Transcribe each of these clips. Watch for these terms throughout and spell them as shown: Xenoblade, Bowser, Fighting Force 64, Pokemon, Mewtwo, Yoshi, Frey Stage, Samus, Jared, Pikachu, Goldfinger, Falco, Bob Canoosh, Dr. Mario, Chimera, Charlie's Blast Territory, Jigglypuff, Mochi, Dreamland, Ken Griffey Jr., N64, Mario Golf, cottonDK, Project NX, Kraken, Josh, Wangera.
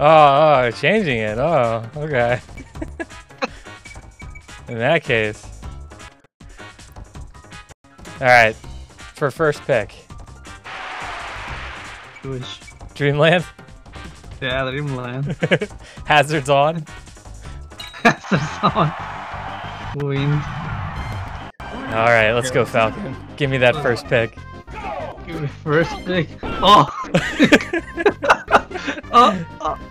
Oh, changing it. Oh, okay. In that case. Alright. For first pick. Which? Dreamland? Yeah, Dreamland. Hazards on? Hazards on. Wind. Alright, let's go Falcon. Give me that first pick. Give me first pick? Oh!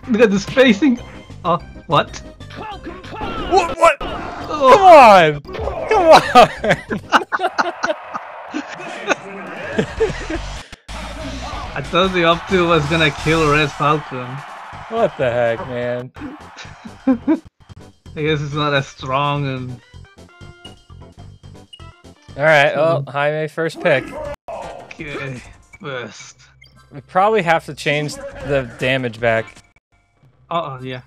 Look at the spacing! Oh, what? What? What? Oh. Come on! Come on! I thought the up two was gonna kill Red Falcon. What the heck, man? I guess it's not as strong and... Alright, well, Jaime, first pick. Okay, first. We probably have to change the damage back. Uh-oh, yeah.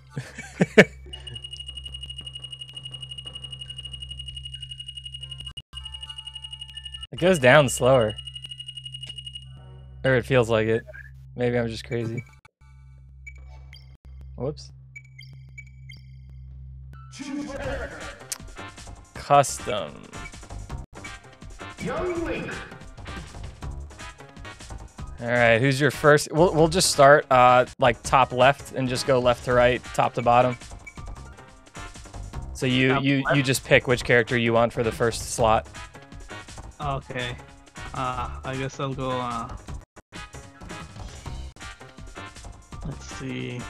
It goes down slower. Or it feels like it. Maybe I'm just crazy. Whoops. Custom. Young Link. All right, who's your first? We'll just start like top left and just go left to right, top to bottom. So you just pick which character you want for the first slot. Okay. I guess I'll go. Let's see.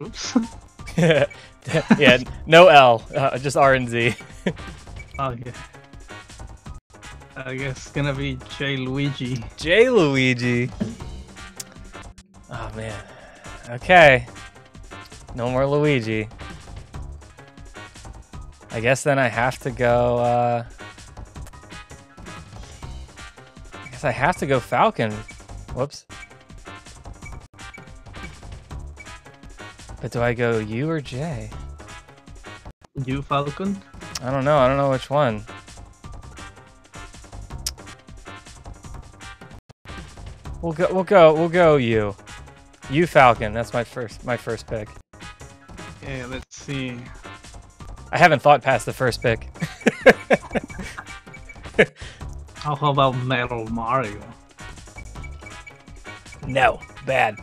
Oops. Yeah, no L, just R and Z. Okay. I guess it's gonna be JaiLuigi. JaiLuigi? Oh man. Okay. No more Luigi. I guess then I have to go, I guess I have to go Falcon. Whoops. But do I go you or Jay? You Falcon? I don't know. I don't know which one. We'll go you. You Falcon. That's my first pick. Okay, let's see. I haven't thought past the first pick. How about Metal Mario? No, bad.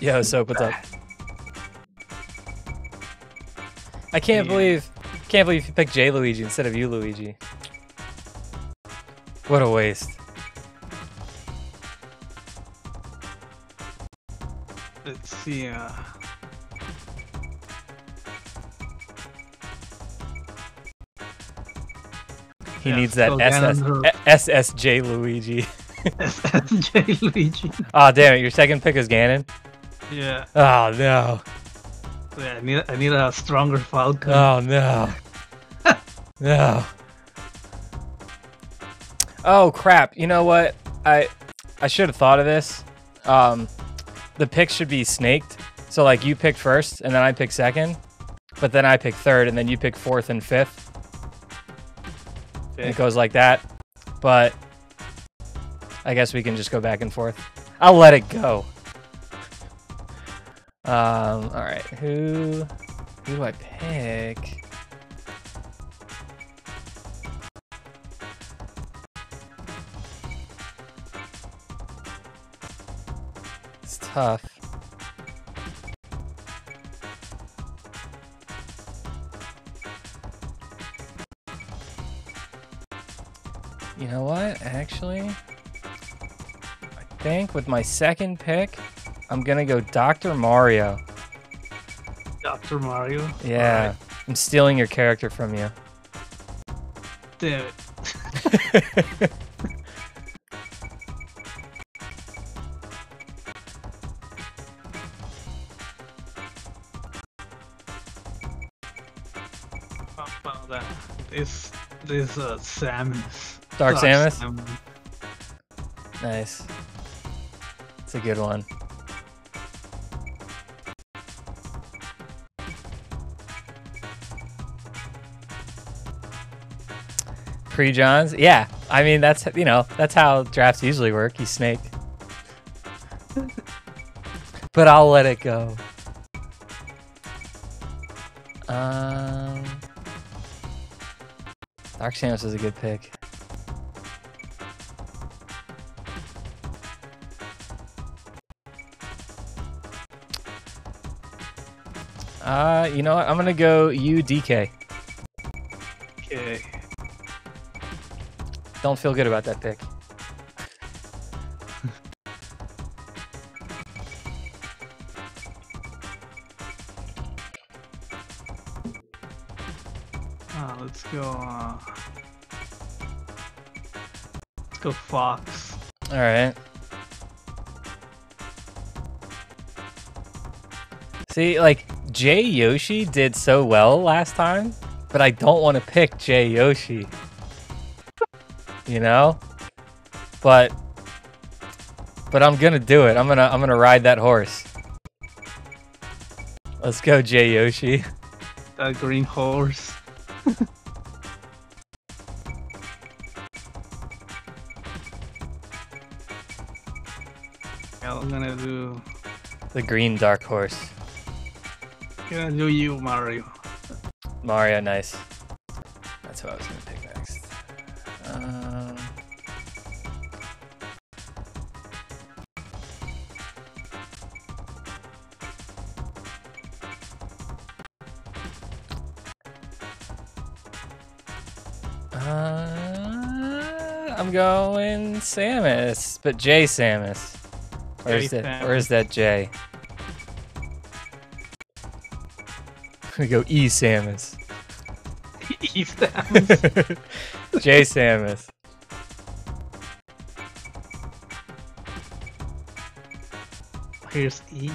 Yo, Soap, what's up? I can't believe you picked JaiLuigi instead of you, Luigi. What a waste. Let's see. He needs that SSJ Luigi. SSJ Luigi. Aw, damn it! Your second pick is Ganon. Yeah. Oh no. Yeah, I need a stronger Falcon. Oh no. No. Oh crap. You know what? I should have thought of this. The pick should be snaked. So like you pick first and then I pick second. But then I pick third and then you pick fourth and fifth. Okay. And it goes like that. But I guess we can just go back and forth. I'll let it go. All right, who do I pick? It's tough. You know what? Actually, I think with my second pick, I'm gonna go Dr. Mario. Dr. Mario? Yeah. Right. I'm stealing your character from you. Damn it. This Samus. Dark Samus? Samus. Nice. It's a good one. Pre-Johns? Yeah. I mean, that's, you know, that's how drafts usually work. You snake. But I'll let it go. Dark Samus is a good pick. You know what? I'm gonna go UDK. Okay. Don't feel good about that pick. Let's go Fox. All right. See, like, Jai Yoshi did so well last time, but I don't want to pick Jai Yoshi. You know? But I'm gonna do it. I'm gonna ride that horse. Let's go, Jai Yoshi. That green horse. I'm gonna do the green dark horse. Gonna do you, Mario. Mario, nice. That's what I was gonna pick next. I'm going Samus, but Jai Samus. Where's that J? We go E Samus. E Samus. Jai Samus. Here's E.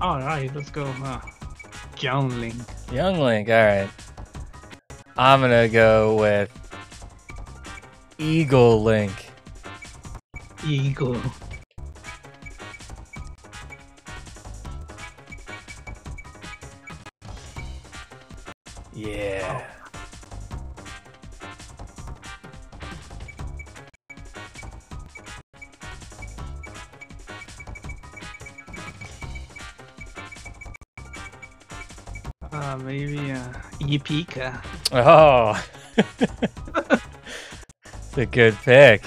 All right, let's go. Young Link. Young Link. All right. I'm gonna go with Eagle Link. Eagle. Yeah. Maybe Pika. Oh. It's a good pick.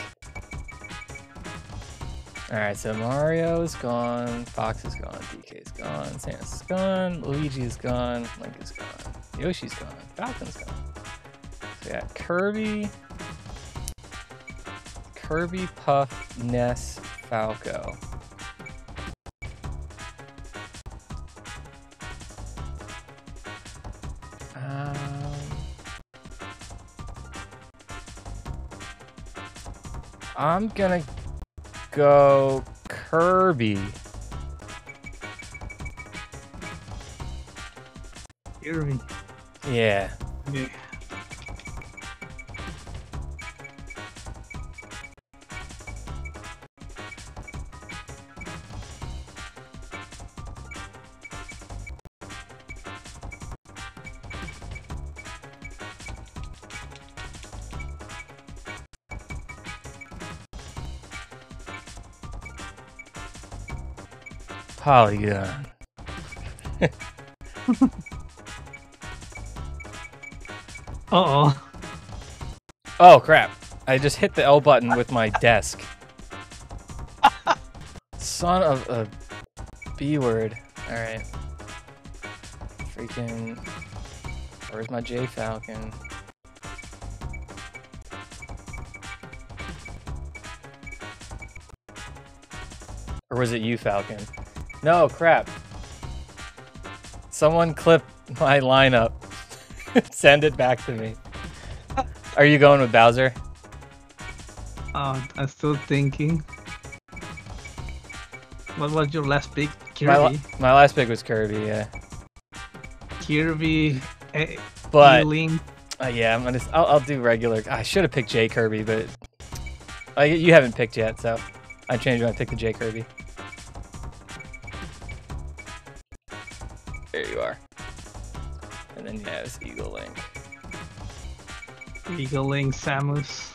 Alright, so Mario is gone, Fox is gone, DK is gone, Samus is gone, Luigi is gone, Link is gone, Yoshi's gone, Falcon's gone. So we got Kirby, Puff, Ness, Falco. I'm gonna go Kirby. Kirby. Yeah. Yeah. Polygon. Uh-oh. Oh, crap. I just hit the L button with my desk. Son of a B word. Alright. Freaking... Where's my Jai Falcon? Or was it you, Falcon? No, crap. Someone clip my lineup. Send it back to me. Are you going with Bowser? I'm still thinking. What was your last pick? Kirby? My last pick was Kirby, yeah. Kirby, but Link. Yeah, I'll do regular. I should have picked Jai Kirby, but you haven't picked yet, so I changed my pick to Jai Kirby. And then yeah, it's Eagle Link. Eagle Link Samus.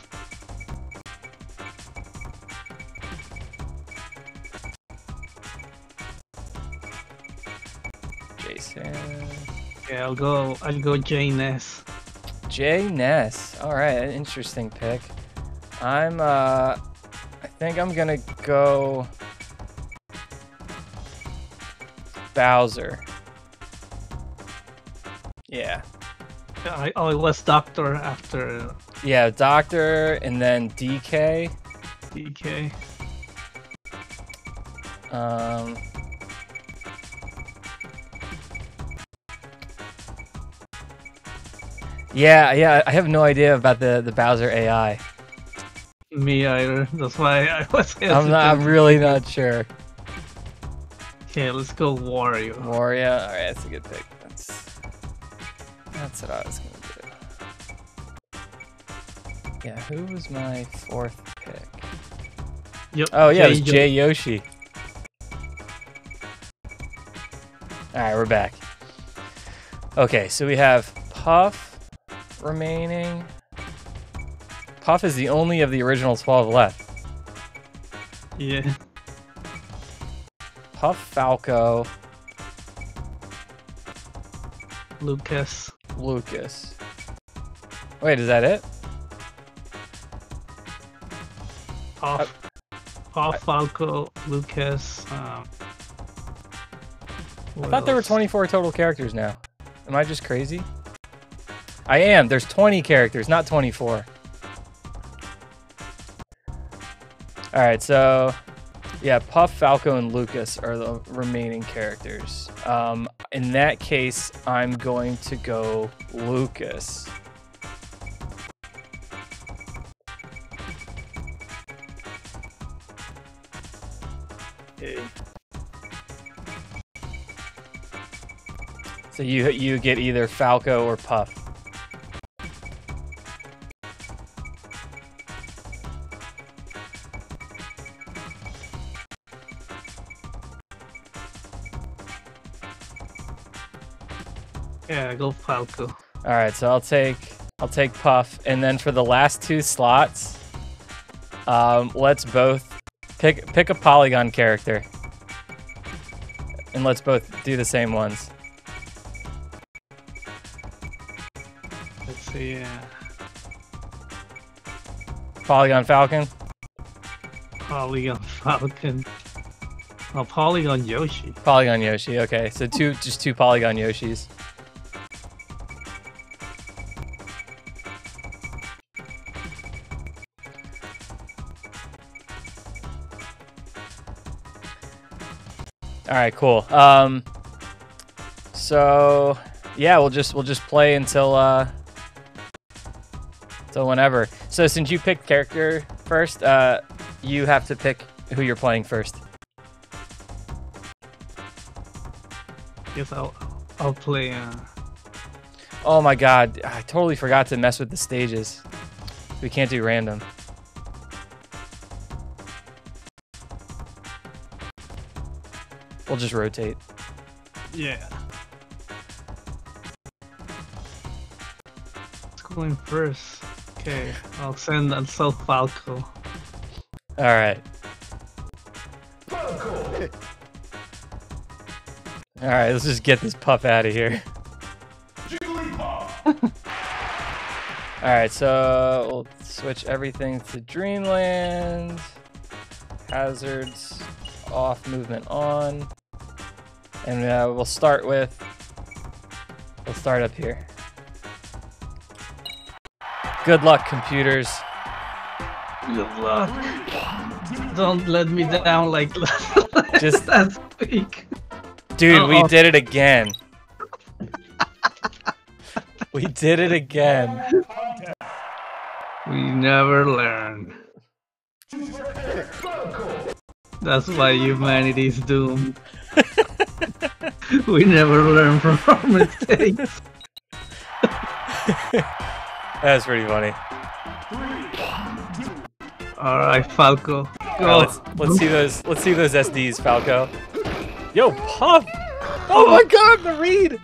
Jason. Yeah, I'll go Jay Ness. Jay Ness. Alright, an interesting pick. I think I'm gonna go Bowser. Yeah. Oh, it was Doctor after. Yeah, Doctor, and then DK. DK. Yeah, I have no idea about the Bowser AI. Me either. That's why I was hesitant. I'm really not sure. Okay, let's go Wario. Wario? Alright, that's a good pick. That's what I was gonna do. Yeah, who was my fourth pick? Yep. Oh yeah, it was Jay Yoshi. Alright, we're back. Okay, so we have Puff remaining. Puff is the only of the original 12 left. Yeah. Puff, Falco. Lucas. Wait, is that it? Puff, Falco, Lucas. I thought there were 24 total characters now. Am I just crazy? I am. There's 20 characters, not 24. Alright, so yeah, Puff, Falco, and Lucas are the remaining characters. In that case, I'm going to go Lucas. Hey. So you get either Falco or Puff. Yeah, go Falco. All right, so I'll take Puff, and then for the last two slots, let's both pick a Polygon character, and let's both do the same ones. Let's see. Yeah. Polygon Falcon. Polygon Falcon. Oh, Polygon Yoshi. Polygon Yoshi. Okay, so just two Polygon Yoshis. All right, cool. So yeah, we'll just play until whenever. So since you picked character first, you have to pick who you're playing first. Yes, I'll play. Oh my God, I totally forgot to mess with the stages. We can't do random. We'll just rotate. Yeah. Let's go in first. Okay, I'll send and sell Falco. Alright. Falco! Alright, let's just get this Puff out of here. Jigglypuff! Alright, so we'll switch everything to Dreamland. Hazards off, movement on. And we'll start up here. Good luck, computers. Good luck. Don't let me down like just that's weak. Dude, we did it again. We did it again. We never learn. That's why humanity is doomed. We never learn from our mistakes. That's pretty funny. Alright, Falco. Go. Right, let's see those SDs, Falco. Yo, Puff! Oh my God, the read!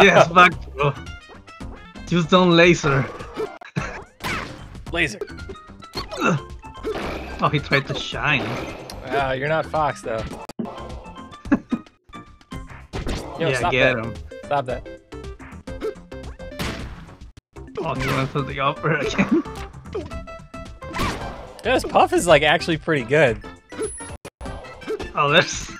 Yes, back throw. Just don't laser. Laser. Oh, he tried to shine. Wow, you're not Fox, though. Yo, yeah, get him. Stop that. Oh, he went to the upper again. Yeah, this Puff is, like, actually pretty good. Oh, there's...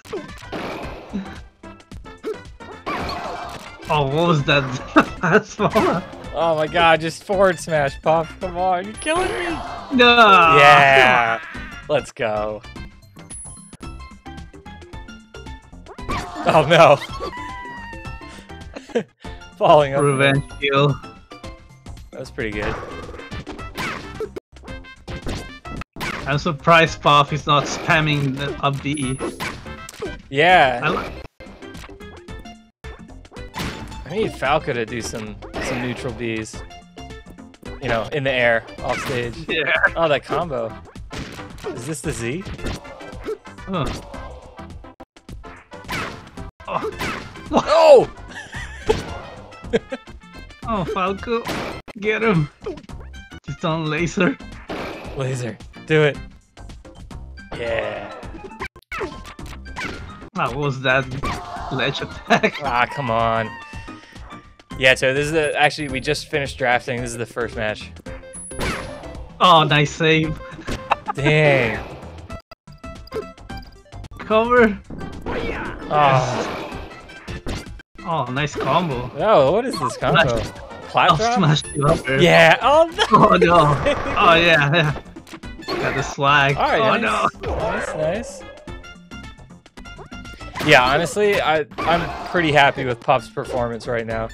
Oh, what was that? That's fun. Oh my god, just forward smash, Puff. Come on, you're killing me. No. Yeah. Let's go. Oh no. Falling up. Revenge kill. That was pretty good. I'm surprised Puff is not spamming the up B. Yeah. I need Falco to do some neutral Bs, you know, in the air, off stage. Yeah. Oh, that combo. Is this the Z? Huh. Oh. Oh! Oh, Falco, get him. Just on laser. Laser, do it. Yeah. What was that ledge attack? Ah, come on. Yeah, so this is the, actually, we just finished drafting. This is the first match. Oh, nice save. Dang. Cover. Oh. Oh, nice combo. Oh, what is this combo? Platform? Yeah. Oh, no. Oh, no. Oh, yeah. Got the swag. All right, oh, nice. No. Nice, nice. Yeah, honestly, I'm pretty happy with Puff's performance right now.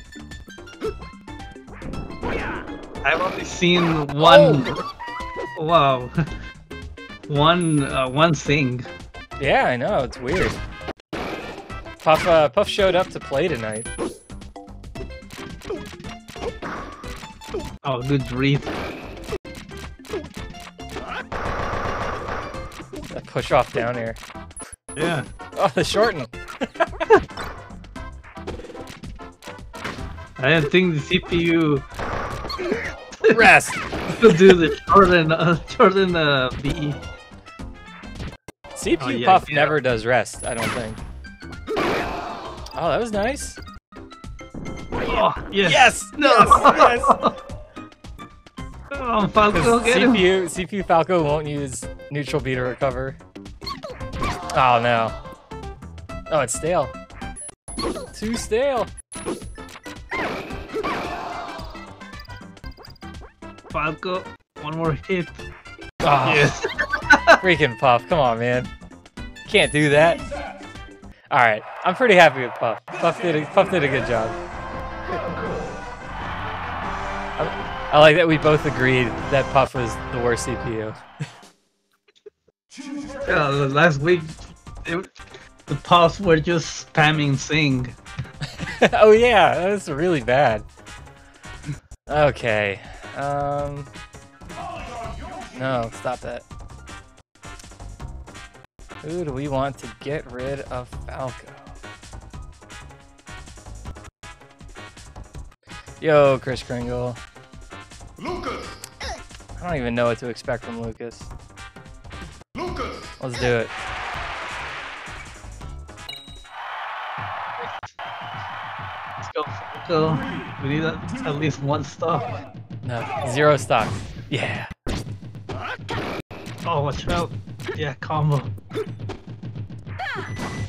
I've only seen one. Oh. Wow. One thing. Yeah, I know, it's weird. Puff showed up to play tonight. Oh, good breathe. That push off down air. Yeah. Oh, the shorten. I didn't think the CPU. Rest. We'll do the Jordan B. CPU, oh, yeah, Puff never does rest, I don't think. Oh, that was nice. Oh, yes. Yes. No. Yes. Oh, Falco, get him. CPU Falco won't use neutral B to recover. Oh no. Oh, it's stale. Too stale. Falco, one more hit. Oh, yes. Freaking Puff, come on, man. Can't do that. Alright, I'm pretty happy with Puff. Puff did a good job. I like that we both agreed that Puff was the worst CPU. Yeah, last week, the Puffs were just spamming Sing. Oh yeah, that was really bad. Okay. No, stop that. Who do we want to get rid of Falco? Yo, Chris Kringle. Lucas! I don't even know what to expect from Lucas. Lucas! Let's do it. Let's go, Falco. We need at least one stock. No, 0 stock. Yeah. Oh, watch out. Yeah, combo.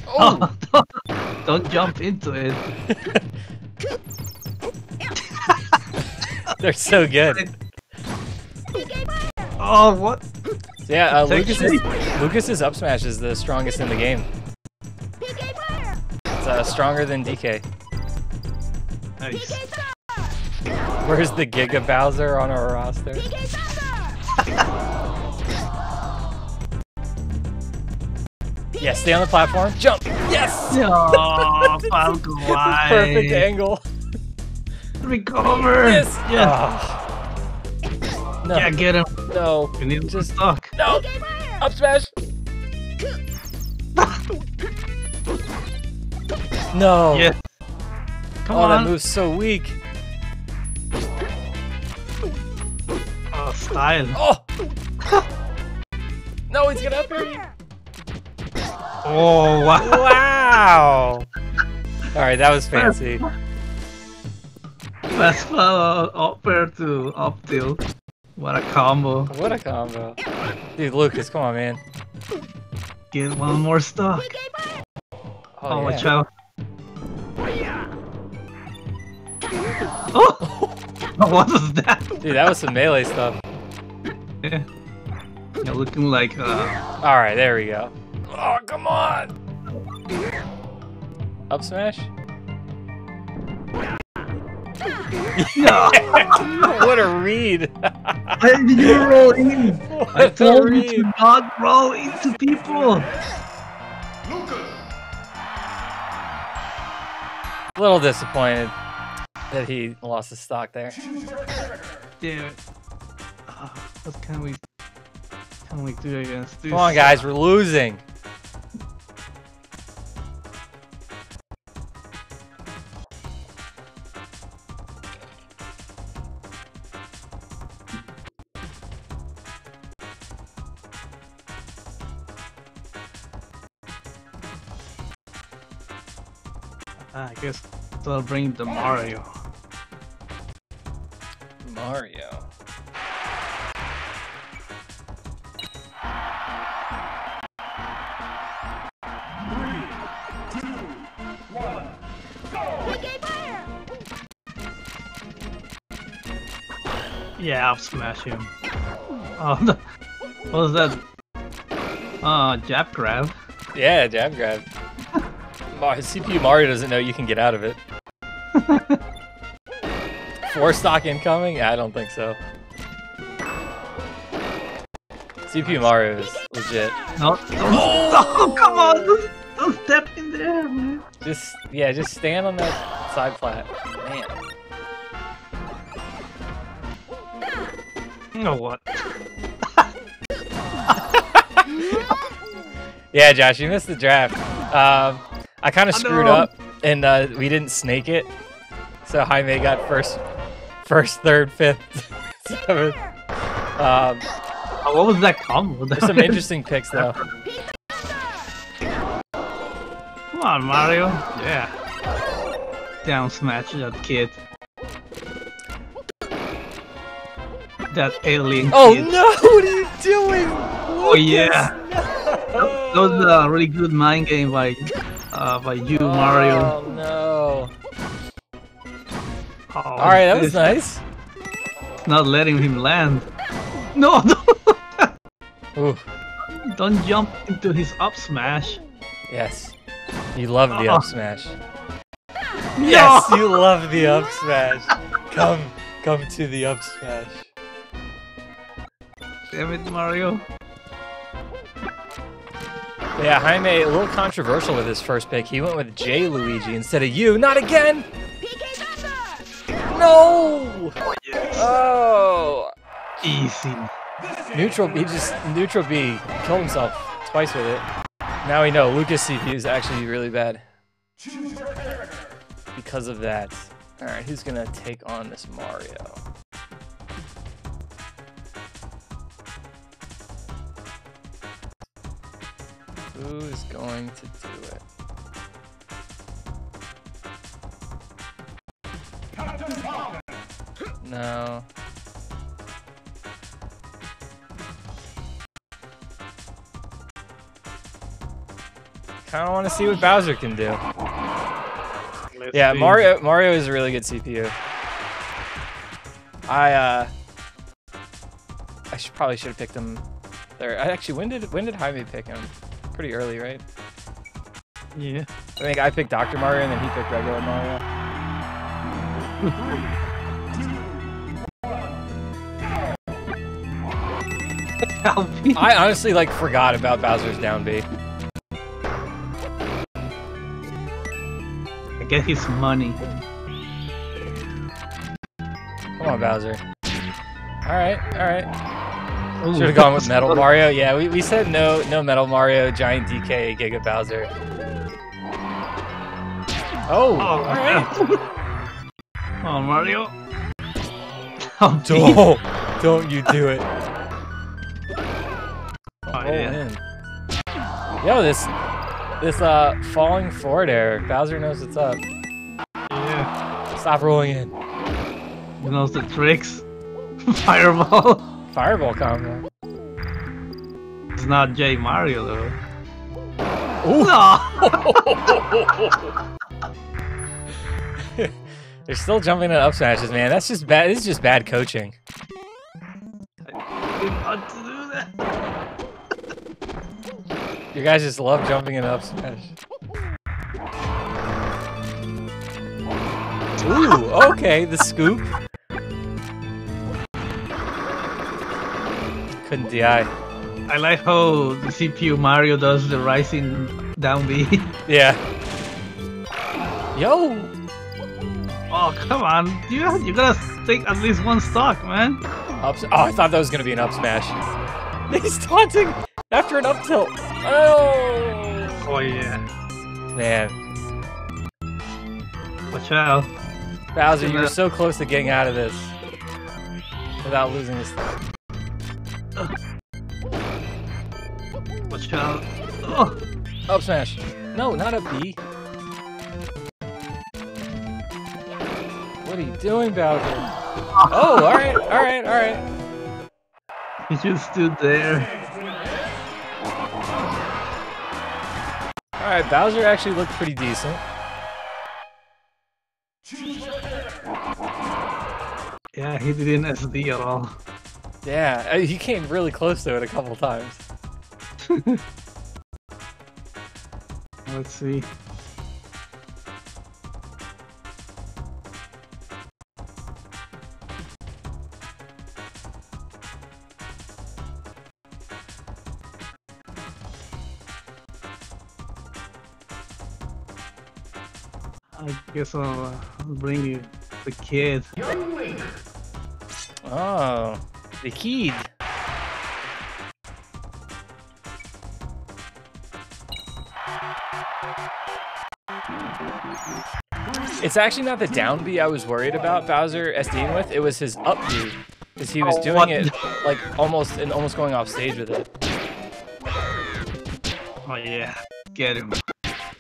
Oh, don't jump into it. They're so good. Oh, what? Yeah, Lucas's up smash is the strongest in the game. It's stronger than DK. Nice. Where's the Giga Bowser on our roster? Yeah, stay on the platform. Jump! Yes! Oh, Falco, why? Perfect angle. Recover! Yes! Yeah. Oh. No. Yeah, get him. No. You need to suck. No! Up smash! No. Yes. Come on. That move's so weak. Oh, style. Oh! No, he's gonna up here. Oh, wow. Wow! Alright, that was fancy. Let's follow up air to up tilt. What a combo. What a combo. Dude, Lucas, come on, man. Get one more stock. Oh, watch out. Oh! What was that? Dude, that was some melee stuff. Yeah. You're looking like Alright, there we go. Oh, come on! Up smash? No. What a read! Why did you roll in? I told you to not roll into people! Lucas. A little disappointed that he lost his stock there. Dude. What can we do against this? Come on, guys, we're losing! I guess they'll bring the Mario. Mario. Yeah, I'll smash him. Oh, no. What was that? Jab grab. Yeah, jab grab. His CPU Mario doesn't know you can get out of it. 4 stock incoming? I don't think so. CPU Mario is legit. Nope. Oh, come on! Don't step in there, man. Just, yeah, just stand on that side flat. Man. You know what? Yeah, Josh, you missed the draft. I kind of screwed up, and we didn't snake it, so Jaime got first, third, fifth, seventh. What was that combo? There's some interesting picks, though. Come on, Mario. Yeah. Down smash that kid. That alien kid. No! What are you doing? Oh, yeah. That was a really good mind game by you, Mario. Oh, no. Oh, alright, that was nice. Not letting him land. No, no. Don't jump into his up smash. Yes. You love the up smash. No. Yes, you love the up smash. Come to the up smash. Damn it, Mario. Yeah, Jaime, a little controversial with his first pick. He went with J Luigi instead of you. Not again! No! Oh! Easy. Neutral B, just neutral B. Killed himself twice with it. Now we know Lucas CPU is actually really bad. Because of that. Alright, who's gonna take on this Mario? Who's going to do it? Captain Falcon! No. Kinda wanna see what Bowser can do. Yeah, Mario is a really good CPU. I probably should have picked him there. Actually, when did Jaime pick him? Pretty early, right? Yeah. I think I picked Dr. Mario and then he picked regular Mario. I honestly like forgot about Bowser's down B. I guess his money. Come on, Bowser. Alright, alright. Should have gone with Metal Mario. Yeah, we said no Metal Mario, Giant DK, Giga Bowser. Oh, all right. Oh, Mario. Oh, don't you do it. Oh, yeah. In. Yo, this falling forward air. Bowser knows what's up. Yeah. Stop rolling in. He knows the tricks. Fireball. Fireball combo. It's not J Mario though. Ooh. No. They're still jumping at up smashes, man. That's just bad. This is just bad coaching. I didn't want to do that. You guys just love jumping at up smash. Ooh, okay, the scoop. Couldn't DI. I like how the CPU Mario does the rising down B. Yeah. Yo! Oh, come on. You gotta take at least one stock, man. Ups. Oh, I thought that was gonna be an up smash. He's taunting after an up tilt. Oh! Oh, yeah. Man. Watch out. Bowser, you were so close to getting out of this without losing this thing. Watch out. Oh. Up smash. No, not a B. What are you doing, Bowser? Oh, alright. He just stood there. Alright, Bowser actually looked pretty decent. Yeah, he didn't SD at all. Yeah, he came really close to it a couple times. Let's see. I guess I'll bring you the kid. Oh. The kid. It's actually not the down B I was worried about Bowser SDing with. It was his up B, because he was doing it like almost going off stage with it. Oh yeah, get him!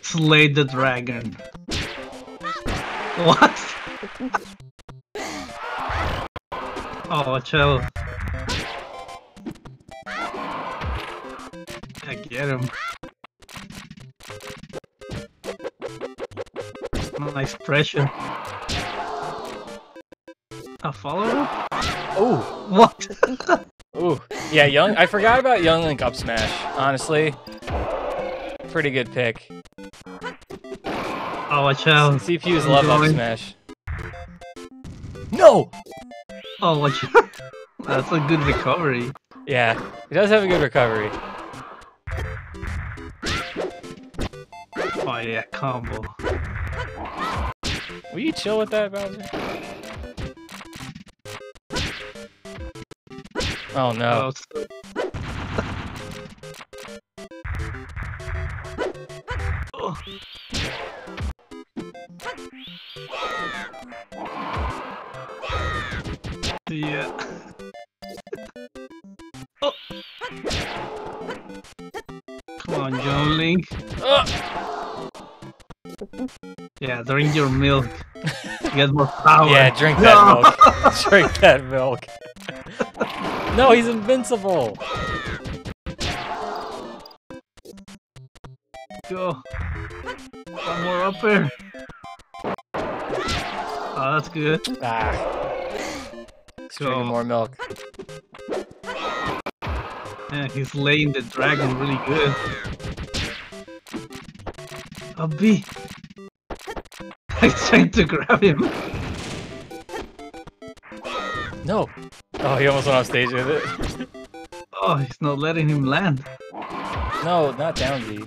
Slay the dragon. What? Oh, chill. I get him. Nice pressure. A follow? Oh, what? Oh, yeah, Young. I forgot about Young Link up smash. Honestly, pretty good pick. Oh, watch out! CPUs love up smash. No! Oh, watch out! That's a good recovery. Yeah, he does have a good recovery. Oh yeah, combo. Will you chill with that, Bowser? Oh no. Oh. Yeah. Oh. Come on, John Link. Oh. Yeah, drink your milk. Get more power. Yeah, drink that milk. Drink that milk. No, he's invincible. Go. One more up here. Oh, that's good. Ah. Drinking more milk. Yeah, he's laying the dragon really good. A B. I tried to grab him. No. Oh, he almost went off stage with it. Oh, he's not letting him land. No, not down B.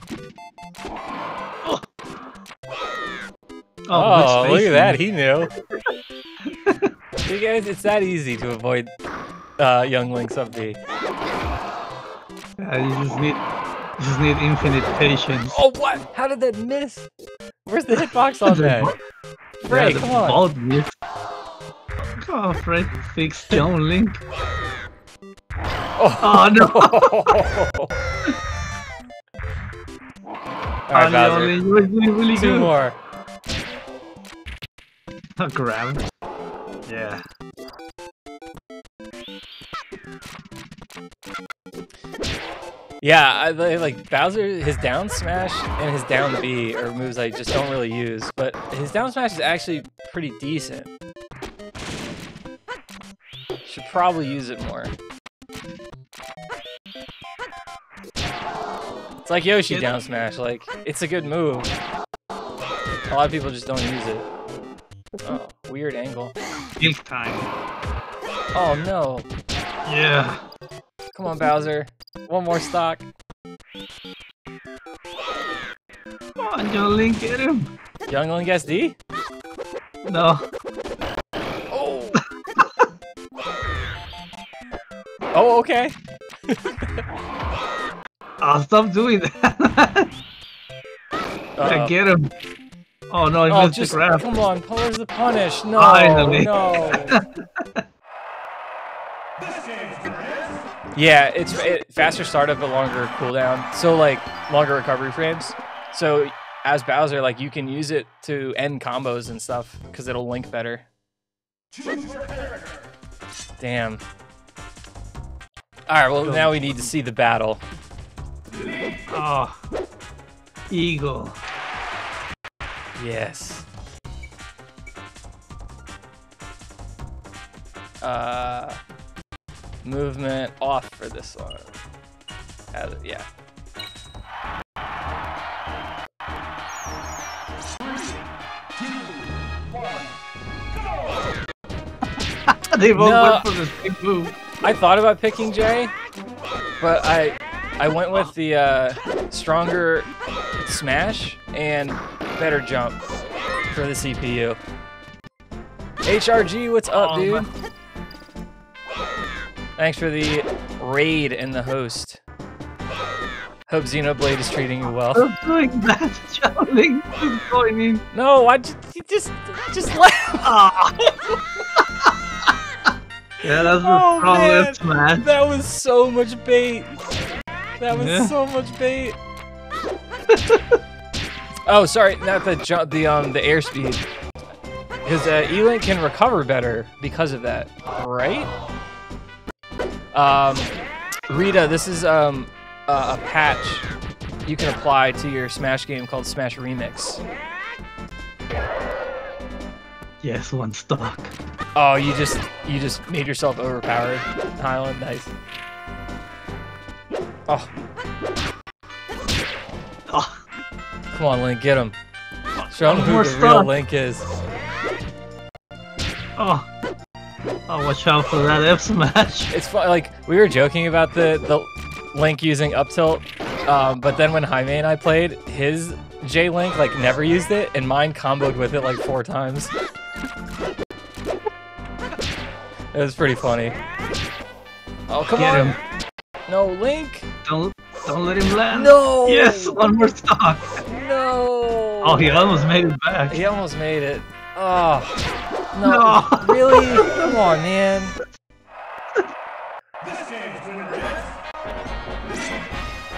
Oh, oh look at that. He knew. You guys, it's that easy to avoid Young Link's up B. You just need infinite patience. Oh, what? How did that miss? Where's the hitbox on that? Frey, yeah, come on. Oh, Frey fixed John Link. Oh, oh no! Alright, Bowser. Really two good. More. I'll grab him. Yeah. Yeah, like Bowser, his down smash and his down B are moves I just don't really use, but his down smash is actually pretty decent. Should probably use it more. It's like Yoshi down smash, like, it's a good move. A lot of people just don't use it. Oh, weird angle. It's time. Oh no. Yeah. Come on, Bowser. One more stock. Oh, Young Link, get him! Young Link SD? No. Oh! Oh, okay. I'll stop doing that. Yeah, get him. Oh no, he missed the grab. Come on, pose the punish. No, finally. No. Yeah, it's faster startup but longer cooldown, so like longer recovery frames. So as Bowser, like you can use it to end combos and stuff because it'll link better. Damn. All right, well now we need to see the battle. Oh, Eagle. Yes. Movement off for this one. Yeah. They both went for the same move. I thought about picking Jai, but I went with the stronger smash and better jump for the CPU. HRG, what's up, dude? Thanks for the raid and the host. Hope Xenoblade is treating you well. I'm doing that, Charlie. No, I just left. Yeah, that was the strongest man. That was so much bait. That was so much bait. Oh, sorry, not the jump. The airspeed. Because E-Link can recover better because of that, right? Rita, this is a patch you can apply to your Smash game called Smash Remix. Yes, one stock. Oh, you just made yourself overpowered, Highland. Nice. Oh. Oh. Come on, Link, get him. Show him who the real Link is. Oh. Oh, watch out for that F smash. It's fun, like, we were joking about the Link using up tilt, but then when Jaime and I played, his J-Link, like, never used it, and mine comboed with it, like, 4 times. It was pretty funny. Oh, come on! Get him. No, Link! Don't let him land! No! Yes, one more stock! No! Oh, he almost made it back. He almost made it. Oh. No, no. Really? Come on, man.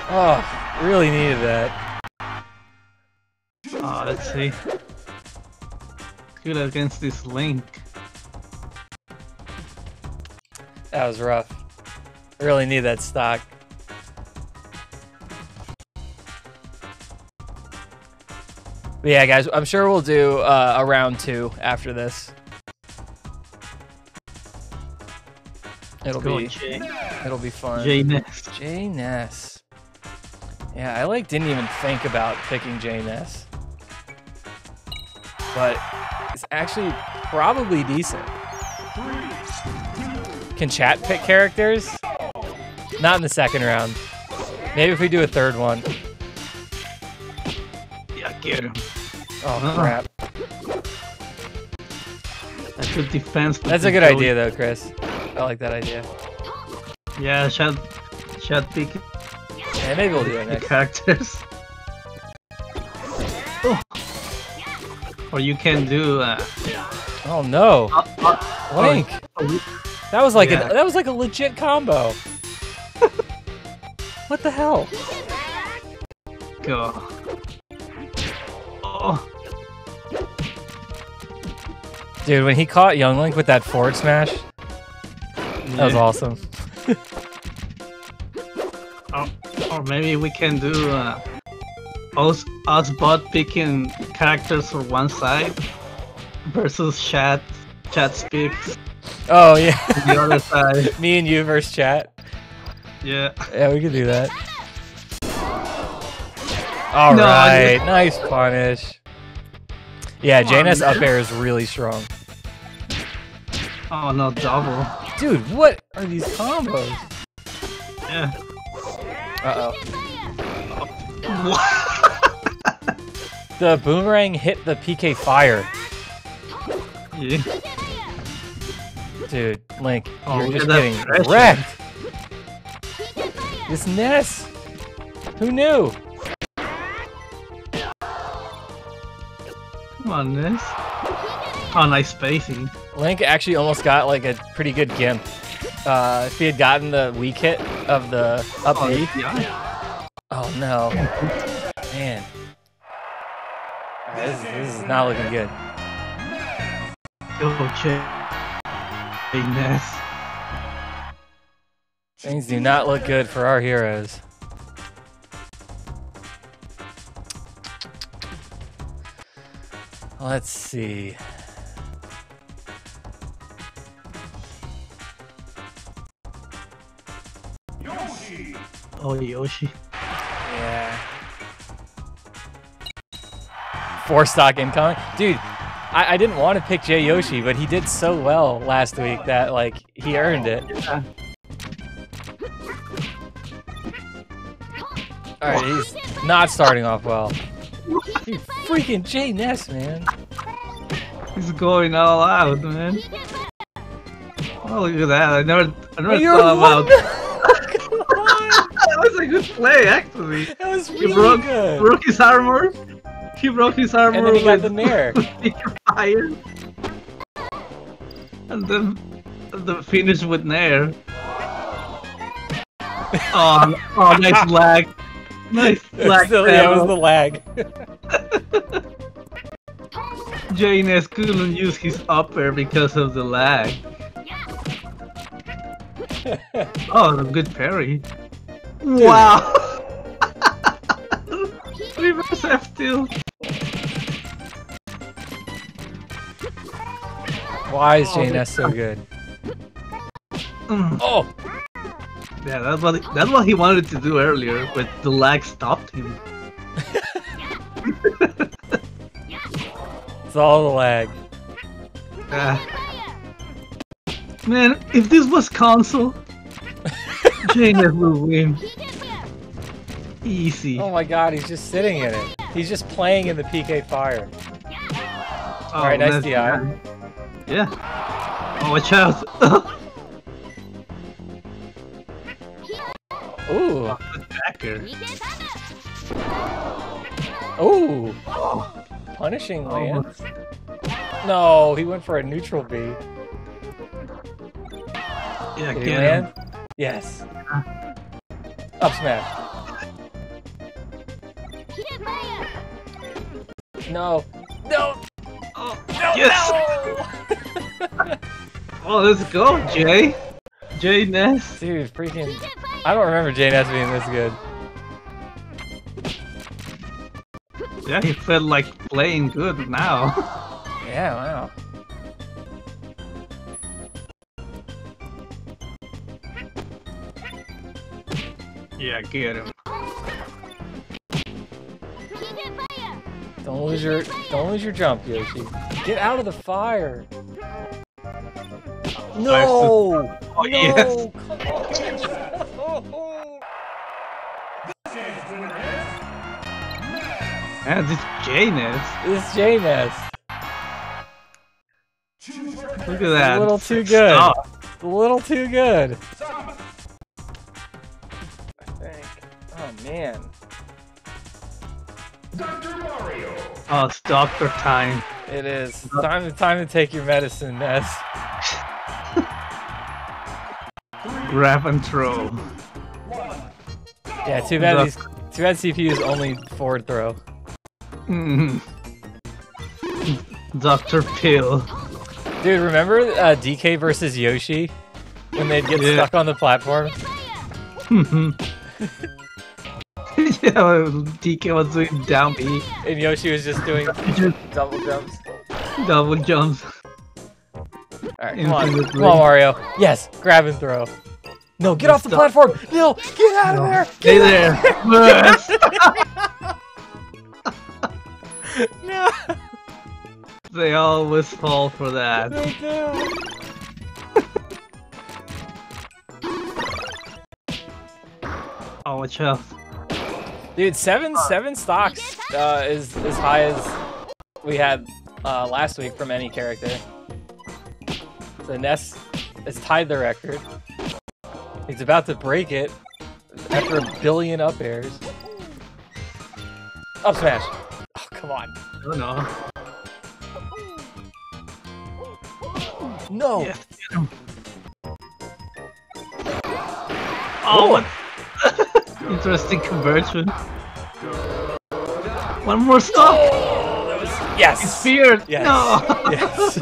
Oh, really needed that. Oh, let's see. Good against this Link. That was rough. I really need that stock. But yeah, guys, I'm sure we'll do a round 2 after this. It'll be fun. Ness. Yeah, I like didn't even think about picking Ness, but it's actually probably decent. Can chat pick characters? Not in the 2nd round. Maybe if we do a 3rd one. Yeah, get him. Oh crap! That's a defense. That's a good idea though, Chris. I like that idea. Yeah, shot pick. Yeah, maybe we'll do it next. Characters. Oh. Or you can do Oh no! Link. That was like that was like a legit combo. What the hell? Go. Oh. Dude, when he caught Young Link with that forward smash, that was awesome. Or maybe we can do us both picking characters from one side versus chat's picks. Oh yeah, the other side. Me and you versus chat. Yeah. Yeah, we could do that. All right, nice punish. Yeah, Jaina's up air is really strong. Oh no, double. Dude, what are these combos? Yeah. Uh-oh. The boomerang hit the PK fire. Yeah. Dude, Link, you're just getting wrecked. This Ness. Who knew? Come on, Ness. Oh, nice spacing. Link actually almost got like a pretty good gimp. If he had gotten the weak hit of the up B. Yeah. Oh no. Man. This is not looking good. Double check. Big Ness. Things do not look good for our heroes. Let's see. Yoshi. Oh, Yoshi. Yeah. Four stock incoming. Dude, I didn't want to pick Jai Yoshi, but he did so well last week that, like, he earned it. Yeah. Alright, he's not starting off well. Dude, freaking Jai Ness, man. He's going all out, man. Oh, look at that. I never thought about that. That was a good play, actually. That was really good. He broke his armor. He broke his armor. And then he got the Nair. Fire. And then finished with Nair. Oh, nice lag. Nice lag. That was the lag. Jaime couldn't use his upper because of the lag. Oh, good parry. Dude. Wow. Reverse F tilt. Why is Jaime so good? Oh! Yeah, that's what he wanted to do earlier, but the lag stopped him. It's all the lag. Man, if this was console, Jaime will win. Easy. Oh my god, he's just sitting in it. He's just playing in the PK fire. Alright, nice DI. Yeah. Oh, watch out. Ooh! Ooh! Oh. Punishing Land. No, he went for a neutral B. Yeah, get him. Yes. Up smash. No. No! Oh, no, no! Oh, let's go, Jai. Jai Ness. Dude, freaking... I don't remember Jai Ness being this good. Yeah, he felt like playing good now. Yeah, wow. Yeah, get him. Don't lose your jump, Yoshi. Get out of the fire. No! Oh, yes. Come on. Yeah, this is Jai Ness. This is Jai Ness. Look at that. A little too good. Stop. A little too good. Stop. I think. Oh, man. Dr. Mario. Oh, it's Dr. Time. It is. Time to take your medicine, Ness. Grab and throw. Yeah, too bad these CPUs only forward throw. Dr. Pill. Dude, remember DK versus Yoshi? When they'd get stuck on the platform? DK was doing down B. And Yoshi was just doing double jumps. Double jumps. Alright, come on. Come on, Mario. Yes, grab and throw. No, get off the platform! No, get out of there! Stay there! No! They always fall for that. They do. Oh, watch out. Dude, seven stocks is as high as we had last week from any character. So Ness has tied the record. He's about to break it after a billion up airs. Up smash! Oh, come on. Oh, no. No! Yes. Oh, what? Interesting conversion. One more stop! Oh, that was... Yes! It's feared! Yes. No! Yes.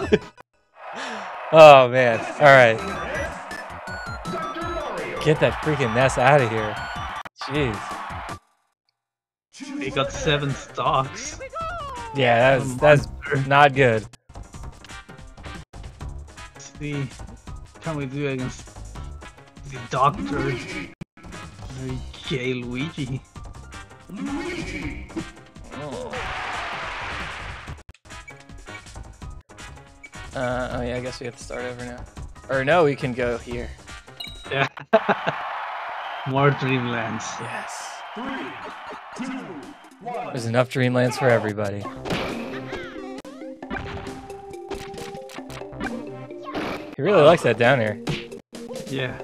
Oh, man. Alright. Get that freaking Ness out of here. Jeez. They got 7 stocks. Yeah, that's not good. Let's see. What can we do against the Doctor? J. Luigi. Luigi. Oh. Oh yeah, I guess we have to start over now. Or no, we can go here. Yeah. More Dreamlands. Yes. 3, 2, 1. There's enough Dreamlands for everybody. He really likes that down here. Yeah.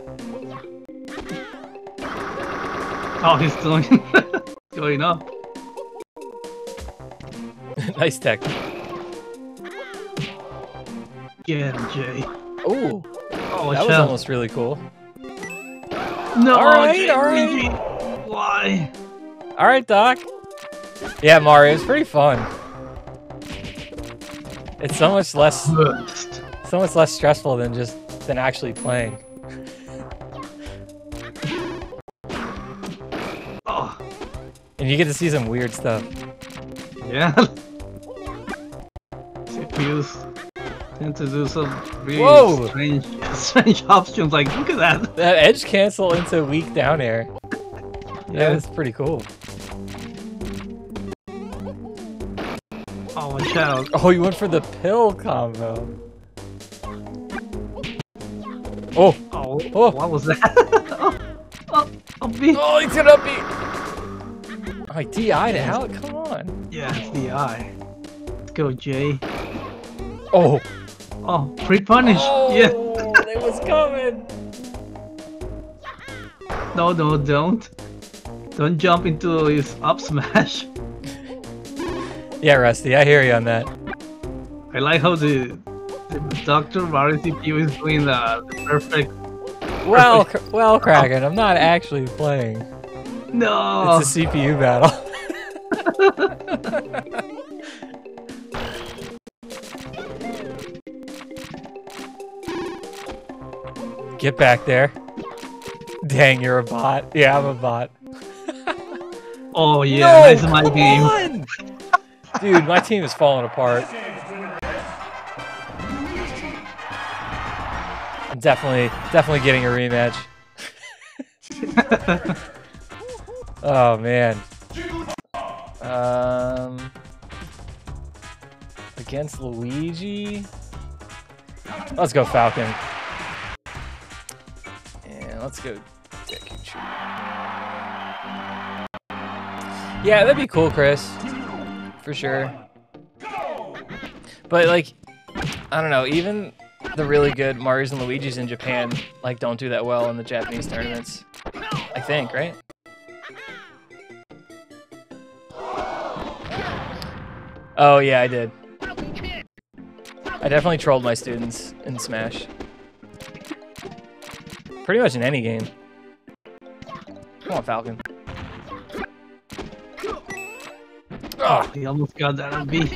Oh, he's doing going up. Nice tech. Get him, Jay. Ooh. Oh, that was almost really cool. No, all right. Why? All right, Doc. Yeah, Mario, it's pretty fun. It's so much less, stressful than than actually playing. Oh. And you get to see some weird stuff. Yeah. CPUs tend to do some really strange options. Like, look at that. That edge cancel into weak down air. Yeah, that's pretty cool. Oh, watch out. Oh, you went for the pill combo. Oh. Oh, oh. What was that? Oh, he's gonna upbeat. Oh, like, DI'd out? Come on. Yeah, it's DI. Let's go, Jay. Oh. Oh, pre-punish. Oh. Yeah. It was coming! No, no, don't. Don't jump into his up smash. Yeah, Rusty, I hear you on that. I like how the Dr. Mario CPU is doing the perfect... Well, Kraken, I'm not actually playing. No! It's a CPU battle. Get back there. Dang, you're a bot. Yeah, I'm a bot. Oh, yeah, that's my game. Dude, my team is falling apart. I'm definitely getting a rematch. Oh, man. Against Luigi? Let's go, Falcon. Let's go. Yeah, that'd be cool, Chris. For sure. But, like, I don't know. Even the really good Marios and Luigis in Japan, like, don't do that well in the Japanese tournaments. I think, right? Oh, yeah, I did. I definitely trolled my students in Smash. Pretty much in any game. Come on, Falcon. Oh, he almost got that on B.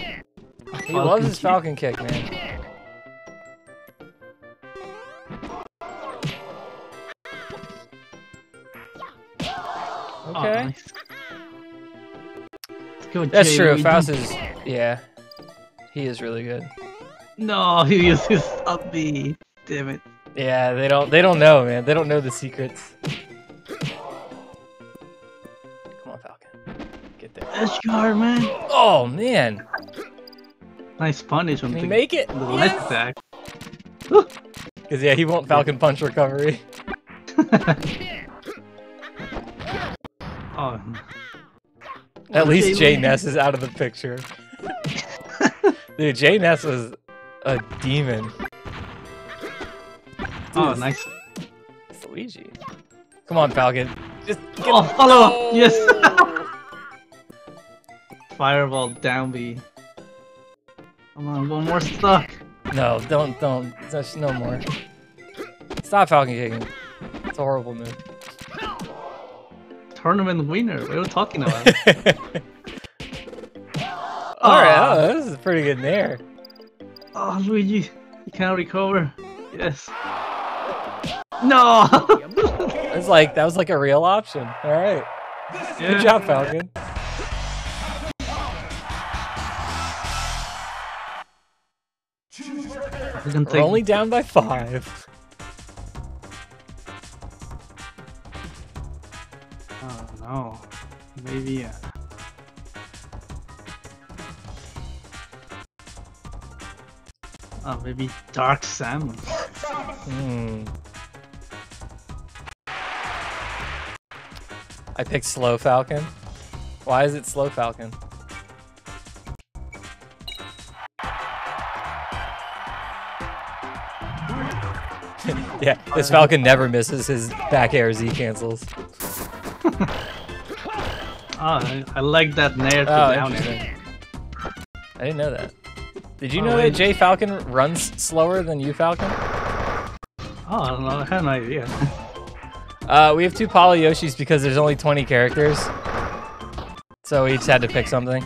I love his Falcon kick, man. Okay. Oh, nice. Let's go, that's true. Faust is, yeah, he is really good. No, he uses up B. Damn it. Yeah, they don't know, man. They don't know the secrets. Come on, Falcon. Get there. SGR, man. Oh man. Nice punish on the make it. Yes. Back. Cause yeah, he won't Falcon punch recovery. Oh. At least Jay Ness is out of the picture. Dude, Jay Ness was a demon. Dude, oh, nice. It's Luigi. Come on, Falcon. Just get follow up. Yes. Fireball down B. Come on, one more stuck. No, don't. There's no more. Stop Falcon kicking. It's a horrible move. Tournament winner. What are we talking about? Alright, oh, this is pretty good in there. Oh, Luigi, you can't recover. Yes. No! It's like, that was like a real option. Alright. Yeah. Good job, Falcon. We're only down by 5. Oh, maybe. Oh, maybe Dark Samus. I picked Slow Falcon. Why is it Slow Falcon? Yeah, this Falcon never misses. His back air Z cancels. Oh, I like that nair to down air. I didn't know that. Did you know that Jay Falcon runs slower than you, Falcon? Oh, I don't know. I had no idea. We have 2 Poly Yoshis because there's only 20 characters. So we each had to pick something.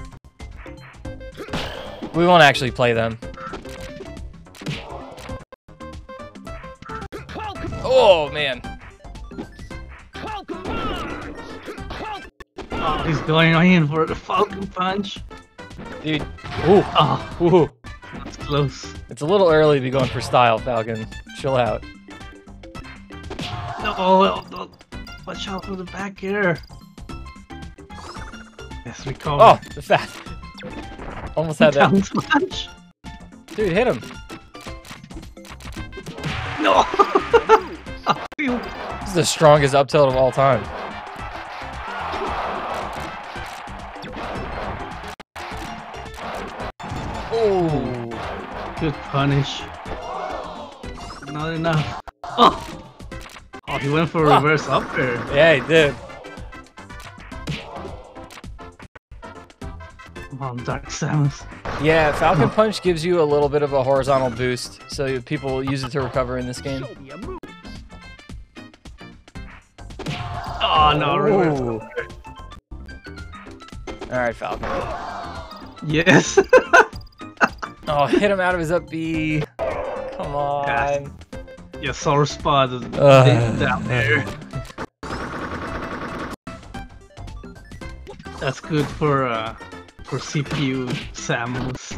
We won't actually play them. Oh, man. He's going in for the Falcon punch. Dude. Ooh. Oh. Ooh. That's close. It's a little early to be going for style, Falcon. Chill out. No, no. Watch out for the back air. Yes, we call. Oh, the fat. Almost had that. Punch. Dude, hit him. No. This is the strongest up tilt of all time. Good punish. Not enough. Oh! Oh, he went for a reverse up air. Yeah, he did. Come on, Dark Samus. Yeah, Falcon Punch gives you a little bit of a horizontal boost, so people use it to recover in this game. Oh, no, reverse up air. Alright, Falcon. Yes! Oh, hit him out of his up B. Come on. Yes. Your sore spot is down there. That's good for CPU Samus.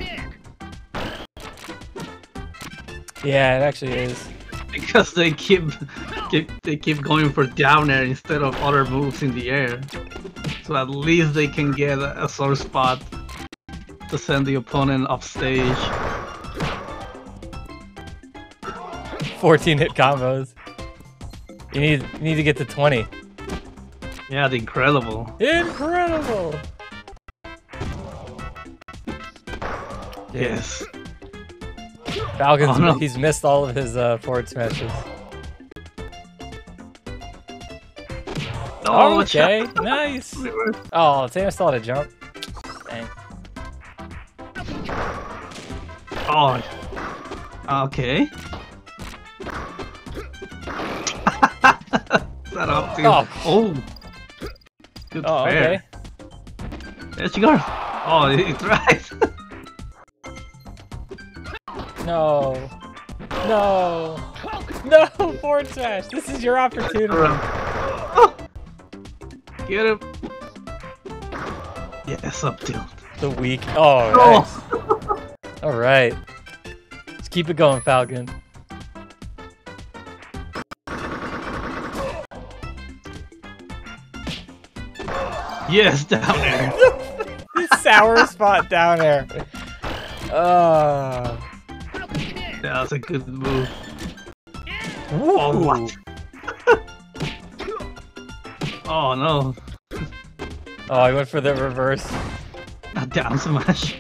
Yeah, it actually is. Because they keep going for down air instead of other moves in the air. So at least they can get a sore spot to send the opponent off stage. 14 hit combos. You need to get to 20. Yeah, the incredible. Incredible. Yes. Falcon's he's missed all of his forward smashes. Oh, okay, nice. Oh, Samus still had a jump. Dang. Oh, Okay. That up to oh. Good fair. Okay. There she goes. Oh, it's right. No. No. No, forward smash. This is your opportunity. Get him. Yes, up tilt. The weak. Oh, nice. All right. Let's keep it going, Falcon. Yes, down there. Sour spot down there. That was a good move. Ooh. Oh, what? Oh, no. Oh, he went for the reverse. A down smash.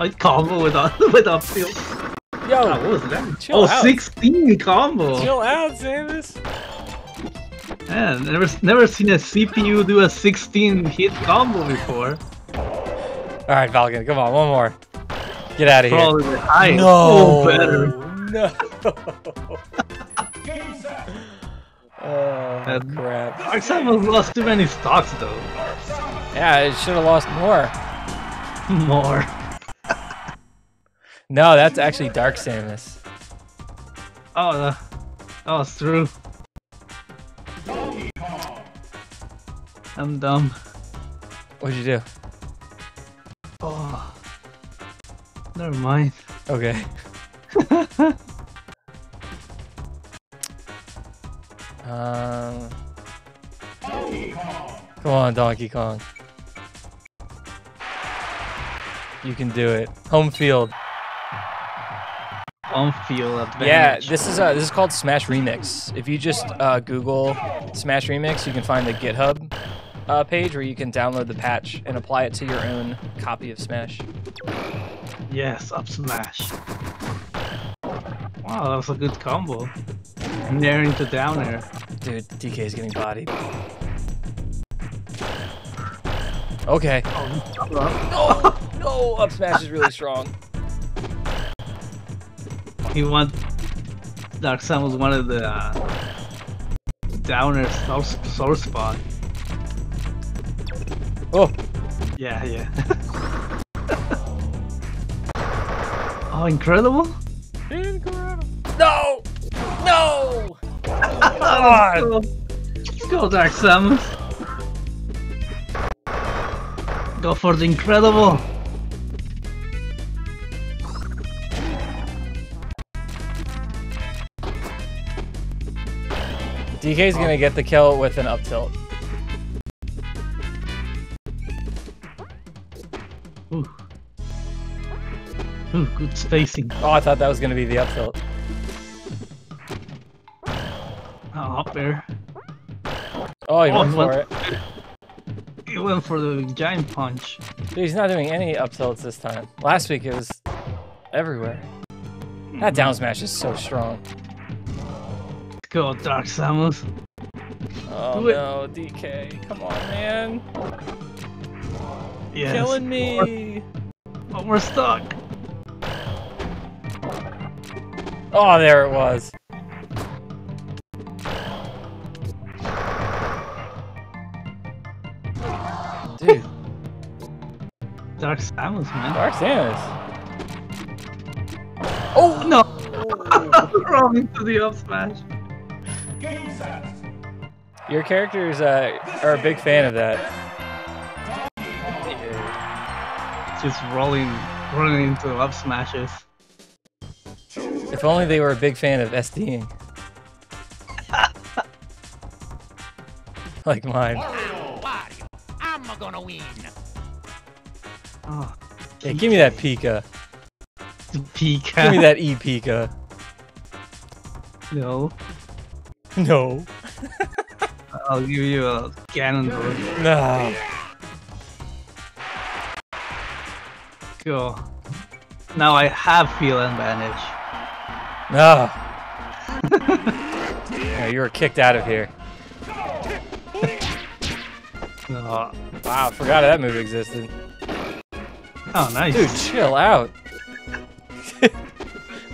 I combo with upfield. Yo, what was that? Chill out. 16 combo. Chill out, Samus. Man, never seen a CPU do a 16 hit combo before. All right, Falcon, come on, one more. Get out of here. Probably the highest. No, better. No. Oh, crap. Darksamus lost too many stocks, though. Yeah, it should have lost more. More. No, that's actually Dark Samus. Oh, no. That was through. I'm dumb. What'd you do? Oh. Never mind. Okay. Come on, Donkey Kong. You can do it. Home field. Home field advantage. Yeah, this is called Smash Remix. If you just Google Smash Remix, you can find the GitHub page where you can download the patch and apply it to your own copy of Smash. Yes, up smash. Wow, that was a good combo. Nair into down air. Dude, DK is getting bodied. Okay. Oh, no, no, up smash is really strong. Dark Samus wanted the down air sore spot. Oh. Yeah, yeah. Oh, incredible! Incredible! No! No! Come on! Let's go, Dark Samus. Go for the incredible! DK's gonna get the kill with an up tilt. Ooh. Ooh, good spacing. Oh, I thought that was gonna be the up tilt. Oh, up air. Oh, he went for it. He went for the giant punch. Dude, he's not doing any up tilts this time. Last week it was everywhere. That down smash is so strong. Let's go, Dark Samus. Oh no, DK. Come on, man. Yes. Killing me. Oh, we're stuck. Oh, there it was. Dude. Dark Samus, man. Dark Samus. Oh, no! Wrong into the up smash. Your characters are a big fan of that. Just running into up smashes. If only they were a big fan of SDing. Like mine. Gonna win. Oh, yeah, give me that Pika. Pika. Give me that E Pika. No. No. I'll give you a Ganondorf. No. Go. Now I have feel advantage. No. Yeah, you were kicked out of here. Oh, wow, I forgot that move existed. Oh, nice. Dude, chill out.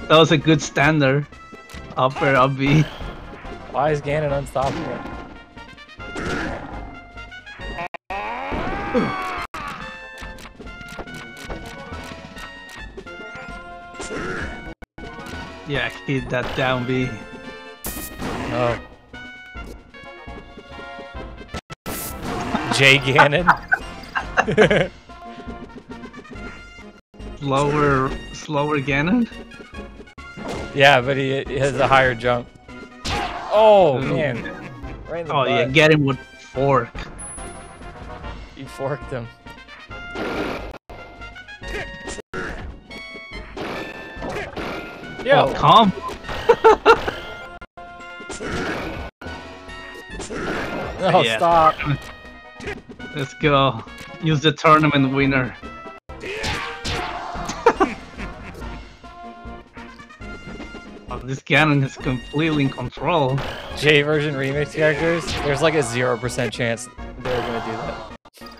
That was a good standard. Upper up B. Why is Ganon unstoppable? Yeah, hit that down B. Oh. Jay Ganon. slower Ganon? Yeah, but he has a higher jump. Oh, man. Right in the butt. Yeah, get him with fork. You forked him. Yo. Oh, calm. No, yeah. Stop. Let's go. Use the tournament winner. This Ganon is completely in control. J version remix characters, there's like a 0% chance they're gonna do that.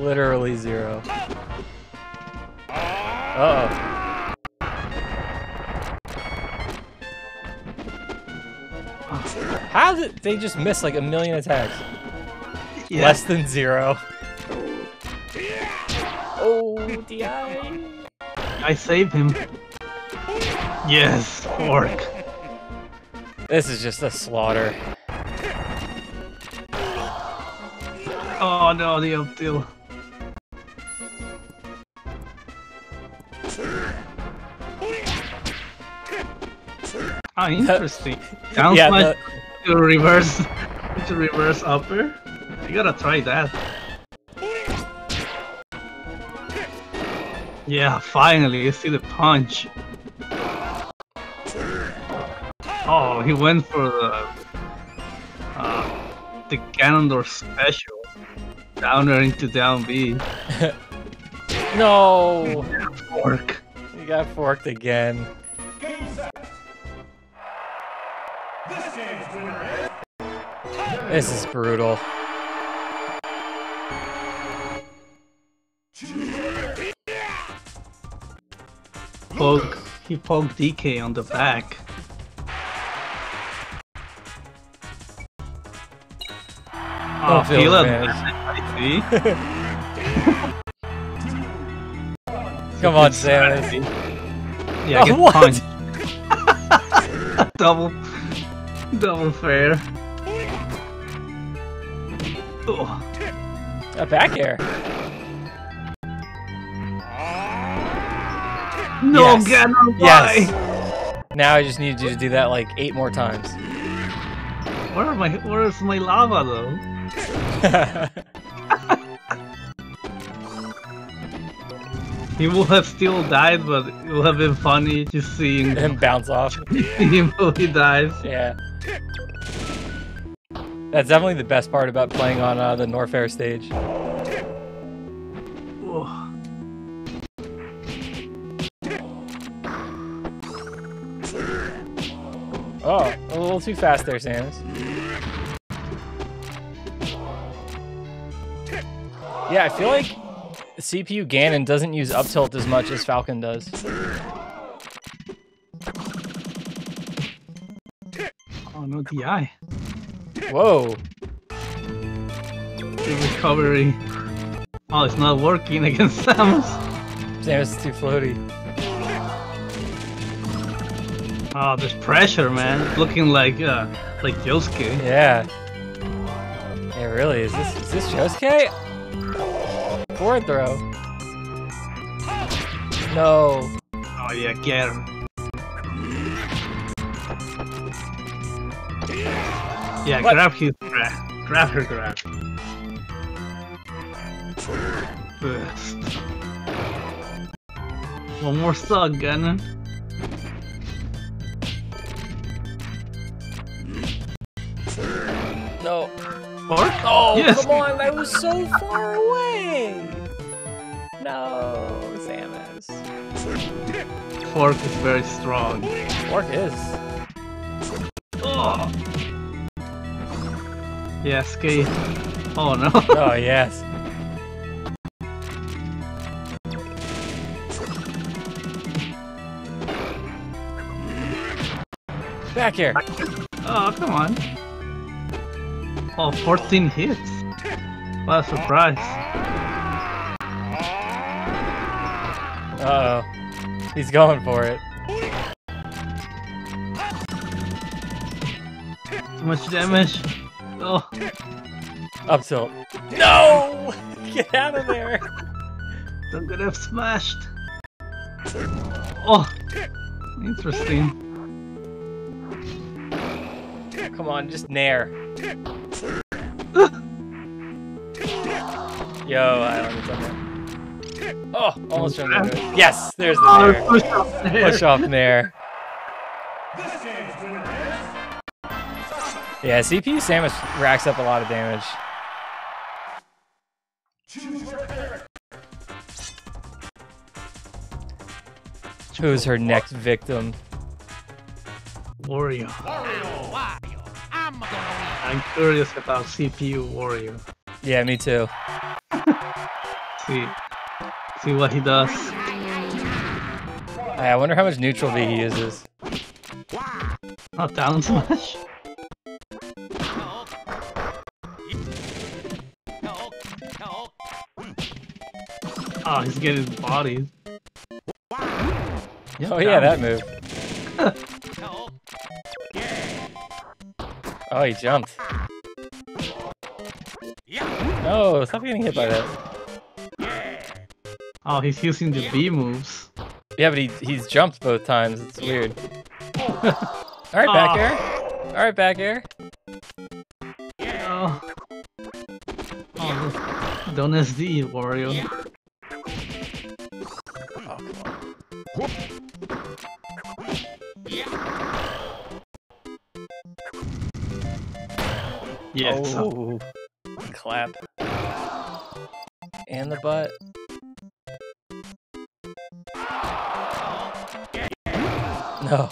Literally zero. Uh oh. How did they just miss like a million attacks? Yeah. Less than zero. Oh, DI. I saved him. Yes, fork. This is just a slaughter. Oh no, the up tilt. Ah, interesting. Sounds yeah, like the reverse, it's a reverse upper. You gotta try that. Yeah, finally, you see the punch. Oh, he went for the Ganondorf special. Downer into down B. No! Fork. He got forked again. Game set. This game's winner is... This is brutal. He poked DK on the back. Oh, feel it. Come on, Samus. Yeah, get punched. double fair. Oh. A back air. No, yes. Ganon, why? Yes. Now I just need you to do that like 8 more times. Where is my lava though? He would have still died, but it would have been funny just seeing him bounce off. Him when he dies. Yeah. That's definitely the best part about playing on the Norfair stage. Oh, a little too fast there, Samus. Yeah, I feel like CPU Ganon doesn't use up tilt as much as Falcon does. Oh, no DI. Whoa. Good recovery. Oh, it's not working against Samus. Samus is too floaty. Oh, there's pressure, man. It's looking like Josuke. Yeah. It really is. Is this Josuke? Forward throw. No. Oh yeah, get him. Yeah, what? Grab his grab. Grab her grab. First. One more stock, Ganon. No. Fork? Oh, yes. Come on, that was so far away! No, Samus. Fork is very strong. Fork is. Oh. Yes, Key. Oh no. Oh, yes. Back here. Oh, come on. Oh, 14 hits. What a surprise. Uh-oh. He's going for it. Too much damage. Oh. Up tilt. No! Get out of there! Don't get F smashed. Oh. Interesting. Come on, just nair. Yo, I don't know what's up there. Oh, almost jumped into it. Yes, there's the nair. Push off nair. Push off nair. Yeah, CPU Samus racks up a lot of damage. Who's her next victim? Wario. I'm curious about CPU Wario. Yeah, me too. See what he does. I wonder how much neutral V he uses. Not down so much. Oh, he's getting bodied. Oh yeah, that move. Oh, he jumped. No, stop getting hit by that. Oh, he's using the B moves. Yeah, but he's jumped both times. It's weird. Alright, back air. Alright, back air. Oh. Oh, don't SD, Wario. Yes. Oh. Clap. And the butt. No.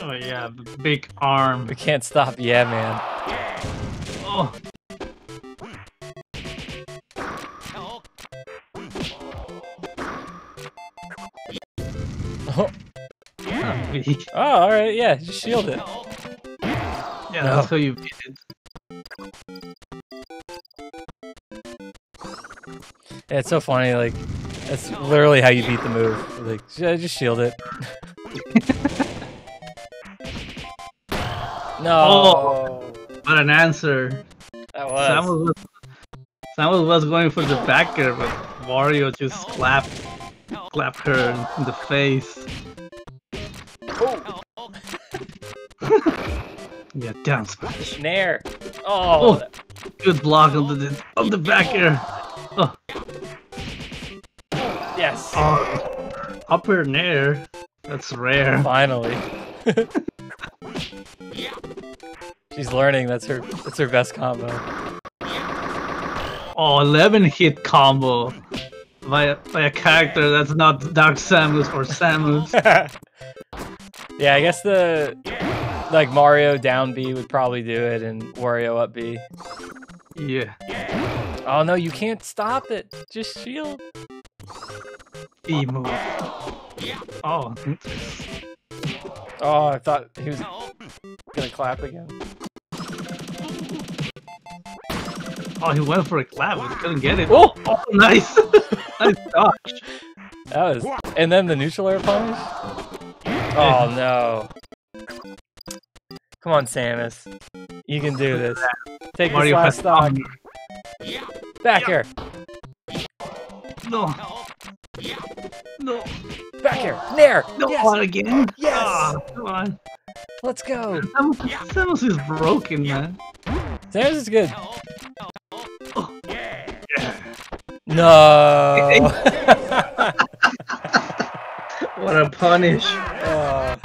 Oh yeah, the big arm. We can't stop. Yeah, man. Oh. Oh. Oh, all right. Yeah, just shield it. Yeah, that's how you beat it. Yeah, it's so funny, like, that's literally how you beat the move. Like, just shield it. No! Oh, what an answer. That was. Samus was going for the back air, but Wario just clapped her in the face. Oh. Yeah, down smash. Nair! Oh! Good block on the back air. Oh. Yes. Oh, upper nair. That's rare. Finally. She's learning. That's her best combo. Oh, 11-hit combo by a character that's not Dark Samus or Samus. Yeah, I guess like Mario down B would probably do it, and Wario up B. Yeah. Oh no, you can't stop it. Just shield. B move. Oh. Oh, I thought he was gonna clap again. Oh, he went for a clap, but he couldn't get it. Oh, oh nice. Nice dodge. That was. And then the neutral air punish. Oh no. Come on, Samus. You can do this. Take this last stock. Back air. No. No. Back air. Nair. No. Yes. On again. Yes. Oh, come on. Let's go. Samus is broken, man. Samus is good. Oh. No. What a punish. Oh.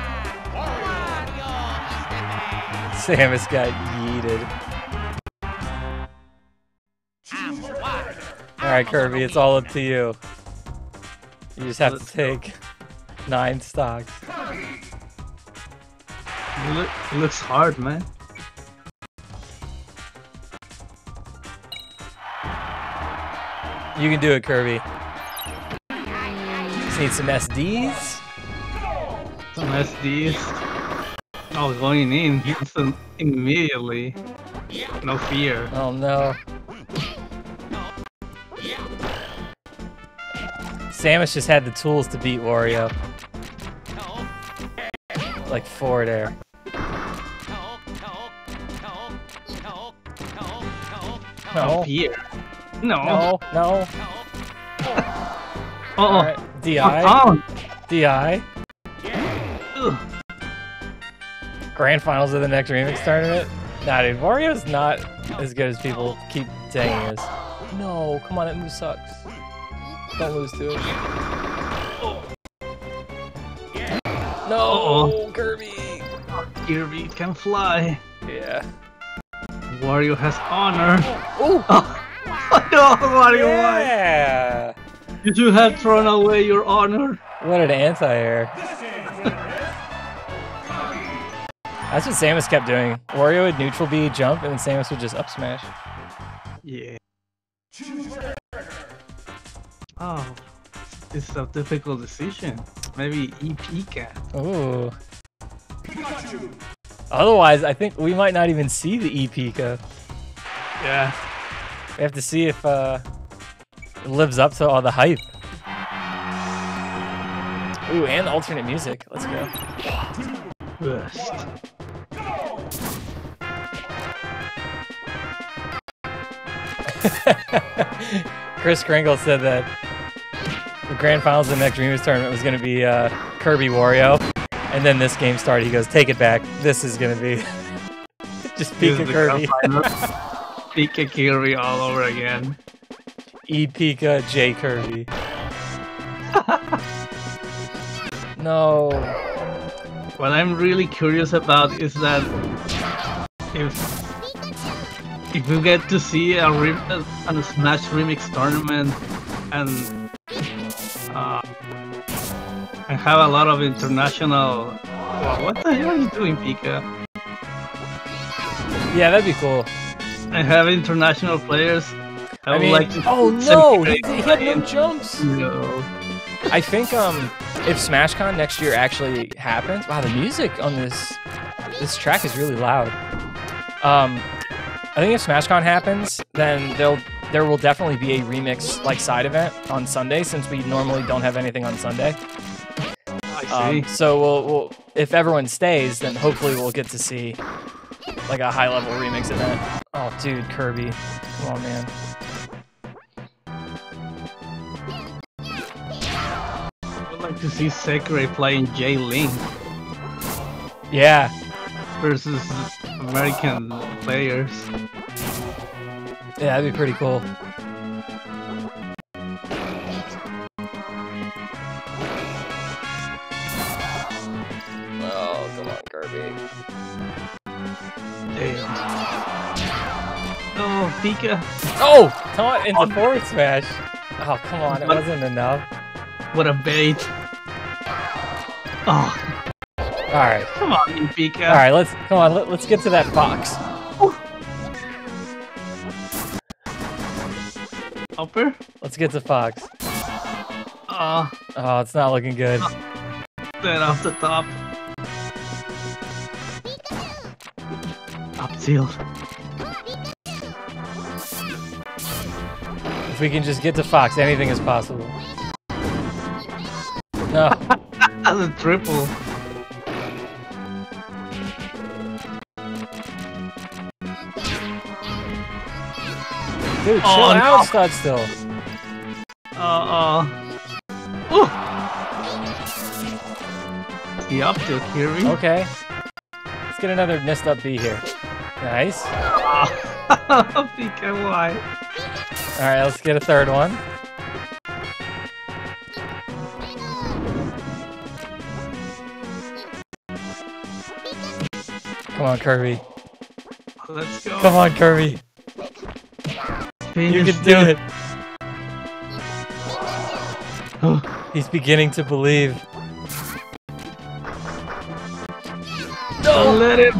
Samus got yeeted. Alright, Kirby, it's all up to you. You just have to take 9 stocks. It looks hard, man. You can do it, Kirby. Just need some SDs. Some SDs. Oh, Oh, going in immediately. No fear. Oh no. Samus just had the tools to beat Wario. Like forward air. No fear. No. No. Uh oh. DI. DI. Grand finals of the Next Remix tournament? Nah, dude, Wario's not as good as people keep saying he is. No, come on, that move sucks. Don't lose to it. No, Kirby! Kirby can fly. Yeah. Wario has honor. Ooh. Oh! No, Wario won! Yeah! You should have thrown away your honor. What an anti-air. That's what Samus kept doing. Wario would neutral B jump, and then Samus would just up smash. Yeah. Oh, it's a difficult decision. Maybe E Pikachu. Ooh. Pikachu. Otherwise, I think we might not even see the E Pika. Yeah. We have to see if it lives up to all the hype. Ooh, and alternate music. Let's go. Best. Chris Kringle said that the grand finals of the Next Dreamers tournament was going to be Kirby Wario, and then this game started. He goes, "Take it back. This is going to be just Pika Kirby, Pika Kirby all over again. E Pika J Kirby." No. What I'm really curious about is that if we get to see a Smash Remix tournament and have a lot of international... What the hell are you doing, Pika? Yeah, that'd be cool. And have international players. I mean, like to... Oh no! He had no jumps! No. I think, if SmashCon next year actually happens... Wow, the music on this track is really loud. I think if SmashCon happens, then there will definitely be a remix like side event on Sunday, since we normally don't have anything on Sunday. I see. So we'll if everyone stays, then hopefully we'll get to see like a high level remix event. Oh, dude, Kirby, come on, man. To see Sakurai playing J Link. Yeah. Versus American players. Yeah, that'd be pretty cool. Oh, come on, Kirby. Damn. Oh, Pika. Oh! Come on, it's a forward smash. Oh, come on, it wasn't enough. What a bait. Oh. Alright. Come on, Pika. Alright, let's get to that box. Upper? Let's get to Fox. Oh, it's not looking good. Then off the top. Up seal. If we can just get to Fox, anything is possible. No. That's a triple. Dude, chill out, start still. Ooh. The up tilt, Kirby. Okay. Let's get another missed up B here. Nice. Pika, why? Alright, let's get a third one. Come on, Kirby. Let's go. Come on, Kirby. You can do it. Oh, he's beginning to believe. Don't let him.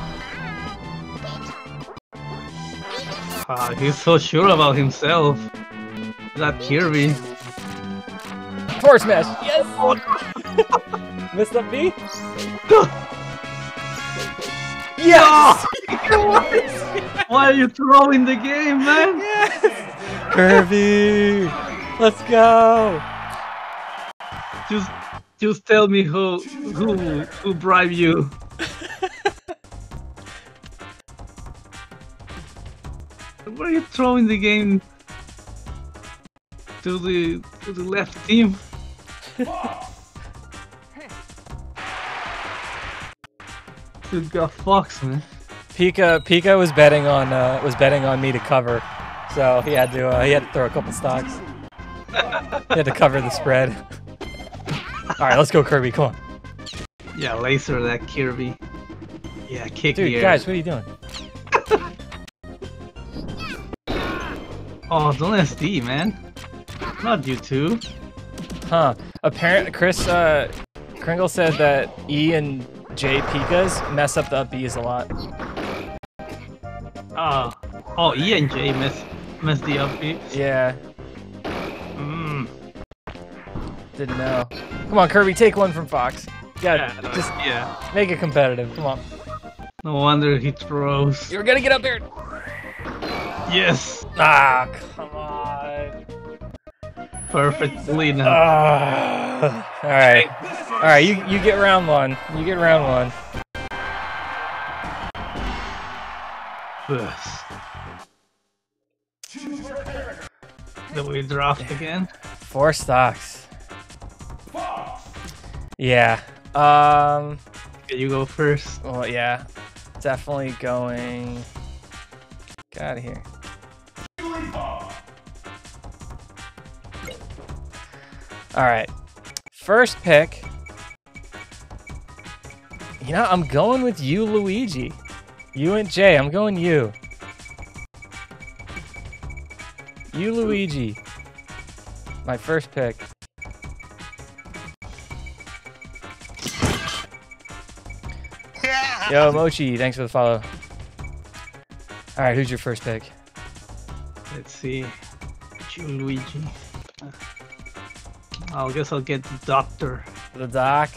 Wow, he's so sure about himself. That Kirby. Force smash. Yes. Missed up B. Yes! Yes! Why are you throwing the game, man? Yes! Kirby! Let's go! Just tell me who bribed you. Why are you throwing the game to the left team? Dude got Fox, man. Pika was betting on me to cover, so he had to throw a couple stocks. He had to cover the spread. All right, let's go, Kirby. Come on. Yeah, laser that Kirby. Yeah, kick the air. Dude, guys, what are you doing? Oh, don't SD, man. Not you two. Huh? Apparently, Chris Kringle said that E and J Pikas mess up the up B's a lot. Oh, E and J mess the up B's? Yeah. Didn't know. Come on, Kirby, take one from Fox. Yeah, make it competitive. Come on. No wonder he throws. You're gonna get up there. Yes. Ah, come on. Perfect lead now. All right. All right, you get round one. You get round one. Yes. Then we dropped again. 4 stocks. Yeah. You go first. Well, yeah. Definitely going. Get out of here. All right. First pick. You know, I'm going with you, Luigi. You and Jay, I'm going you. You, Luigi. My first pick. Yo, Mochi, thanks for the follow. All right, who's your first pick? Let's see. You, Luigi. I guess I'll get the doctor. The doc?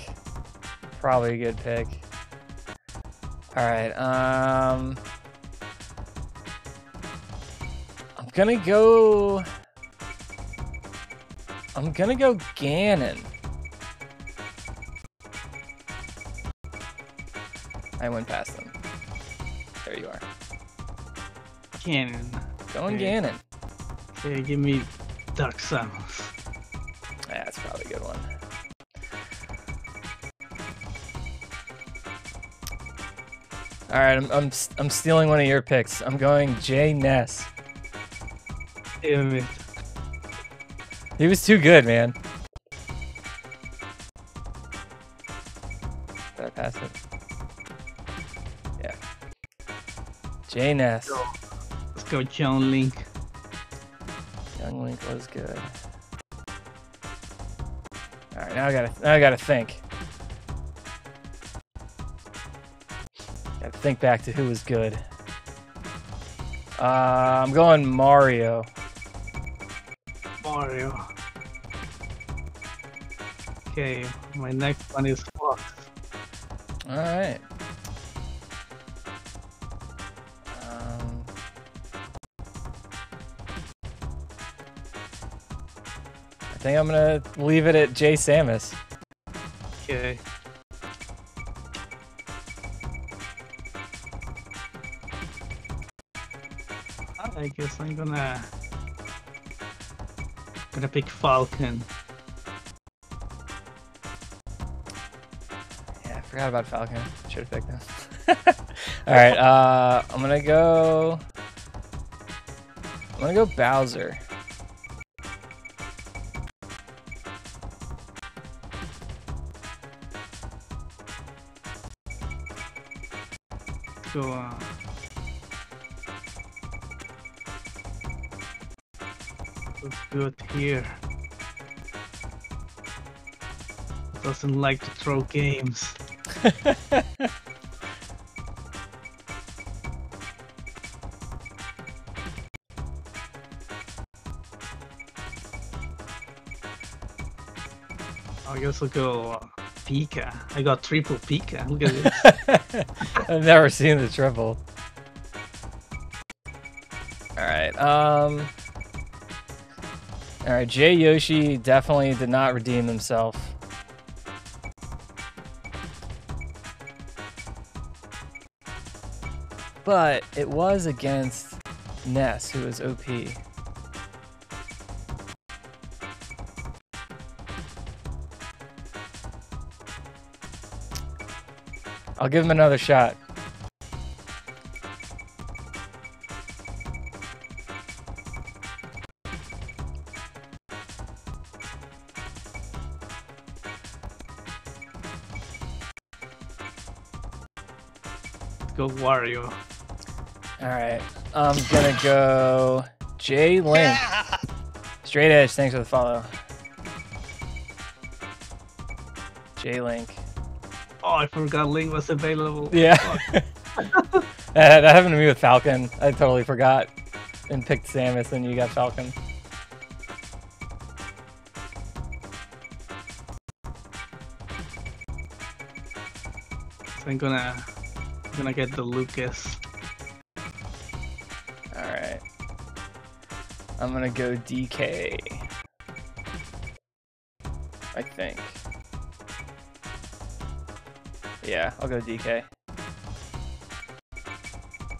Probably a good pick. Alright, I'm gonna go Ganon. I went past them. There you are. Ganon. Going okay. Ganon. Okay, give me Dark Samus. Yeah, that's probably a good one. All right, I'm stealing one of your picks. I'm going Jay Ness. Damn it. He was too good, man. Did I pass it? Yeah. Jay Ness. Let's go, John Link. Young Link was good. All right, now I gotta think. Gotta think back to who was good. I'm going Mario. Mario. Okay, my next one is Fox. All right. I think I'm gonna leave it at Jay Samus. Okay. I guess I'm gonna pick Falcon. Yeah, I forgot about Falcon. Should have picked him. All right, I'm gonna go Bowser. Go on. Looks good here. Doesn't like to throw games. I guess I'll go Pika. I got triple Pika. Look at this. I've never seen the triple. Alright, Alright, Jay Yoshi definitely did not redeem himself. But it was against Ness, who was OP. I'll give him another shot. Go Wario. Alright, I'm gonna go J Link. Straight Edge, thanks for the follow. J Link. Oh, I forgot Link was available. Yeah. That happened to me with Falcon. I totally forgot and picked Samus, and you got Falcon. So I'm gonna get the Lucas. Alright. I'm gonna go DK. I think. Yeah, I'll go DK.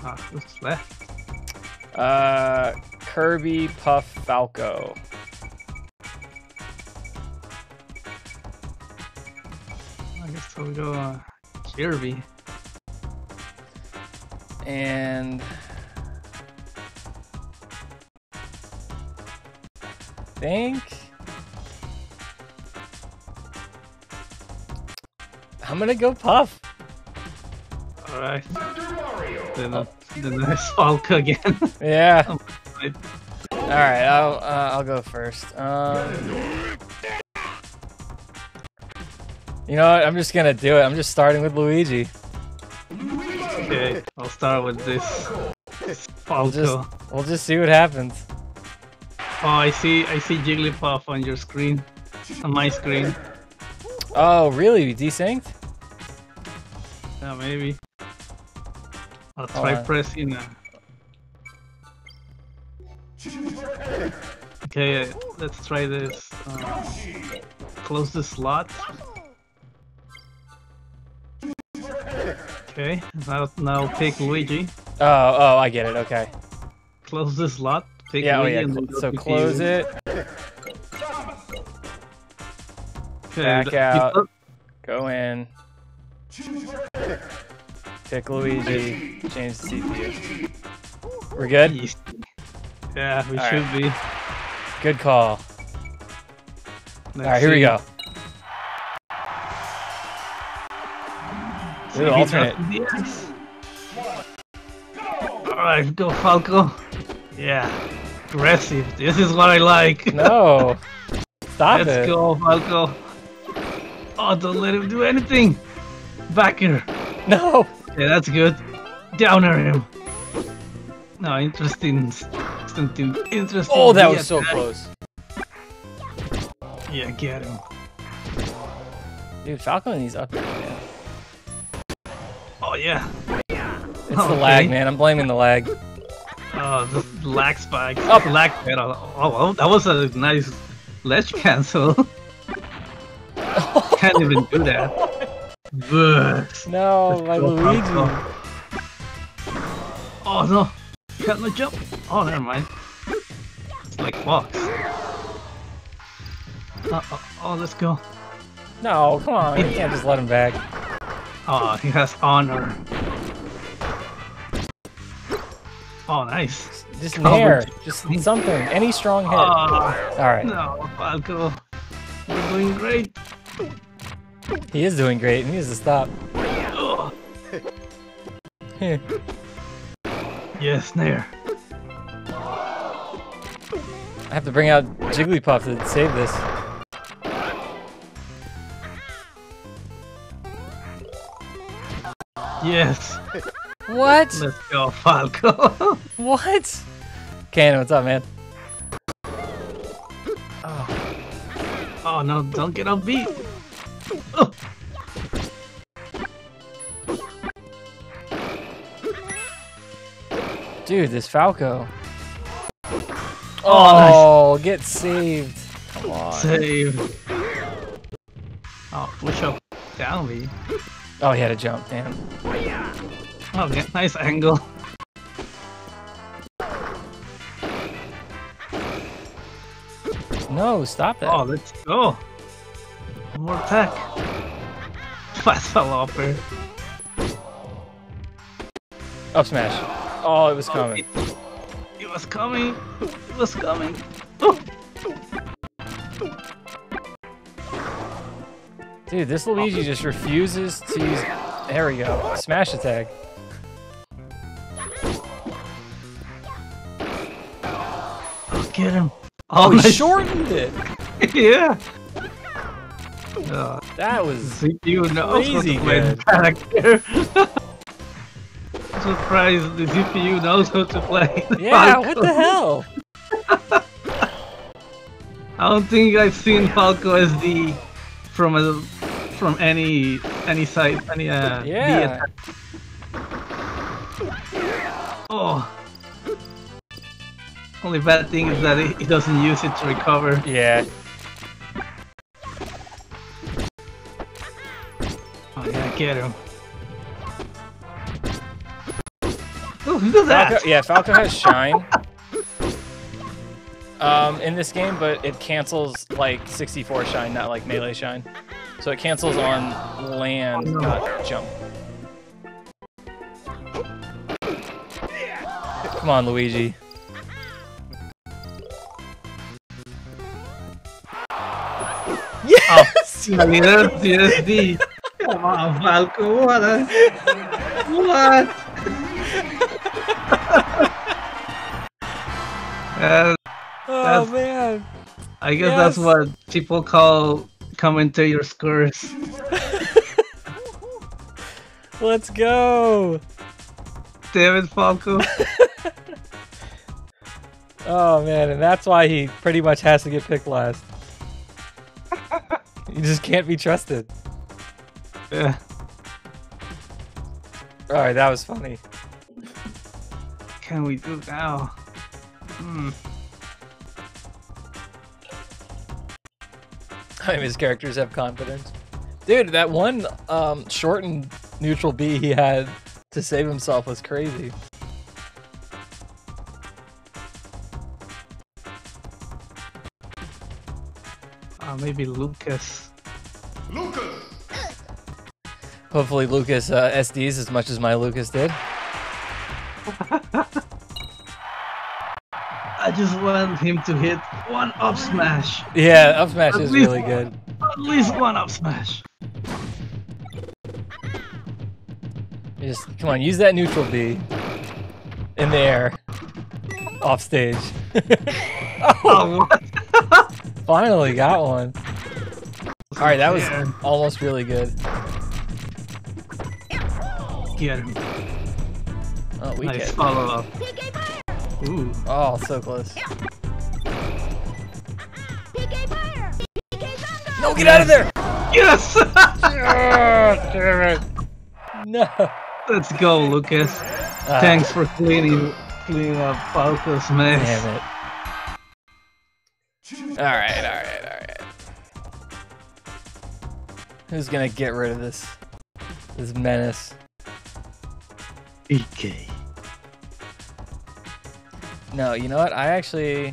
Ah, who's left? Kirby, Puff, Falco. I guess I'll go Kirby. And I think. I'm gonna go Puff. All right. Then there's Falco again. Yeah. All right. I'll go first. You know what? I'm just gonna do it. I'm just starting with Luigi. Okay. I'll start with this Falco. We'll just see what happens. Oh, I see Jigglypuff on your screen, on my screen. Oh, really? You desynced? Yeah, maybe. I'll try pressing Okay, let's try this. Close the slot. Okay, now pick Luigi. Oh, I get it, okay. Close the slot, pick Luigi. And then so close it. Back out, go in, pick Luigi, change the CPU. We're good? Yeah, we should be. Good call. Alright, here we go. Dude, alternate. Alright, go Falco. Yeah, aggressive. This is what I like. No, stop it. Let's go, Falco. Oh, don't let him do anything! Back here! No! Yeah, that's good. Downer him! No, interesting. Oh, that was so close. Yeah, get him. Dude, Falco and he's up here, man. Oh, yeah. It's the lag, man. I'm blaming the lag. Oh, the lag spike. Oh, lag pedal. Oh, that was a nice ledge cancel. Can't even do that. No, my Luigi. Oh no, can't jump. Oh, never mind. It's like Fox. Oh, let's go. No, come on. You can't just let him back. Oh, he has honor. Oh, nice. Just an air. Just something. Any strong hit. All right. No, Falco. You're doing great. He is doing great. He needs to stop. Yes, snare. I have to bring out Jigglypuff to save this. Yes. What? Let's go, Falco. What? Cannon, what's up, man? Oh. Oh no, don't get on beat. Oh. Dude, this Falco. Oh, get saved. Come on. Save. Oh, push up. Down me. Oh, he had a jump, damn. Oh, yeah, nice angle. No, stop it. Oh, let's go. One more attack. Fast fell off her. Up smash. Oh, it was coming. It was coming. It was coming. Oh. Dude, this Luigi just refuses to use... There we go. Smash attack. Oh, get him. Oh, he shortened it! Yeah! That was crazy good. I'm surprised the CPU knows how to play. Yeah, Falco. What the hell? I don't think I've seen Falco as the... from any side, any yeah. Oh, only bad thing is that he doesn't use it to recover. Yeah. Oh yeah, get him. Oh, who does that? Falco, yeah, Falco has shine. In this game, but it cancels like 64 shine, not like melee shine. So it cancels on land, not jump. Come on, Luigi. Yes! Yes, come on, Falco. What? Oh man! I guess that's what people call commentator scores. Let's go! Damn it, Falco! Oh man, and that's why he pretty much has to get picked last. He just can't be trusted. Yeah. Alright, that was funny. What can we do now? Hmm. His characters have confidence. Dude, that one shortened neutral B he had to save himself was crazy. Maybe Lucas. Lucas! Hopefully Lucas SDs as much as my Lucas did. I just want him to hit one up smash. Yeah, up smash is really good. At least one up smash. Just come on, use that neutral B in the air, off stage. Oh, what? Finally got one. All right, that was almost really good. Get him. Oh, we nice follow up. Ooh. Oh, so close. No, get out of there! Yes! Oh, damn it. No. Let's go, Lucas. Thanks for cleaning up Falco's mess. Damn it. Alright. Who's gonna get rid of this menace? EK. No, you know what? I actually...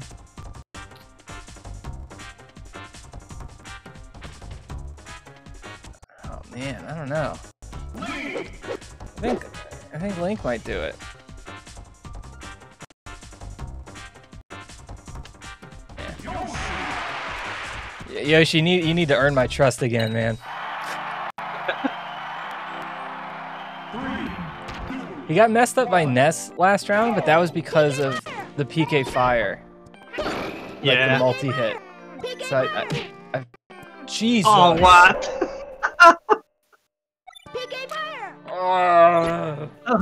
Oh man, I don't know. I think Link might do it. Yeah. Yoshi, you need to earn my trust again, man. He got messed up by Ness last round, but that was because of the PK fire, like the multi-hit. So I Jesus! Oh what?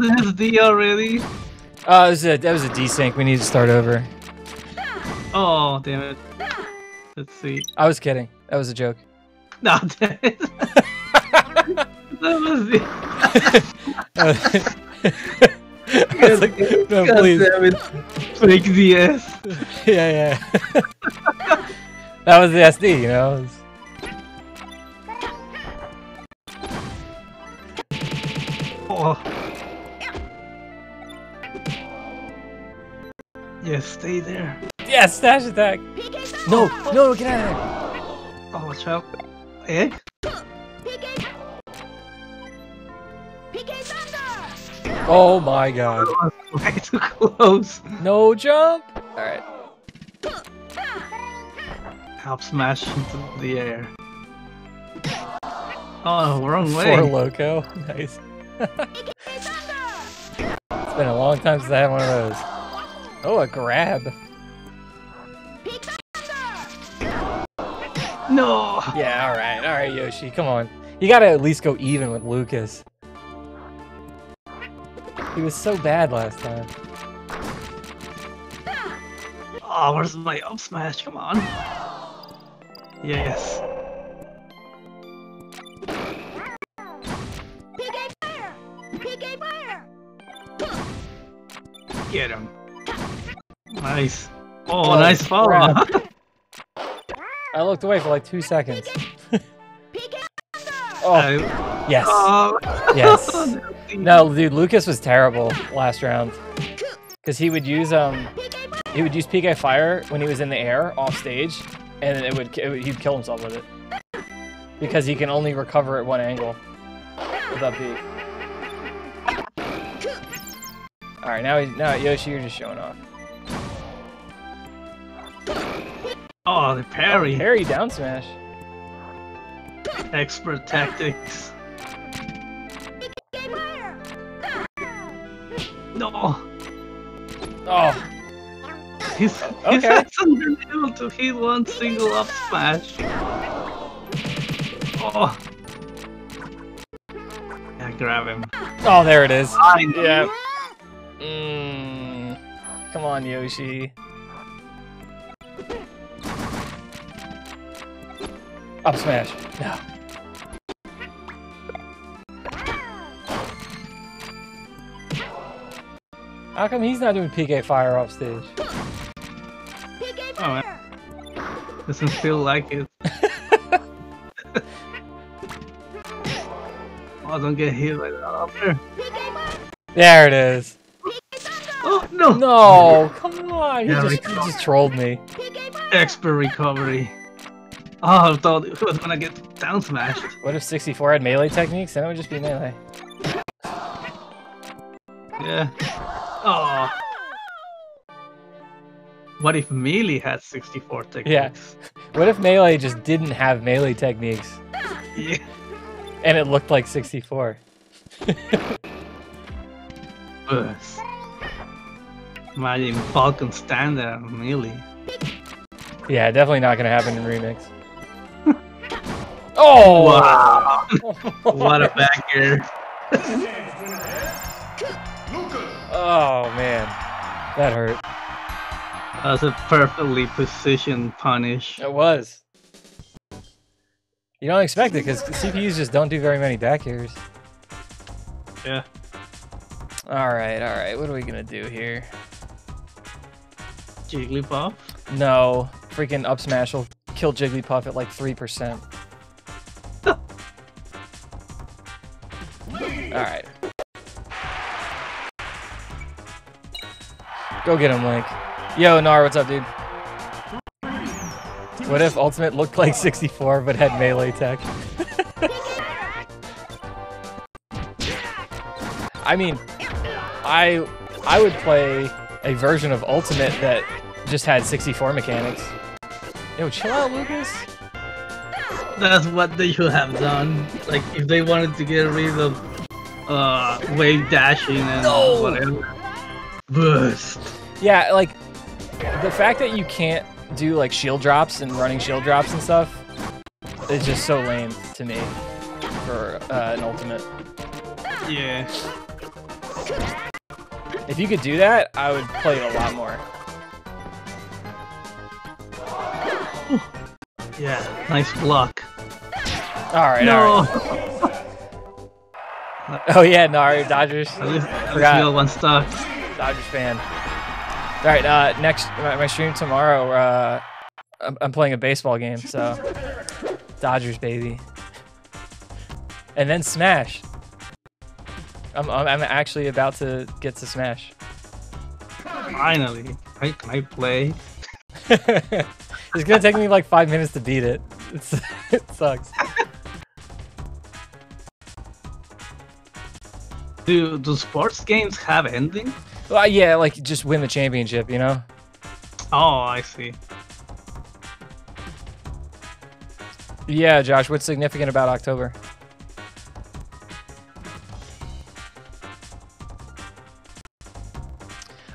This is D already. Oh, that was a desync. We need to start over. Oh damn it! Let's see. I was kidding. That was a joke. No, damn it. That was the. I was like, no, please. Fake ZS. Yeah, yeah. That was the SD, you know? Oh. Yes, stay there. Yes, dash attack. No, no, get out of there. Oh, watch out. Egg? Oh my god. Oh, way too close. No jump? Alright. Help smash into the air. Oh, wrong way. Poor Loco. Nice. It's been a long time since I had one of those. Oh, a grab. No! Yeah, alright, Yoshi, come on. You gotta at least go even with Lucas. He was so bad last time. Oh, where's my up smash? Come on. Yes. PK fire! PK fire! Get him. Nice. Oh, oh nice follow. I looked away for like 2 seconds. Oh, yes. Yes. No, dude, Lucas was terrible last round because he would use PK Fire when he was in the air off stage, and he'd kill himself with it because he can only recover at one angle with upbeat. All right, now Yoshi, you're just showing off. Oh, the parry! Oh, parry down smash. Expert tactics. No. Oh. He's unable to hit one single up smash. Oh. Yeah, grab him. Oh, there it is. Yeah. Come on, Yoshi. Up smash. No. How come he's not doing PK Fire off stage? Oh, man. Doesn't feel like it. Oh, don't get hit like that up there. There it is. Oh, no! No, come on! He just trolled me. Expert recovery. Oh, I thought it was gonna get down smashed. What if 64 had melee techniques? Then it would just be melee. Yeah. Oh. What if melee had 64 techniques? Yeah. What if melee just didn't have melee techniques? Yeah. And it looked like 64. Imagine Falcon stand there on melee. Yeah, definitely not gonna happen in Remix. Oh! Wow! What a backer! Oh man, that hurt. That was a perfectly positioned punish. It was. You don't expect it because CPUs just don't do very many back airs. Yeah. All right. What are we gonna do here? Jigglypuff? No. Freaking up smash will kill Jigglypuff at like 3%. Alright. Go get him, Link. Yo, Nar, what's up, dude? What if Ultimate looked like 64 but had melee tech? I mean, I would play a version of Ultimate that just had 64 mechanics. Yo, chill out, Lucas. That's what they should have done. Like, if they wanted to get rid of wave dashing and whatever. Burst. Yeah, like, the fact that you can't do, like, shield drops and running shield drops and stuff is just so lame to me for an Ultimate. Yeah. If you could do that, I would play it a lot more. Yeah, nice block. All right. Oh yeah, Naru, Dodgers. At least no one stuck. Dodgers fan. All right, next my stream tomorrow. I'm playing a baseball game, so Dodgers baby. And then Smash. I'm actually about to get to Smash. Finally, can I play? It's gonna take me like 5 minutes to beat it. It sucks. Do sports games have ending? Well, yeah, like just win the championship, you know? Oh, I see. Yeah, Josh, what's significant about October?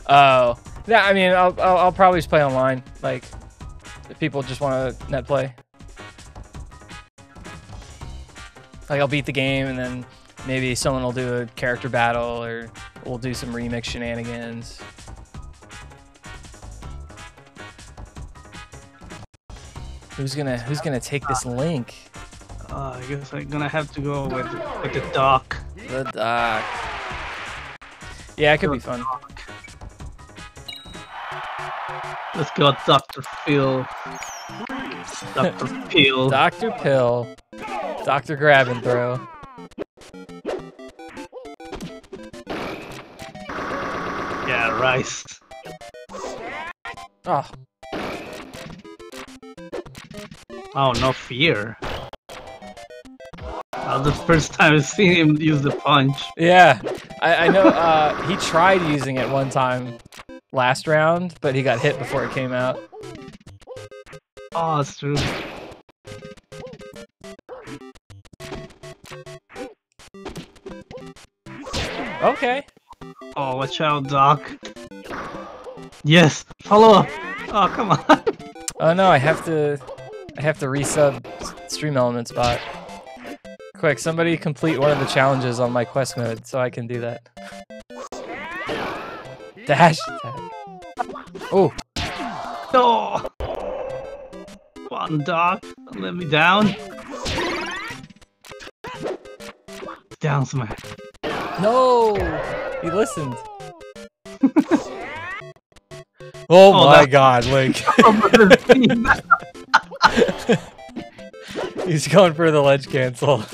Oh, yeah. I mean, I'll probably just play online. Like, if people just want to net play, like I'll beat the game, and then maybe someone will do a character battle, or we'll do some remix shenanigans. Who's gonna take this link? I guess I'm gonna have to go with the doc. The doc. Yeah, it could be fun. Let's go, Dr. Phil. Dr. Phil. Dr. Pill. Dr. Grab and Throw. Yeah, rice. Oh. Oh, no fear. That was the first time I've seen him use the punch. Yeah, I know. He tried using it one time. Last round, but he got hit before it came out. Oh, that's true. Okay. Oh, watch out, Doc. Yes, follow up. Oh, come on. Oh no, I have to resub Stream Elements bot. Quick, somebody complete one of the challenges on my quest mode so I can do that. Dash attack. Oh. No. Come on, Doc. Don't let me down. Down smash. No. He listened. Oh my God, Link. He's going for the ledge cancel.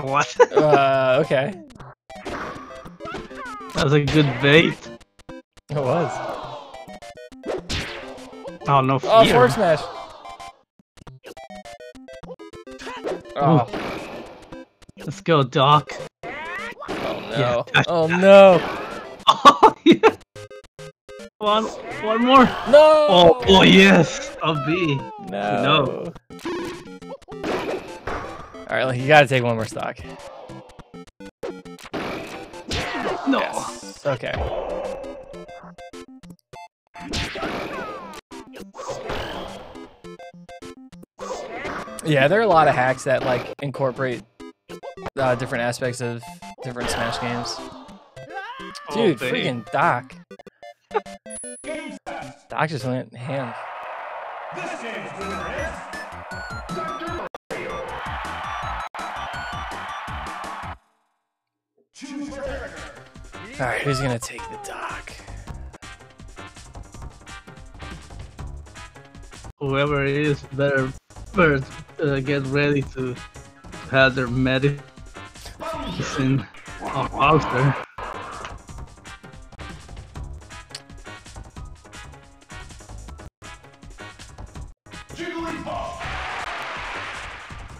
What? Okay. That was a good bait. It was. Oh, no fear. Oh, forward smash. Oh. Let's go, Doc. Oh, no. Yeah. Oh, no. Oh, yeah. One more. No. Oh, oh yes. A B. No. All right, like, you gotta take one more stock. No. Yes. Okay. Yeah, there are a lot of hacks that like incorporate different aspects of different Smash games. Dude, freaking Doc. Doc just went ham. Alright, who's gonna take the Doc? Whoever it is, better first get ready to have their medicine on Walter.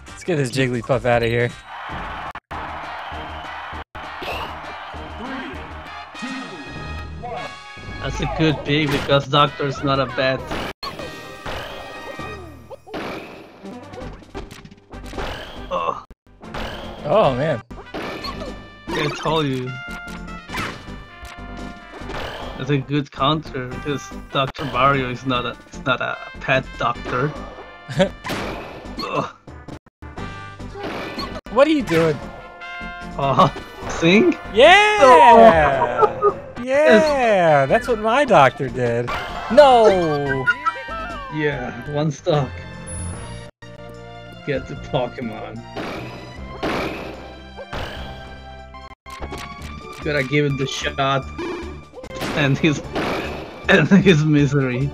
Let's get this Jigglypuff out of here. That's a good pick because Doctor's not a bat. Oh. Oh man. I told you. That's a good counter because Dr. Mario is not a pet doctor. What are you doing? Oh. sing? Yeah! Oh. Yeah! That's what my doctor did. No! Yeah, one stock. Get the Pokemon. Gotta give it the shot. And his misery.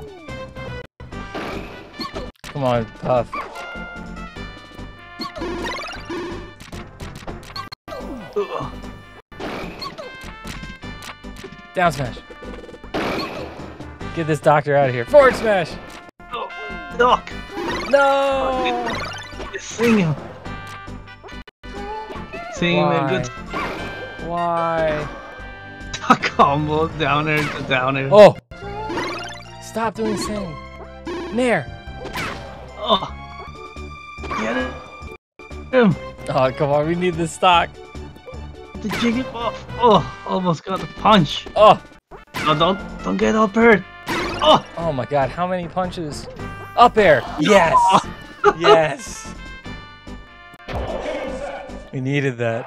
Come on, Puff. Ugh. Down smash. Get this doctor out of here. Forward smash. Oh, Doc. No. Sing him. Sing him good. Why? Combo down air to down air. Oh! Stop doing the same. Nair. Oh. Get him. Oh, come on. We need this stock. The Jigglypuff. Oh, almost got the punch. Oh. No, don't get up air. Oh. Oh my God. How many punches? Up air. Yes. Oh. Yes. We needed that.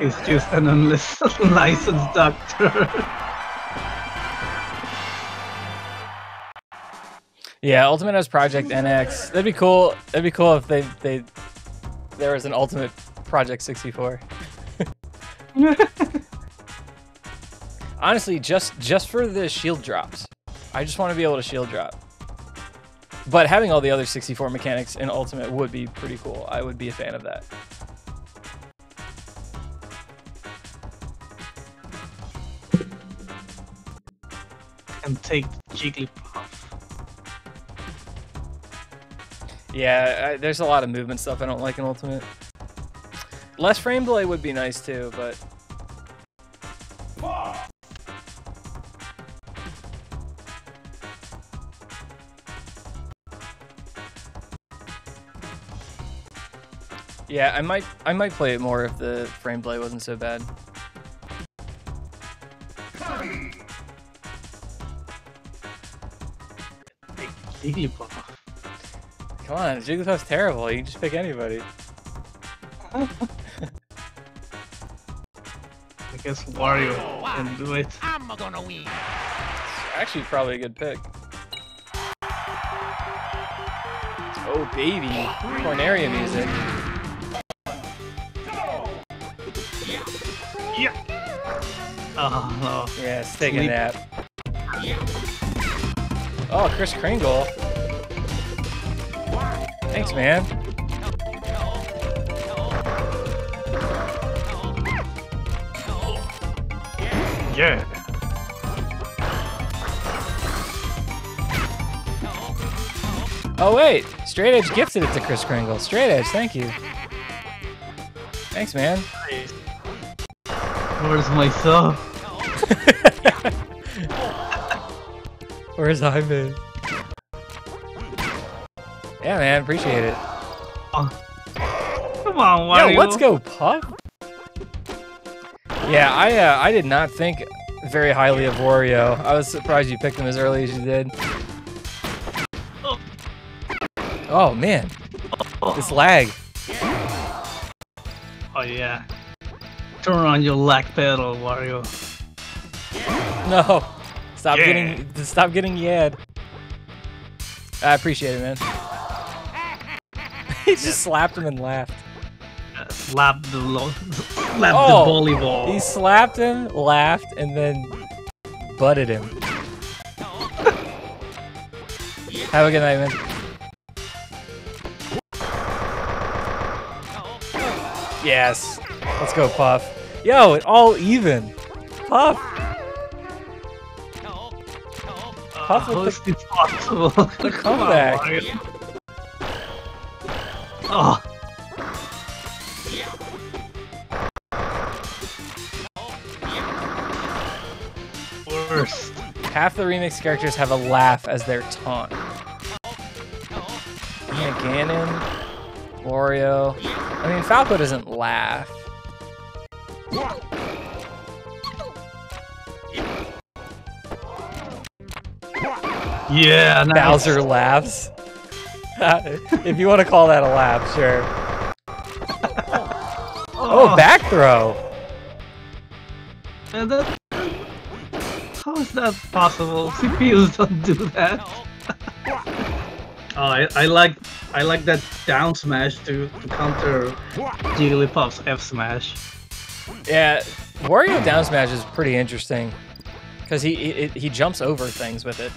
He's just an unlicensed doctor. Yeah, Ultimate has Project NX. That'd be cool. That'd be cool if there was an Ultimate Project 64. Honestly, just for the shield drops, I just want to be able to shield drop. But having all the other 64 mechanics in Ultimate would be pretty cool. I would be a fan of that. And take Jigglypuff. Yeah, there's a lot of movement stuff I don't like in Ultimate. Less frame delay would be nice too, but... Yeah, I might play it more if the frame delay wasn't so bad. Jigglypuff. Come on, Jigglypuff's terrible. You can just pick anybody. I guess Wario can do it. I'm gonna win. It's actually probably a good pick. Oh baby, Corneria music. Yeah. Oh no. Yeah, let's take a nap. Oh, Chris Kringle. Thanks, man. Yeah. Oh, wait. Straight Edge gifted it to Chris Kringle. Straight Edge, thank you. Thanks, man. Where's my sub? Where's Jaime? Yeah, man, appreciate it. Oh. Come on, Wario. Yo, let's go, Puff. Yeah, I did not think very highly of Wario. I was surprised you picked him as early as you did. Oh, oh man, this lag. Oh yeah. Turn on your lag pedal, Wario. No. Stop getting yad. I appreciate it, man. He just slapped him and laughed. Slapped the volleyball. He slapped him, laughed, and then butted him. Have a good night, man. Yes. Let's go, Puff. Yo, it all even. Puff. Puff with the comeback. Oh. Worst. Half the remix characters have a laugh as their taunt. Yeah, Ganon, Wario. I mean, Falco doesn't laugh. Yeah, nice. Bowser laughs. If you want to call that a laugh, sure. Oh, Oh, back throw. How is that possible? CPUs don't do that. I like that down smash to counter Jigglypuff's F smash. Yeah, Wario down smash is pretty interesting because he jumps over things with it.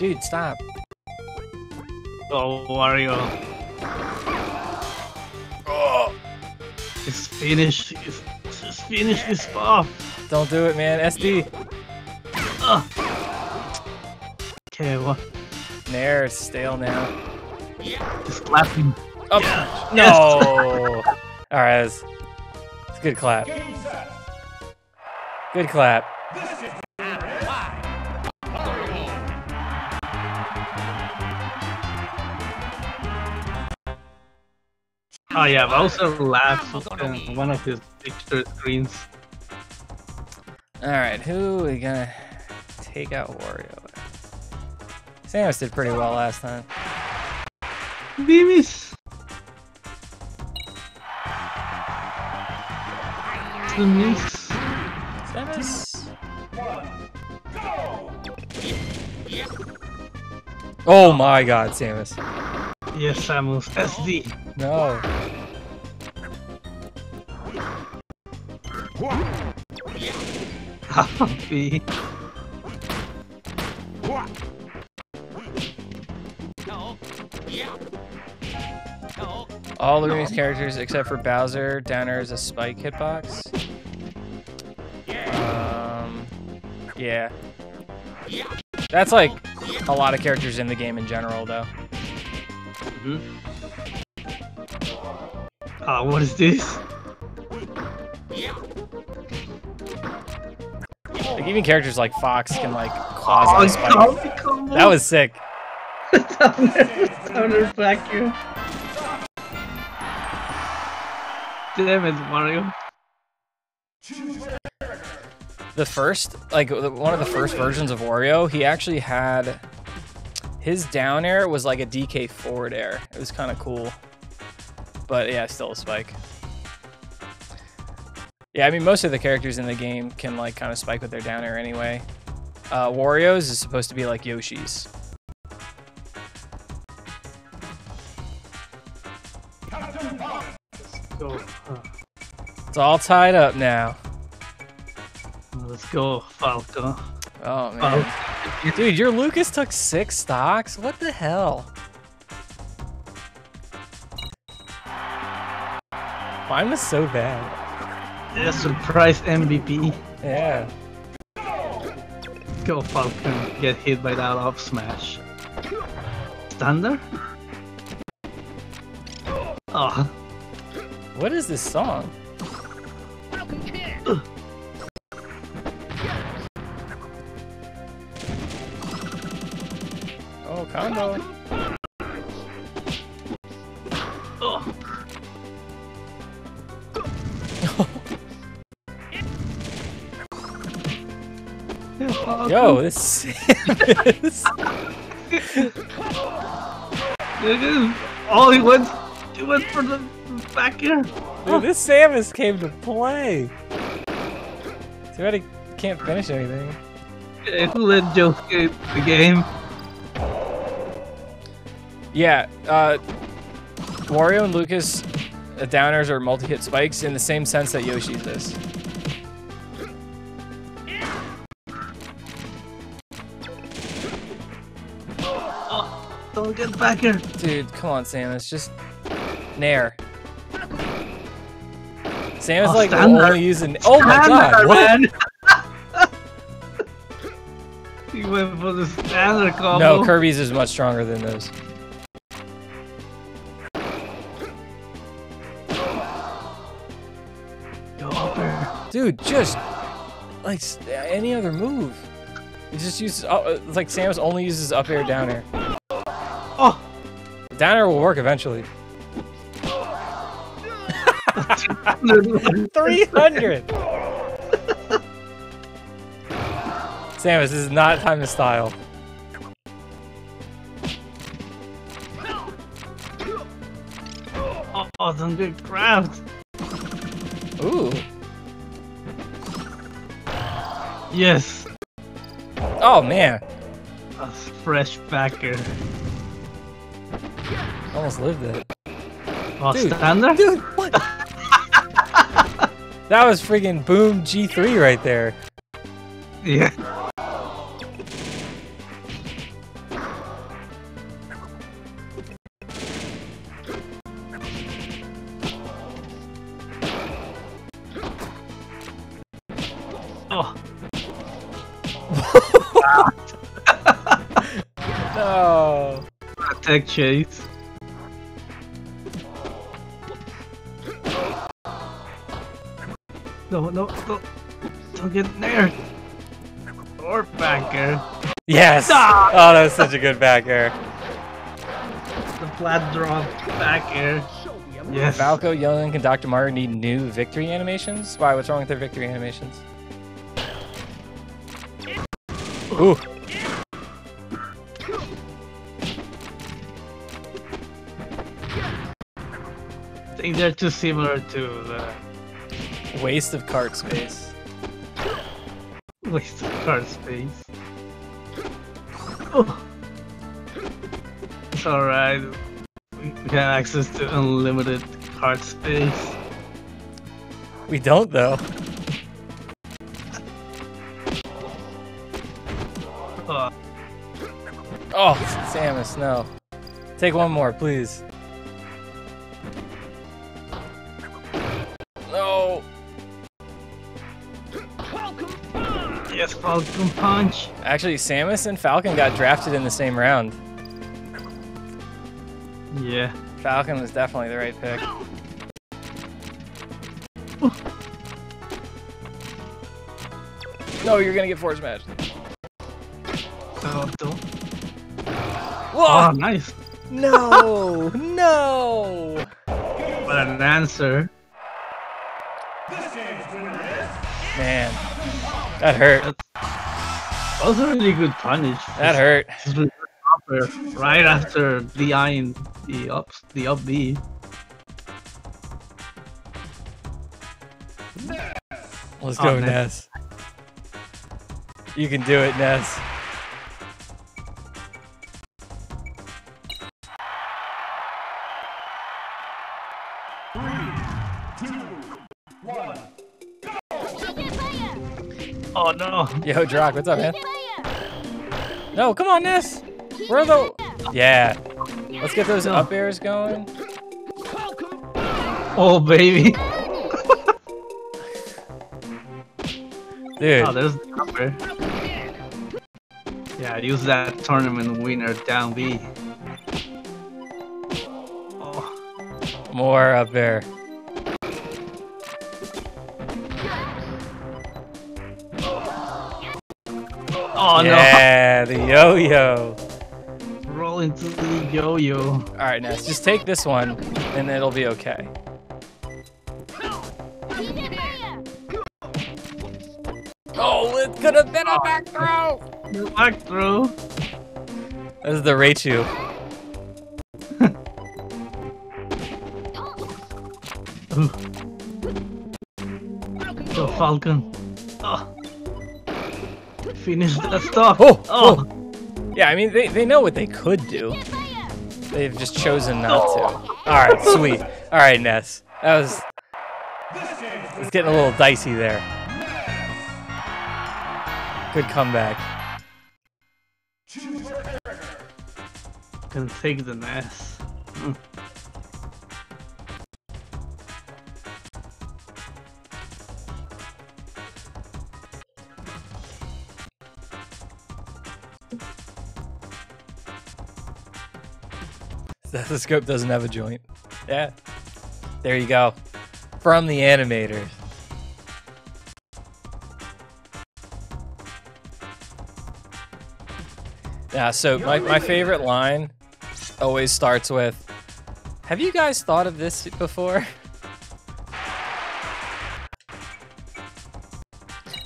Dude, stop. Oh, Wario. Oh. It's finished. Just finish this off. Don't do it, man. SD. Okay, what? Nair is stale now. Just clap him. Oh, yeah. No! Alright, it's a good clap. Good clap. Oh yeah, I also laughed on one of his picture screens. Alright, who are we gonna take out Wario? Samus did pretty well last time. Beavis! Samus! Oh my god, Samus. Yes, Samus. SD! No. Happy. All the remix characters except for Bowser, downer is a spike hitbox. Yeah. That's like a lot of characters in the game in general, though. What is this? Like, even characters like Fox can like cause a spike. That was sick. Downer vacuum. Damn it, Mario. The first, like, one of the first versions of Wario, he actually had... his down air was like a DK forward air. It was kind of cool. But yeah, still a spike. Yeah, I mean, most of the characters in the game can, like, kind of spike with their down air anyway. Wario's is supposed to be like Yoshi's. It's all tied up now. Let's go, Falco. Oh, man. Falco. Dude, your Lucas took 6 stocks? What the hell? Mine was so bad. Yeah, surprise MVP. Yeah. Go, Falcon. Get hit by that off smash. Thunder? Oh. What is this song? Oh, combo. Oh. Yo, this is... Oh, he went for the back air. Dude, this Samus came to play. Too bad he can't finish anything. Who let Josuke the game? Yeah, Wario and Lucas downers are multi-hit spikes in the same sense that Yoshi's is. Don't get back here. Dude, come on, Samus. Just Nair. Samus, like, only using... Oh, my God, what? He went for the standard combo. No, Kirby's is much stronger than those. Dude, just, like, any other move. It just uses, like, Samus only uses up air, down air. Oh! Down air will work eventually. 300! Samus, this is not time to style. Oh, don't get grabbed. Ooh. Yes. Oh man. A fresh backer. Almost lived it. Oh, dude, standard? Dude, what? That was friggin' boom G3 right there. Yeah. Oh. No. Attack chase. No, no, no. Don't get in there. Or backer. Yes! Ah! Oh, that was such a good backer. The flat drop backer. Yes. Falco, Young, and Dr. Mario need new victory animations? Why? What's wrong with their victory animations? Ooh. I think they're too similar to the... Waste of card space. Waste of card space. Oh. It's alright. We have access to unlimited card space. We don't though. Oh, oh Samus, no. Take one more, please. No. Yes, Falcon Punch! Actually, Samus and Falcon got drafted in the same round. Yeah. Falcon was definitely the right pick. No, you're gonna get force matched. Oh, don't. Whoa! Oh, nice! No! No! What an answer. Man. That hurt. That was a really good punish. That hurt. Right after the I and the up B. Let's go, Ness. You can do it, Ness. Oh no! Yo, Drak, what's up, man? No, come on, Ness! Where are the... Yeah. Let's get those up airs going. Oh, baby! Dude. Oh, there's the up air. Yeah, use that tournament winner down B. Oh. More up air. Oh, yeah, no. The yo-yo. Roll into the yo-yo. All right, Ness, just take this one, and it'll be okay. Oh, it could have been a back throw. Back throw. This is the Raichu. The Falcon. Oh. Finish that stuff. Oh, oh, oh! Yeah, I mean they know what they could do. They've just chosen not to. All right, sweet. All right, Ness. That was. It's getting a little dicey there. Good comeback. Gonna take the Ness. Mm. The scope doesn't have a joint. Yeah. There you go. From the animator. Yeah, so my favorite line always starts with, have you guys thought of this before?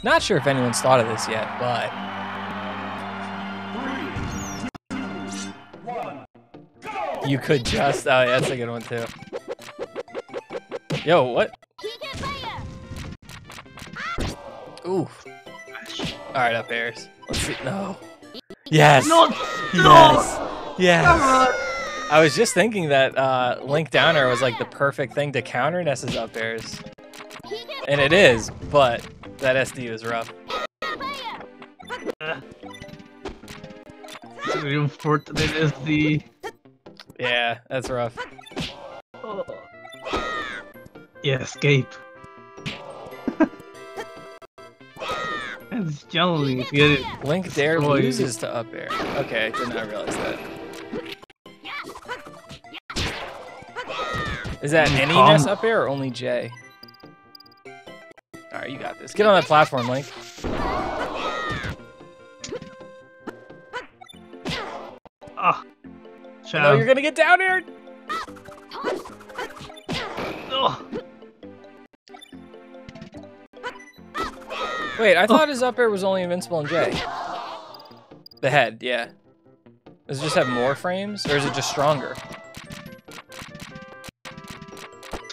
Not sure if anyone's thought of this yet, but... You could just. Oh, yeah, that's a good one too. Yo, what? Oof. Alright, up airs. Let's see. No. Yes! No! Yes! Yes! I was just thinking that Link Downer was like the perfect thing to counter Ness's up airs. And it is, but that SD was rough. Unfortunate SD. Yeah, that's rough. Oh. Yeah, escape. It's jelly. If you get it. Link there loses to up air. Okay, I did not realize that. Is that any Ness up air or only J? Alright, you got this. Get on that platform, Link. Ah. No, you're gonna get down here! Ugh. Wait, I thought his up air was only invincible in J. The head, yeah. Does it just have more frames, or is it just stronger?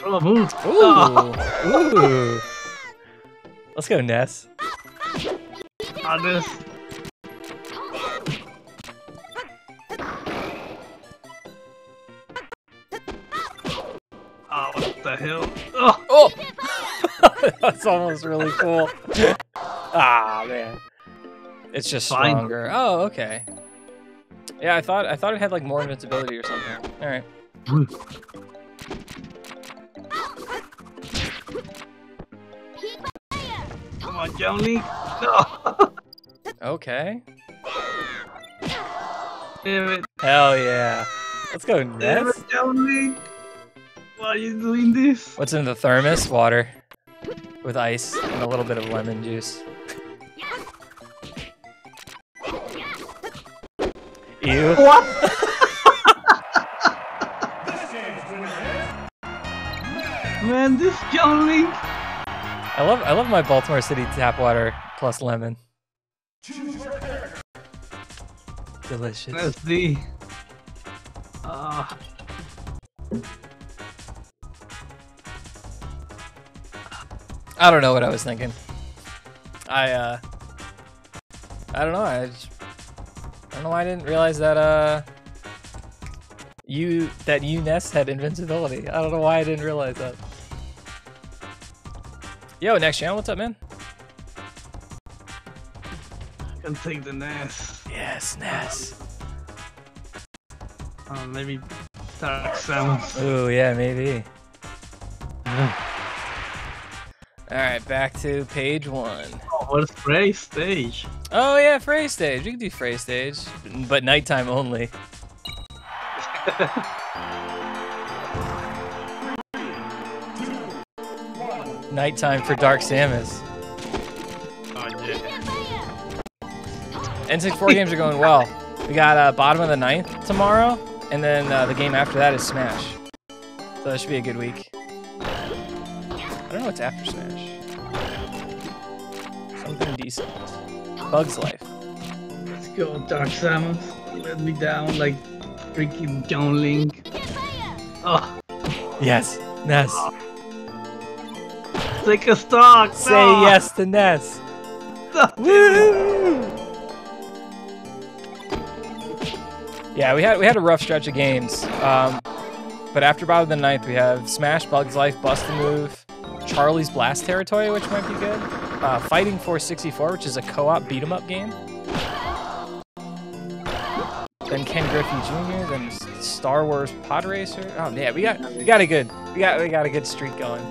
Oh, move. Ooh! Ooh! Let's go, Ness. On this. Oh, what the hell? Oh! Oh. That's almost really cool. Ah, man. It's just stronger. Oh, okay. Yeah, I thought it had like more invincibility or something. All right. Come on, Johnny. No. Okay. Damn it. Hell yeah. Let's go, Ness. Damn it, Johnny. Why are you doing this? What's in the thermos? Water. With ice and a little bit of lemon juice. Ew. What? Man, this John Link. I love my Baltimore City tap water plus lemon. Delicious. Let's see. I don't know what I was thinking. I don't know. I don't know why I didn't realize that you Ness had invincibility. I don't know why I didn't realize that. Yo, Next Channel, what's up, man? I can take the Ness. Yes, Ness. Maybe Dark Samus. Ooh, yeah, maybe. Alright, back to page one. Oh, what's Frey Stage? Oh, yeah, Frey Stage. You can do Frey Stage, but nighttime only. Nighttime for Dark Samus. Oh, yeah. N64 games are going well. We got bottom of the 9th tomorrow, and then the game after that is Smash. So that should be a good week. I don't know what's after Smash. Something decent. Bug's Life. Let's go, Dark Samus. Let me down like freaking John Link. Oh. Yes, Ness. Oh. Take a stock. Say yes to Ness. Woo! Yeah, we had a rough stretch of games. But after bottom of the 9th, we have Smash, Bug's Life, Bust a Move, Charlie's Blast Territory, which might be good. Fighting Force 64, which is a co-op beat-em-up game. Then Ken Griffey Jr. Then Star Wars Pod Racer. Oh yeah, we got a good streak going.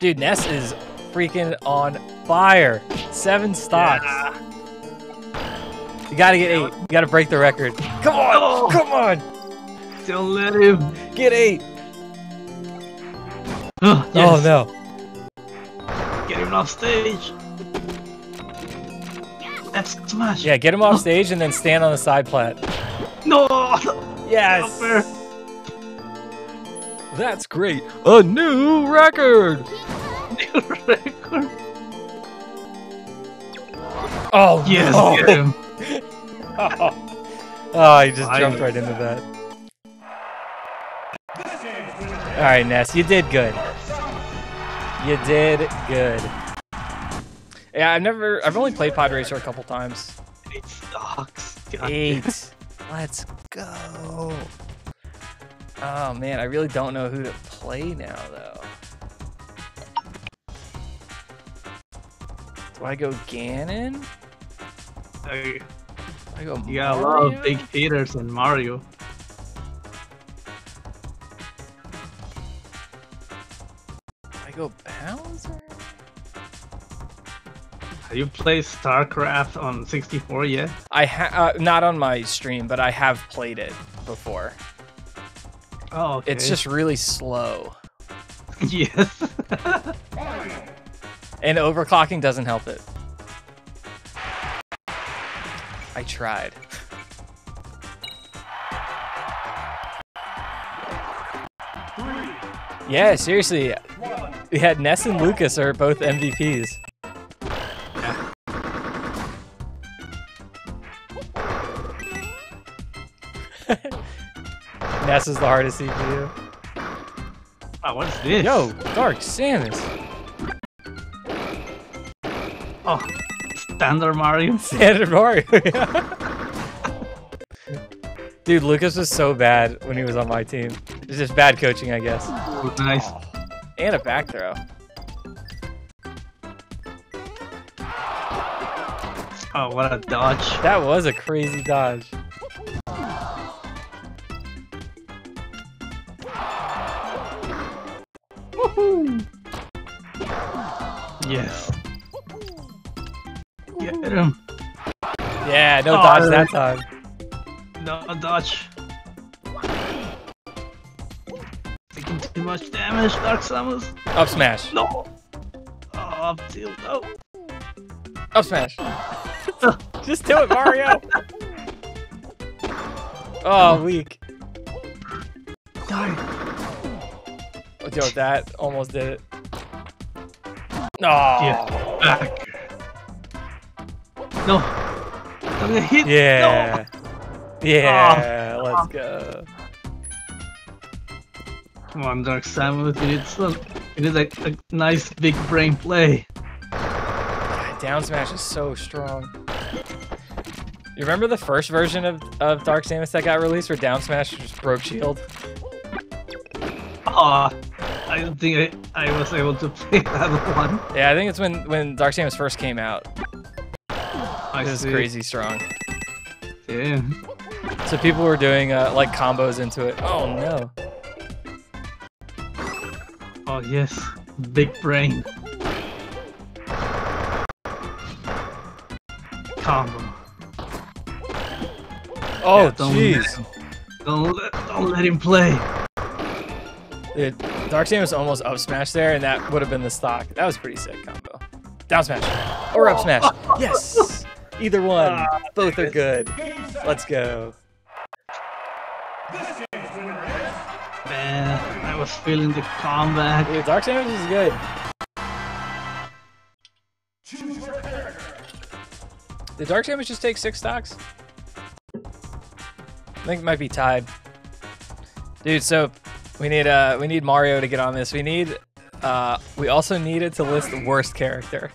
Dude, Ness is freaking on fire. 7 stocks. Yeah. You gotta get 8. You gotta break the record. Come on! Oh. Come on! Don't let him get 8. Oh, yes. Oh no! Get him off stage. That's Smash. Yeah, get him off stage and then stand on the side plat. No. Yes. That's great. A new record. New record. Oh yes. No. Get him. Oh, he just jumped right into that. All Alright, Ness, you did good. You did good. Yeah, I've only played Pod Racer a couple times. 8 stocks. God. 8. Let's go. Oh man, I really don't know who to play now though. Do I go Ganon? Hey. I go Mario? Yeah, a lot of big hitters and Mario. I go Bowser? Have you played StarCraft on 64 yet? I not on my stream, but I have played it before. Oh, okay. It's just really slow. Yes. And overclocking doesn't help it. I tried. Yeah, seriously. We had Ness and Lucas are both MVPs. Ness is the hardest CPU. Wow, what's this? Yo, Dark Samus. Oh. Standard Mario? Standard Mario, yeah. Dude, Lucas was so bad when he was on my team. It's just bad coaching, I guess. Nice. And a back throw. Oh, what a dodge. That was a crazy dodge. Woohoo! Yes. Get him. Yeah, no dodge that time. No dodge. Taking too much damage, Dark Samus. Up smash. No. Oh, up tilt. No. Up smash. Just do it, Mario. Oh, weak. Oh, yo, that almost did it. No. Oh. Back. No! I'm gonna hit! Yeah! No. Yeah! Oh. Let's go! Come on, Dark Samus, you need a nice big brain play. God, down smash is so strong. You remember the first version of Dark Samus that got released where down smash just broke shield? Aw! Oh, I don't think I was able to play that one. Yeah, I think it's when Dark Samus first came out. This is crazy strong. Yeah. So people were doing like combos into it. Oh no. Oh yes, big brain. Combo. Oh jeez. Yeah, don't let him play. Dude, Dark Samus almost up smash there, and that would have been the stock. That was a pretty sick combo. Down smash or up smash. Yes. Either one, both are good. Let's go. Man, I was feeling the combat. Dude, Dark Samus is good. Did Dark Samus just take 6 stocks? I think it might be tied. Dude, so we need Mario to get on this. We also needed to list the worst character.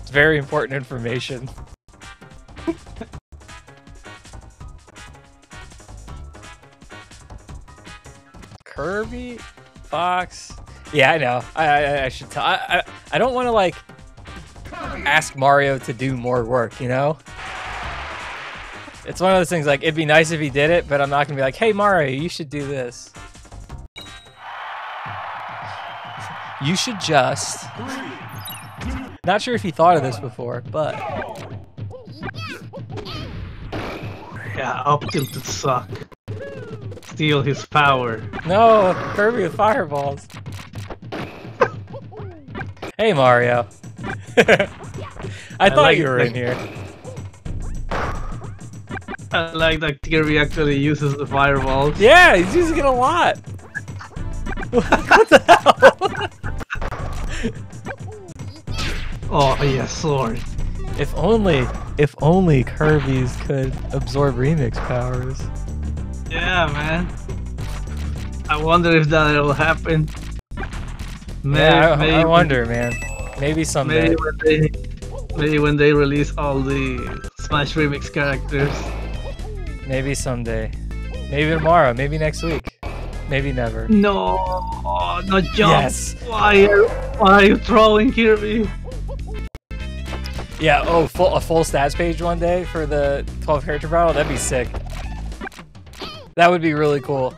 It's very important information. Kirby, Fox. Yeah, I know. I should tell. I don't want to like ask Mario to do more work, you know. It's one of those things. Like, it'd be nice if he did it, but I'm not gonna be like, "Hey, Mario, you should do this." You should just. Not sure if he thought of this before, but. Yeah, up tilt to suck. Steal his power. No, Kirby with fireballs. Hey, Mario. I thought like you were in here. I like that Kirby actually uses the fireballs. Yeah, he's using it a lot. What the hell? Oh, yeah, sword. If only Kirby's could absorb remix powers. Yeah, man. I wonder if that'll happen. Maybe, yeah, I wonder, man. Maybe someday. Maybe when they release all the Smash Remix characters. Maybe someday. Maybe tomorrow. Maybe next week. Maybe never. No, not jump. Yes. Why are you trolling Kirby? Yeah. Oh, a full stats page one day for the 12 character battle. That'd be sick. That would be really cool.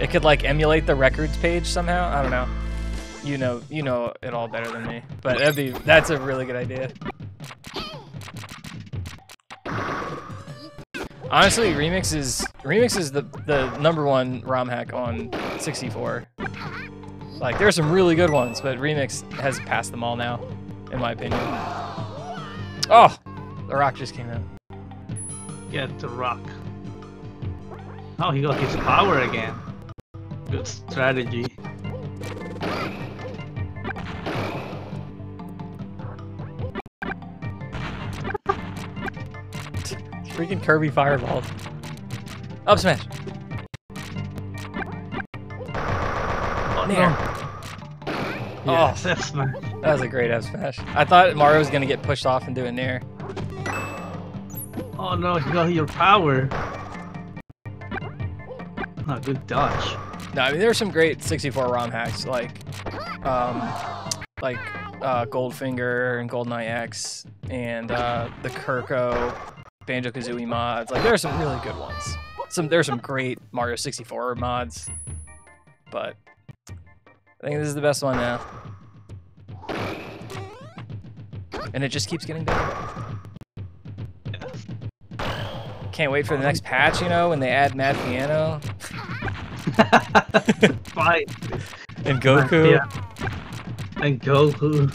It could like emulate the records page somehow. I don't know. You know it all better than me. But that's a really good idea. Honestly, Remix is the #1 ROM hack on 64. Like, there are some really good ones, but Remix has passed them all now, in my opinion. Oh! The Rock just came out. Get the Rock. Oh, he got his power again. Good strategy. Freaking Kirby fireballs. Up smash. Oh, man. Yes, oh, F smash. That was a great F smash. I thought Mario was gonna get pushed off and do a nair. Oh no, he got your power. Oh, good dodge. No, I mean there were some great 64 ROM hacks like Goldfinger and GoldenEye X and the Kirko. Banjo-Kazooie mods, like there are some really good ones. There are some great Mario 64 mods, but I think this is the best one now. And it just keeps getting better. Can't wait for the next patch, you know, when they add Mad Piano. And Goku. Yeah. And Goku.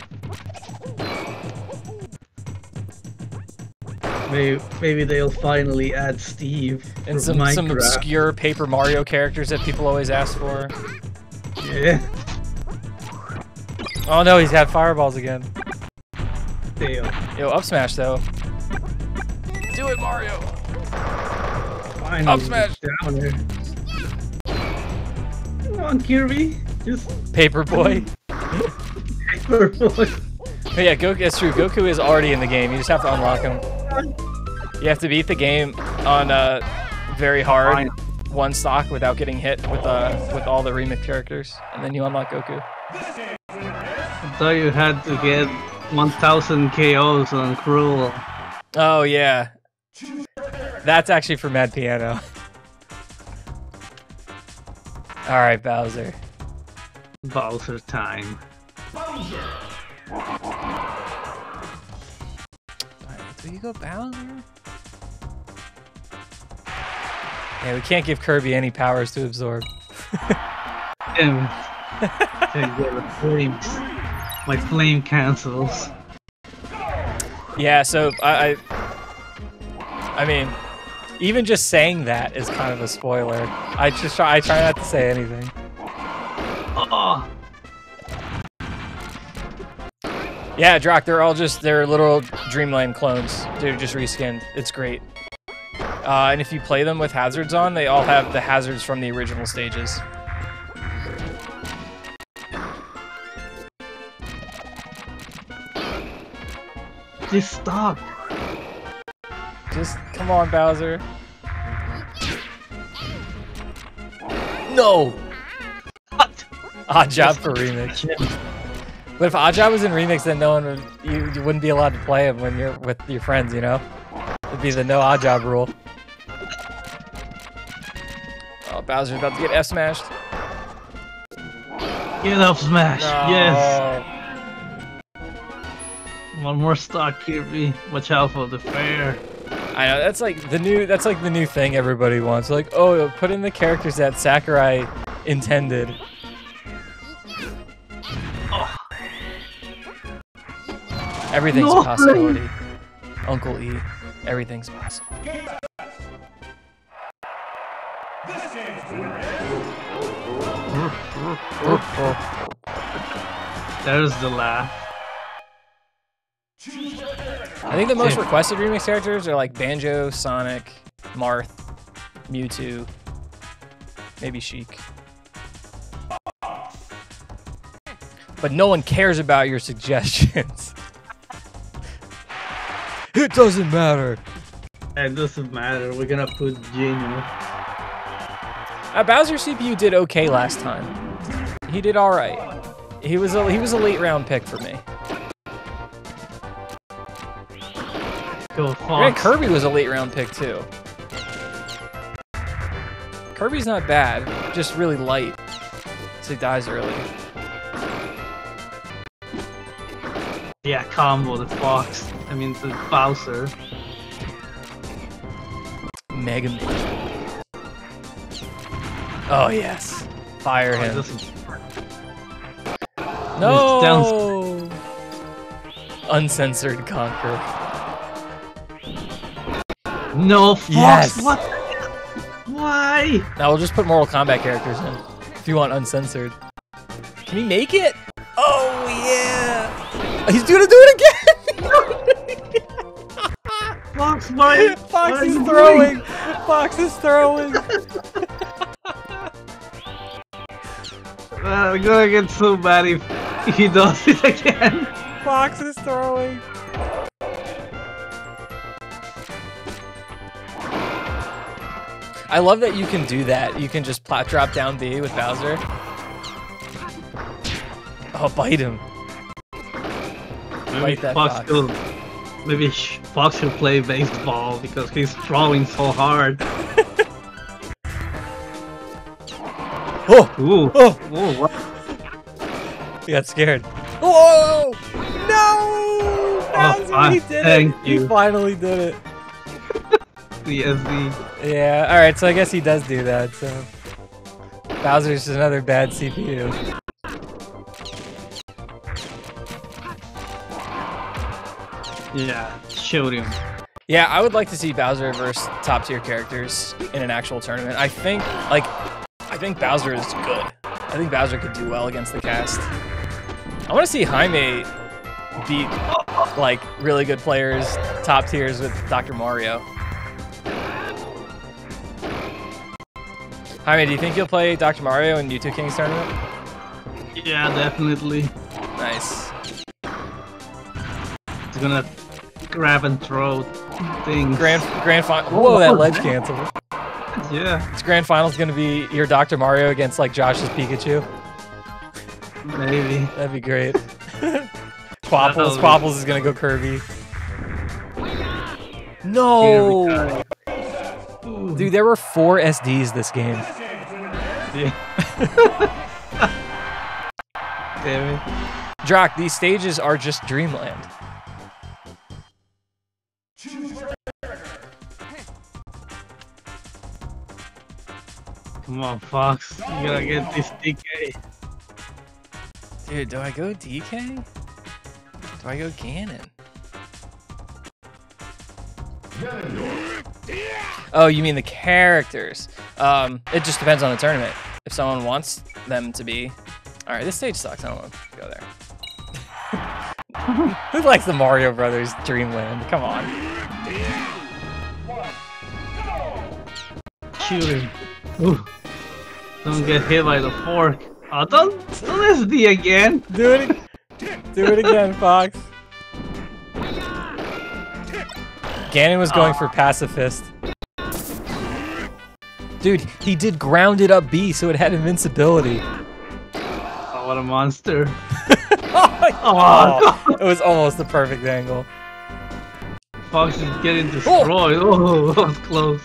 Maybe they'll finally add Steve and some obscure Paper Mario characters that people always ask for. Yeah. Oh no, he's had fireballs again. Damn. Yo, up smash though. Do it, Mario. Finally, up smash. Down there. Come on, Kirby. Just Paperboy. Paperboy. But yeah, Goku. That's true. Goku is already in the game. You just have to unlock him. You have to beat the game on very hard one stock without getting hit with all the remix characters, and then you unlock Goku. I thought you had to get 1,000 KOs on Cruel. Oh yeah, that's actually for Mad Piano. All right, Bowser. Bowser time. Bowser. Do you go Bowser? Yeah, we can't give Kirby any powers to absorb. Damn it. My flame cancels. Yeah, so I mean, even just saying that is kind of a spoiler. I try not to say anything. Oh. Yeah, Drak, they're literal Dreamland clones. They're just reskinned. It's great. And if you play them with hazards on, they all have the hazards from the original stages. Just stop. Just come on, Bowser. No! Odd job for Remix. But if Ajah was in Remix, then no one would, you wouldn't be allowed to play him when you're with your friends, you know? It'd be the no Ajah rule. Oh, Bowser's about to get F smashed. Get F smashed, no. Yes! One more stock, Kirby. Watch out for the fair. I know, that's like the new thing everybody wants. Like, oh, put in the characters that Sakurai intended. Everything's a possibility. Uncle E. Everything's possible. There's the laugh. I think the most requested remix characters are like Banjo, Sonic, Marth, Mewtwo, Maybe Sheik. But no one cares about your suggestions. It doesn't matter. It doesn't matter. We're gonna put Genius. Bowser CPU did okay last time. He did all right. He was a late round pick for me. Go Fox. Kirby was a late round pick too. Kirby's not bad, just really light. So he dies early. Yeah, combo the Fox. I mean the Bowser. Mega Man. Oh yes. Fire him. No! Uncensored Conquer. No Fox! Yes. What? Why? Now we'll just put Mortal Kombat characters in. If you want uncensored. Can we make it? Oh yeah! He's gonna do it again! Fox, Mike! Fox is throwing! Fox is throwing! I'm gonna get so mad if he does it again. Fox is throwing. I love that you can do that. You can just plot drop down B with Bowser. Oh, bite him. Maybe bite that Fox. Maybe Fox should play baseball because he's throwing so hard. Oh! Ooh. Oh! Ooh, what? He got scared. Whoa! No! That's what he did. He finally did it. The SD. Yeah, alright, so I guess he does do that, so. Bowser's just another bad CPU. Yeah, shoot him. Yeah, I would like to see Bowser versus top tier characters in an actual tournament. I think, like, I think Bowser is good. I think Bowser could do well against the cast. I want to see Jaime beat, like, really good players, top tiers with Dr. Mario. Jaime, do you think you'll play Dr. Mario in Mewtwo Kings Tournament? Yeah, definitely. Nice. He's gonna grab and throw things. Grand final. Whoa, that ledge canceled. Yeah. This grand final's gonna be your Dr. Mario against like Josh's Pikachu. Maybe. That'd be great. Quapples is gonna go Kirby. No! Dude, there were 4 SDs this game. Yeah. Damn it. Drak, these stages are just Dreamland. Come on, Fox. You gotta get this DK. Dude, do I go DK? Do I go Ganon? Oh, you mean the characters. It just depends on the tournament. If someone wants them to be... Alright, this stage sucks. I don't want to go there. Who likes the Mario Brothers Dreamland? Come on. Shoot him. Ooh. Don't get hit by the fork. Oh, don't SD again. Do it again, Fox. Ganon was going for pacifist. Dude, he did grounded up B, so it had invincibility. Oh, what a monster! Oh, it was almost the perfect angle. Fox is getting destroyed. Oh, that was close.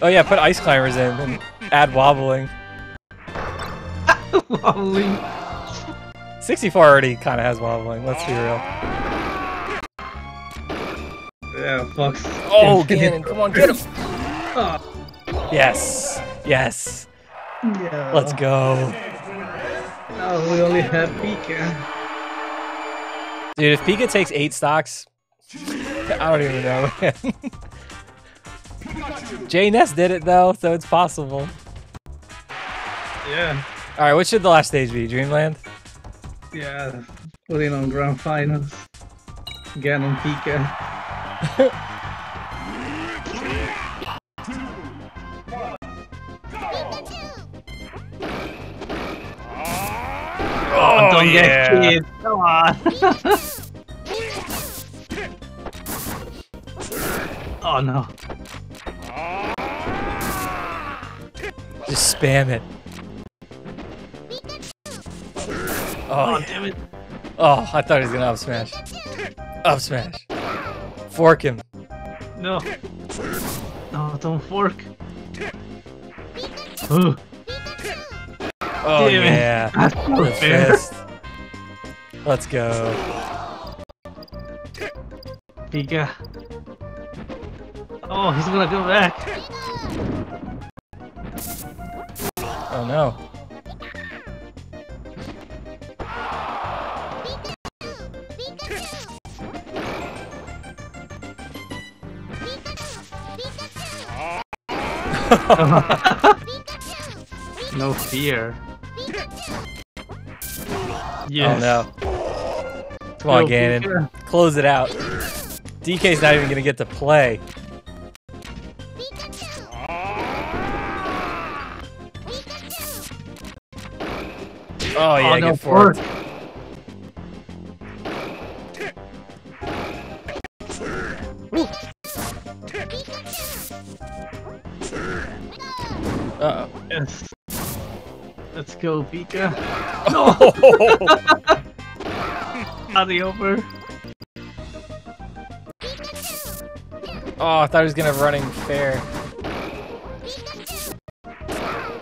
Oh yeah, put ice climbers in and add wobbling. Wobbling. 64 already kind of has wobbling. Let's be real. Yeah, Fox. Oh, Ganon, come on, get him! Yes, yes. Yeah. Let's go. Oh, we only have Pika. Dude, if Pika takes 8 stocks, I don't even know, man. Ness did it though, so it's possible. Yeah. Alright, what should the last stage be? Dreamland? Yeah, putting on Grand Finals. Ganon Pika. strongest kids. Come on. Oh no. Just spam it. Oh, yeah. Damn it. Oh, I thought he was gonna up smash. Up smash. Fork him. No. No, don't fork. Ooh. Oh, damn, yeah. That's so fast. Let's go. Pika. Oh, he's gonna go back. Oh no. No fear. Yes. Oh no. Come on, Ganon. Close it out. DK's not even gonna get to play. Oh yeah, get forward. Uh-oh. Yes. Let's go, Pika. No! Party over. Oh, I thought he was gonna have running fair. Oh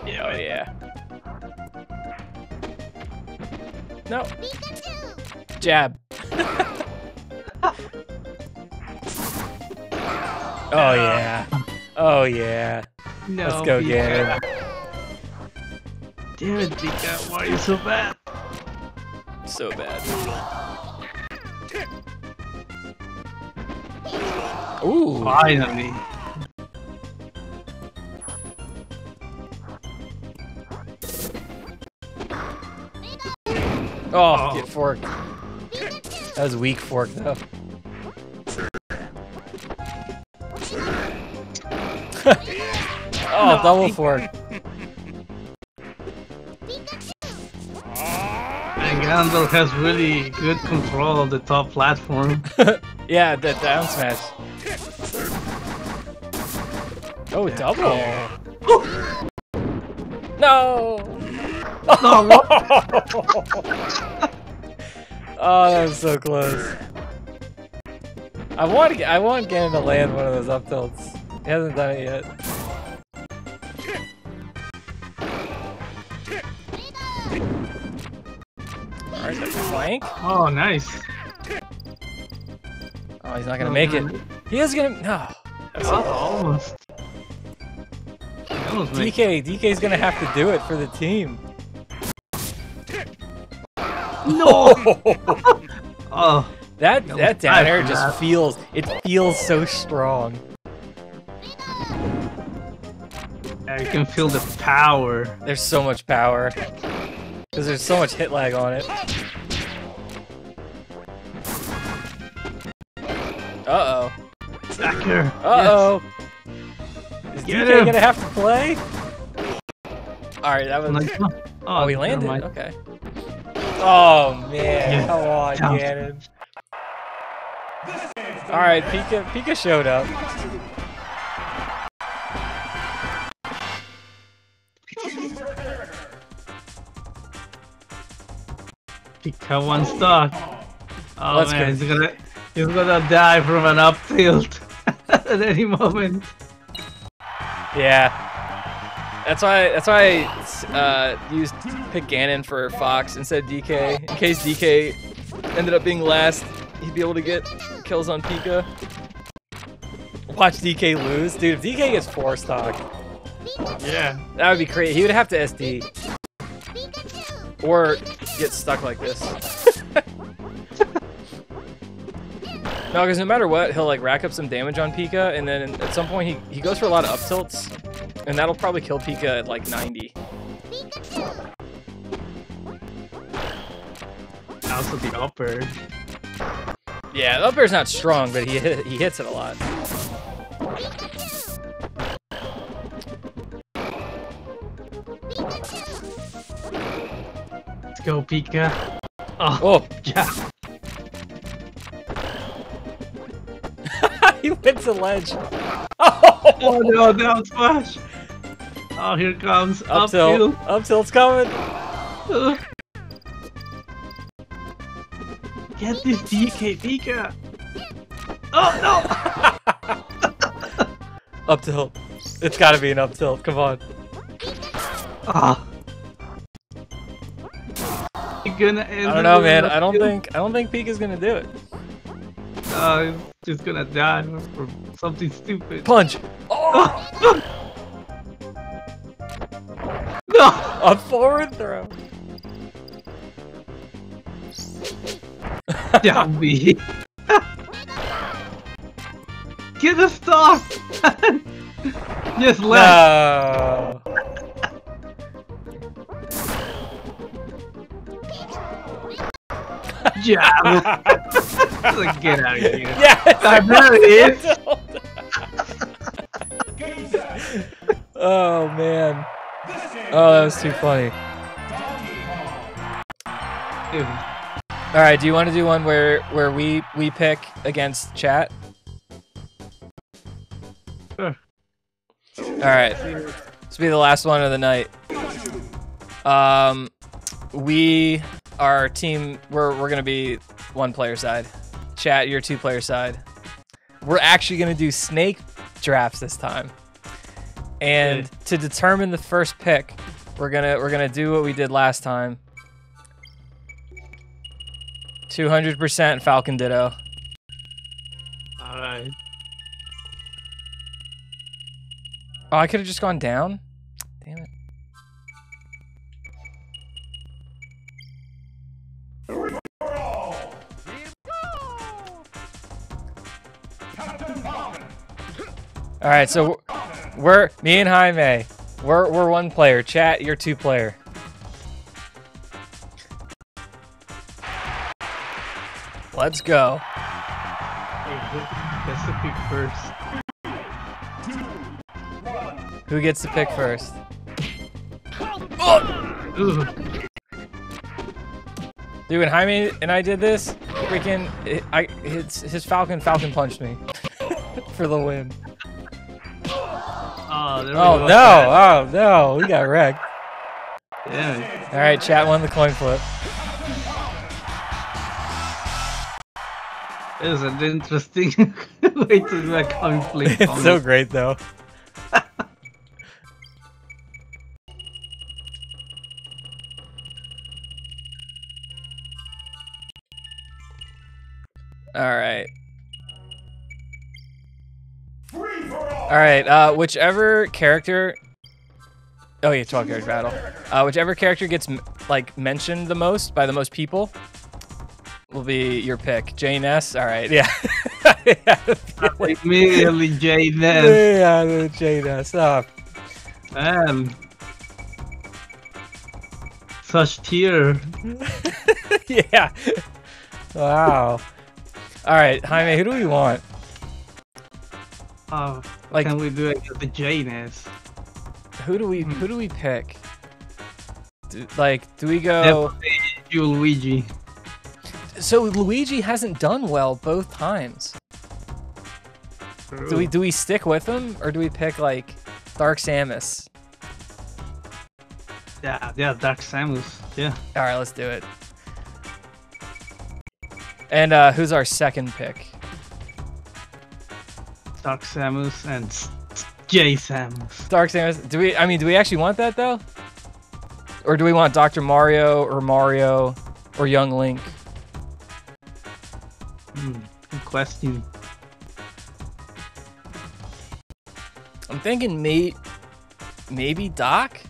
yeah. No. Jab. Oh yeah. Oh yeah. No, let's go, Ganon. Damn it, Pika, why are you so bad? So bad. Ooh. Finally. Oh, get forked. That was weak fork, though. Oh, no, double fork. And Ganondorf has really good control of the top platform. Yeah, that down smash. Oh, double. Oh. No! No, no. Oh, that was so close. I want Ganon to land one of those up tilts. He hasn't done it yet. Flank? Oh, nice. Oh, he's not gonna make it. He is gonna. No. Almost. DK's gonna have to do it for the team. No. Oh. That down air just feels. It feels so strong. Yeah, you can feel the power. There's so much power. Because there's so much hit lag on it. Uh-oh. Back here. Uh-oh. Yes. Is DK gonna have to play? Alright, that was... Oh, we landed. Okay. Oh, man. Come on, Ganon. Alright, Pika showed up. Pika one stock. Oh, let's man, he's gonna die from an up tilt at any moment. Yeah, that's why I picked Ganon for Fox instead of DK in case DK ended up being last. He'd be able to get kills on Pika. Watch DK lose, dude. If DK gets 4 stock, yeah, that would be crazy. He would have to SD. Or get stuck like this. No, because no matter what, he'll like rack up some damage on Pika, and then at some point he goes for a lot of up tilts, and that'll probably kill Pika at like 90. Also the upper. Yeah, the upper's not strong, but he hits it a lot. Go, Pika. Oh, yeah. He went to ledge. Oh, oh no, down smash. Oh, here it comes. Up tilt. Up tilt's coming. Get this DK Pika. Oh, no. Up tilt. It's gotta be an up tilt. Come on. Ah. Gonna end I don't know, man. I don't think Pika's gonna do it. Just gonna die for something stupid. Punch! Oh! No! A forward throw. Down B. Get a star! Just left. No. Yeah, like, get out of here. Yes, I know it is. Oh man. Oh, that was too funny. All right, do you want to do one where we pick against chat? Sure. All right, this will be the last one of the night. Our team, we're gonna be one player side. Chat, you're two player side. We're actually gonna do snake drafts this time. And to determine the first pick, we're gonna do what we did last time. 200% Falcon Ditto. All right. Oh, I could have just gone down. Damn it. All right, so me and Jaime, we're one player. Chat, you're two player. Let's go. Who gets to pick first? Who gets to pick first? Oh! Dude, when Jaime and I did this, freaking, his Falcon punched me for the win. Oh no! Oh no! We got wrecked. Yeah. All right, chat won the coin flip. It was an interesting way to do a coin flip. It's so great though. All right. Alright, whichever character... Oh yeah, 12 character battle. Whichever character gets, like, mentioned the most by the most people will be your pick. J-Ness? Alright, yeah. Immediately J-Ness. Yeah, J-Ness. Oh. Man. Such tier. Yeah. Wow. Alright, Jaime, who do we want? Oh, like, can we do it with the J-Ness? Who do we pick? Do we go? You Luigi. So Luigi hasn't done well both times. True. Do we stick with him or do we pick like Dark Samus? Yeah, Dark Samus. Yeah. All right, let's do it. And who's our second pick? Dark Samus and J Samus. Dark Samus. Do we actually want that though? Or do we want Dr. Mario or Mario or Young Link? Good question. I'm thinking maybe Doc?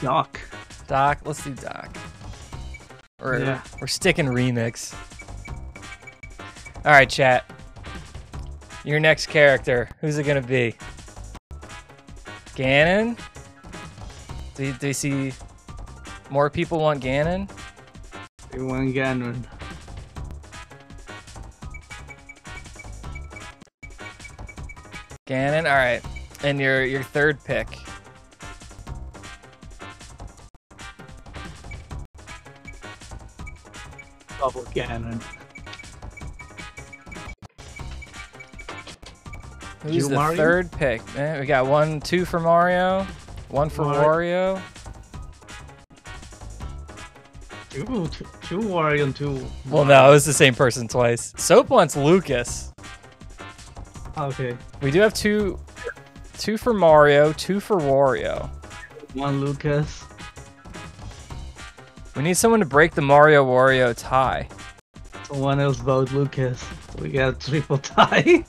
Doc. Doc, let's do Doc. We're sticking remix. All right, chat. Your next character, who's it gonna be? Ganon? Do you see more people want Ganon? They want Ganon. Ganon. All right, and your third pick. bubble cannon. Who's the Mario? Third pick? We got 1, 2 for Mario, 1 for Wario. Two Wario and 2. Well, no, it was the same person twice. Soap wants Lucas. Okay. We do have 2 for Mario, 2 for Wario. 1 Lucas. We need someone to break the Mario-Wario tie. Someone else vote Lucas. We got a triple tie.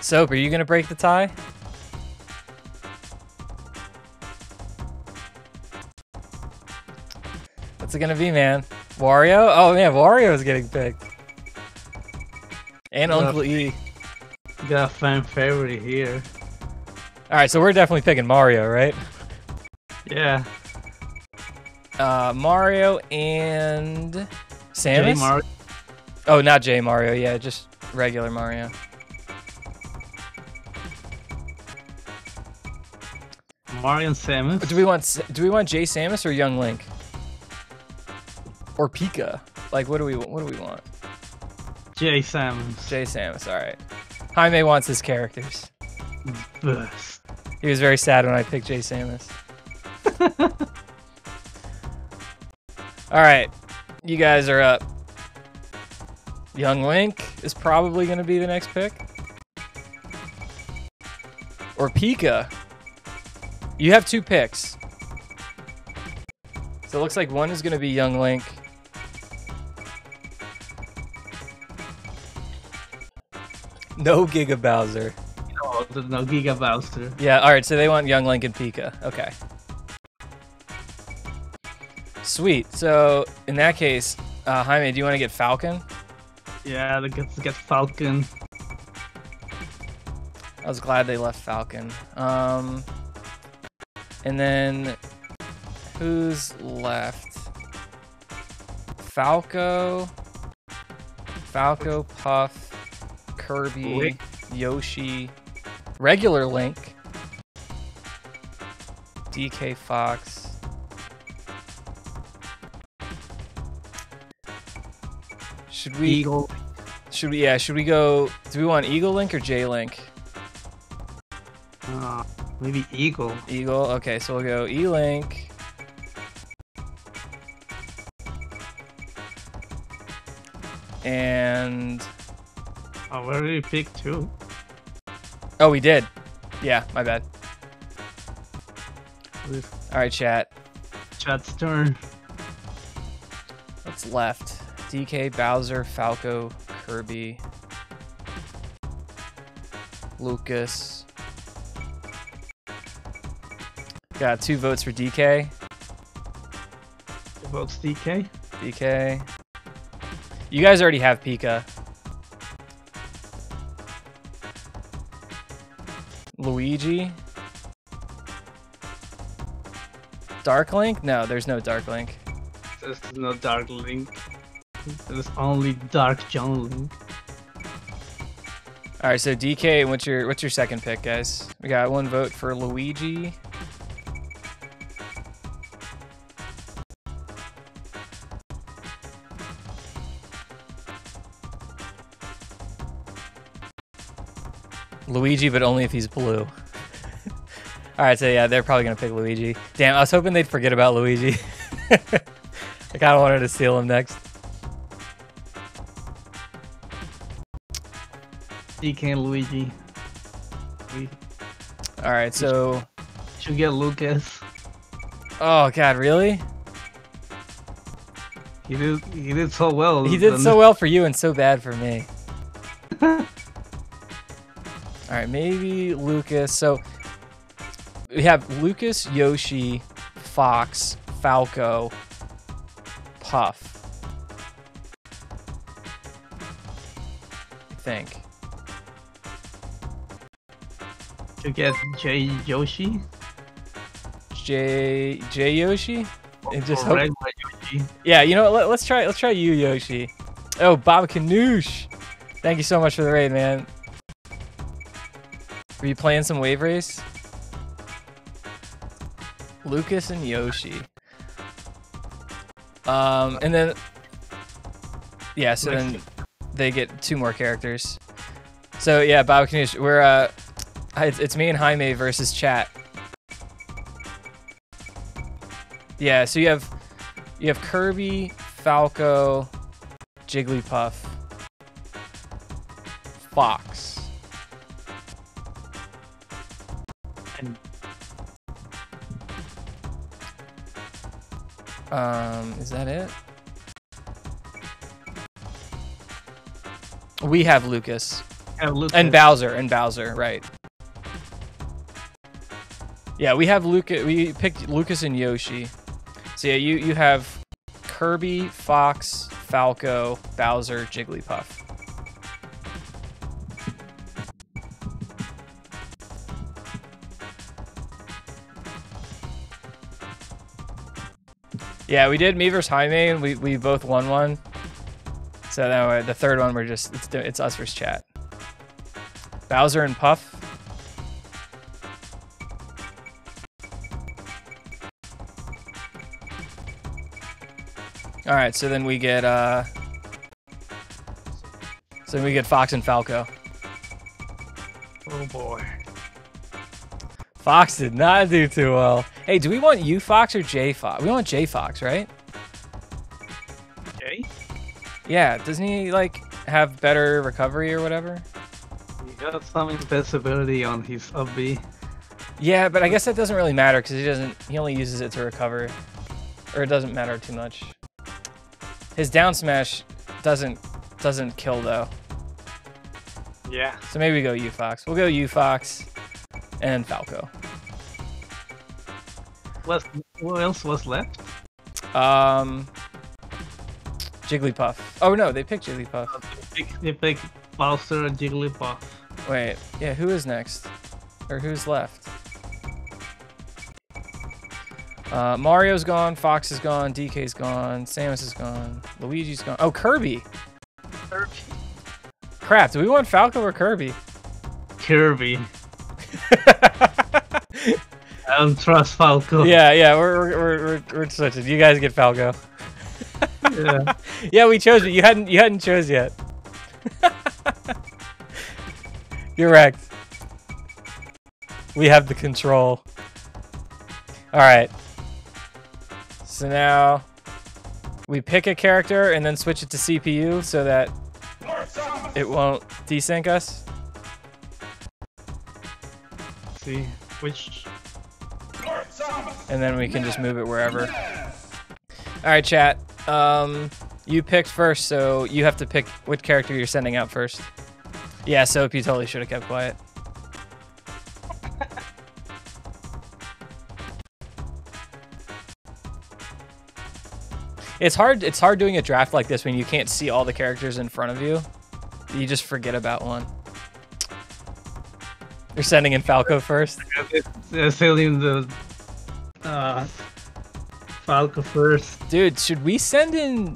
Soap, are you gonna break the tie? What's it gonna be, man? Wario? Oh man, Wario's getting picked. And Uncle E. Got a fan favorite here. Alright, so we're definitely picking Mario, right? Yeah. Mario and Samus? Oh, not J Mario, yeah, just regular Mario. Mario and Samus. Do we want J Samus or Young Link? Or Pika? Like what do we want? J Samus. J Samus, alright. Jaime wants his characters. Best. He was very sad when I picked J Samus. Alright, you guys are up. Young Link is probably going to be the next pick. Or Pika. You have 2 picks. So it looks like 1 is going to be Young Link. No Giga Bowser. No, there's no Giga Bowser. Yeah, alright, so they want Young Link and Pika. Okay. Sweet. So, in that case, Jaime, do you want to get Falcon? Yeah, let's get Falcon. I was glad they left Falcon. And then, who's left? Falco, Puff, Kirby, Link. Yoshi, regular Link, DK Fox. Should we go, do we want Eagle Link or J Link? Maybe Eagle. Eagle, okay, so we'll go E Link. And we already picked 2. Oh, we did. Yeah, my bad. Alright, chat. Chat's turn. What's left? DK, Bowser, Falco, Kirby, Lucas. Got 2 votes for DK. 2 votes DK. DK. You guys already have Pika. Luigi. Dark Link? No, there's no Dark Link. There's no Dark Link. There's only Dark Jungle. All right, so DK, what's your second pick, guys? We got 1 vote for Luigi. Luigi, but only if he's blue. All right, so yeah, they're probably gonna pick Luigi. Damn, I was hoping they'd forget about Luigi. I kind of wanted to steal him next. DK and Luigi. Alright, so... Should get Lucas. Oh, God, really? He did so well. He did so well for you and so bad for me. Alright, maybe Lucas. So, we have Lucas, Yoshi, Fox, Falco, Puff. I think. You get J Yoshi, and just hope... Yoshi. Yeah, you know, let's try you, Yoshi. Oh, Bob Canoosh, thank you so much for the raid, man. Were you playing some wave race? Lucas and Yoshi. And then, yeah, so then they get two more characters. So yeah, Bob Canoosh, we're, it's me and Jaime versus chat. Yeah, so you have Kirby, Falco, Jigglypuff, Fox. And is that it? We have Lucas. Yeah, Lucas. And Bowser, right. Yeah, we have Lucas. We picked Lucas and Yoshi. So yeah, you have Kirby, Fox, Falco, Bowser, Jigglypuff. Yeah, we did me versus Jaime, and we both won one. So now the third one, we're just it's us versus chat. Bowser and Puff. All right, so then we get Fox and Falco. Oh boy. Fox did not do too well. Hey, do we want you Fox or J Fox? We want J Fox, right? J? Yeah, doesn't he like have better recovery or whatever? He got some invincibility on his up B. Yeah, but I guess that doesn't really matter because he only uses it to recover. Or it doesn't matter too much. His down smash doesn't kill though. Yeah. So maybe we go U Fox. We'll go U Fox and Falco. What else was left? Jigglypuff. Oh no, they picked Jigglypuff. They picked Bowser and Jigglypuff. Wait, yeah, who is next? Or who's left? Mario's gone, Fox is gone, DK's gone, Samus is gone, Luigi's gone. Oh, Kirby! Kirby. Crap, do we want Falco or Kirby? Kirby. I don't trust Falco. Yeah, we're switching. You guys get Falco. Yeah. Yeah, we chose it. You hadn't chose yet. You're wrecked. We have the control. All right. So now we pick a character and then switch it to CPU so that it won't desync us. See which, and then we can just move it wherever. All right, chat. You picked first, so you have to pick what character you're sending out first. Yeah, Soap, you totally should have kept quiet. It's hard doing a draft like this when you can't see all the characters in front of you. You just forget about one. You're sending in Falco first? I'm sending the Falco first. Dude, should we send in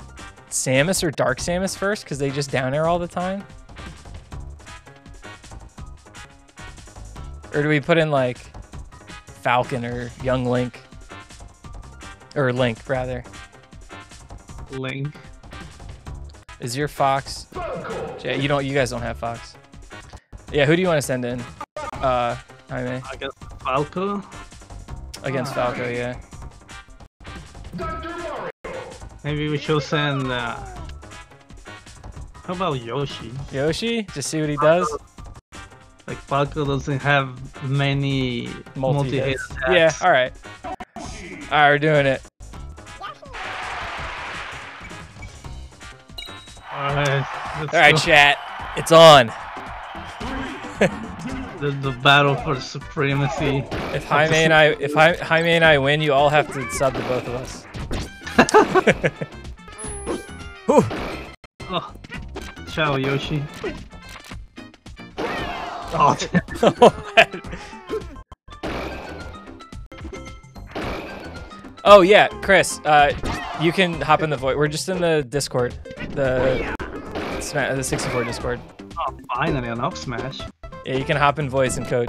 Samus or Dark Samus first? Because they just down air all the time? Or do we put in like Falcon or Young Link? Or Link, rather. Link. Is your Fox? Yeah, you guys don't have Fox. Yeah, who do you want to send in? Jaime. I guess Falco. Against Falco, yeah. Dr. Mario. Maybe we should send how about Yoshi? Yoshi? Just see what he does? Like Falco doesn't have many multi-hit attacks. Yeah, alright. Alright, we're doing it. All right, chat. It's on. the battle for supremacy. If Jaime and I win, you all have to sub to both of us. Oh. Ciao, Yoshi. Oh. Oh yeah, Chris. You can hop in the void. We're just in the Discord. The 64 Discord. Oh, finally an up smash. Yeah, you can hop in voice and coach.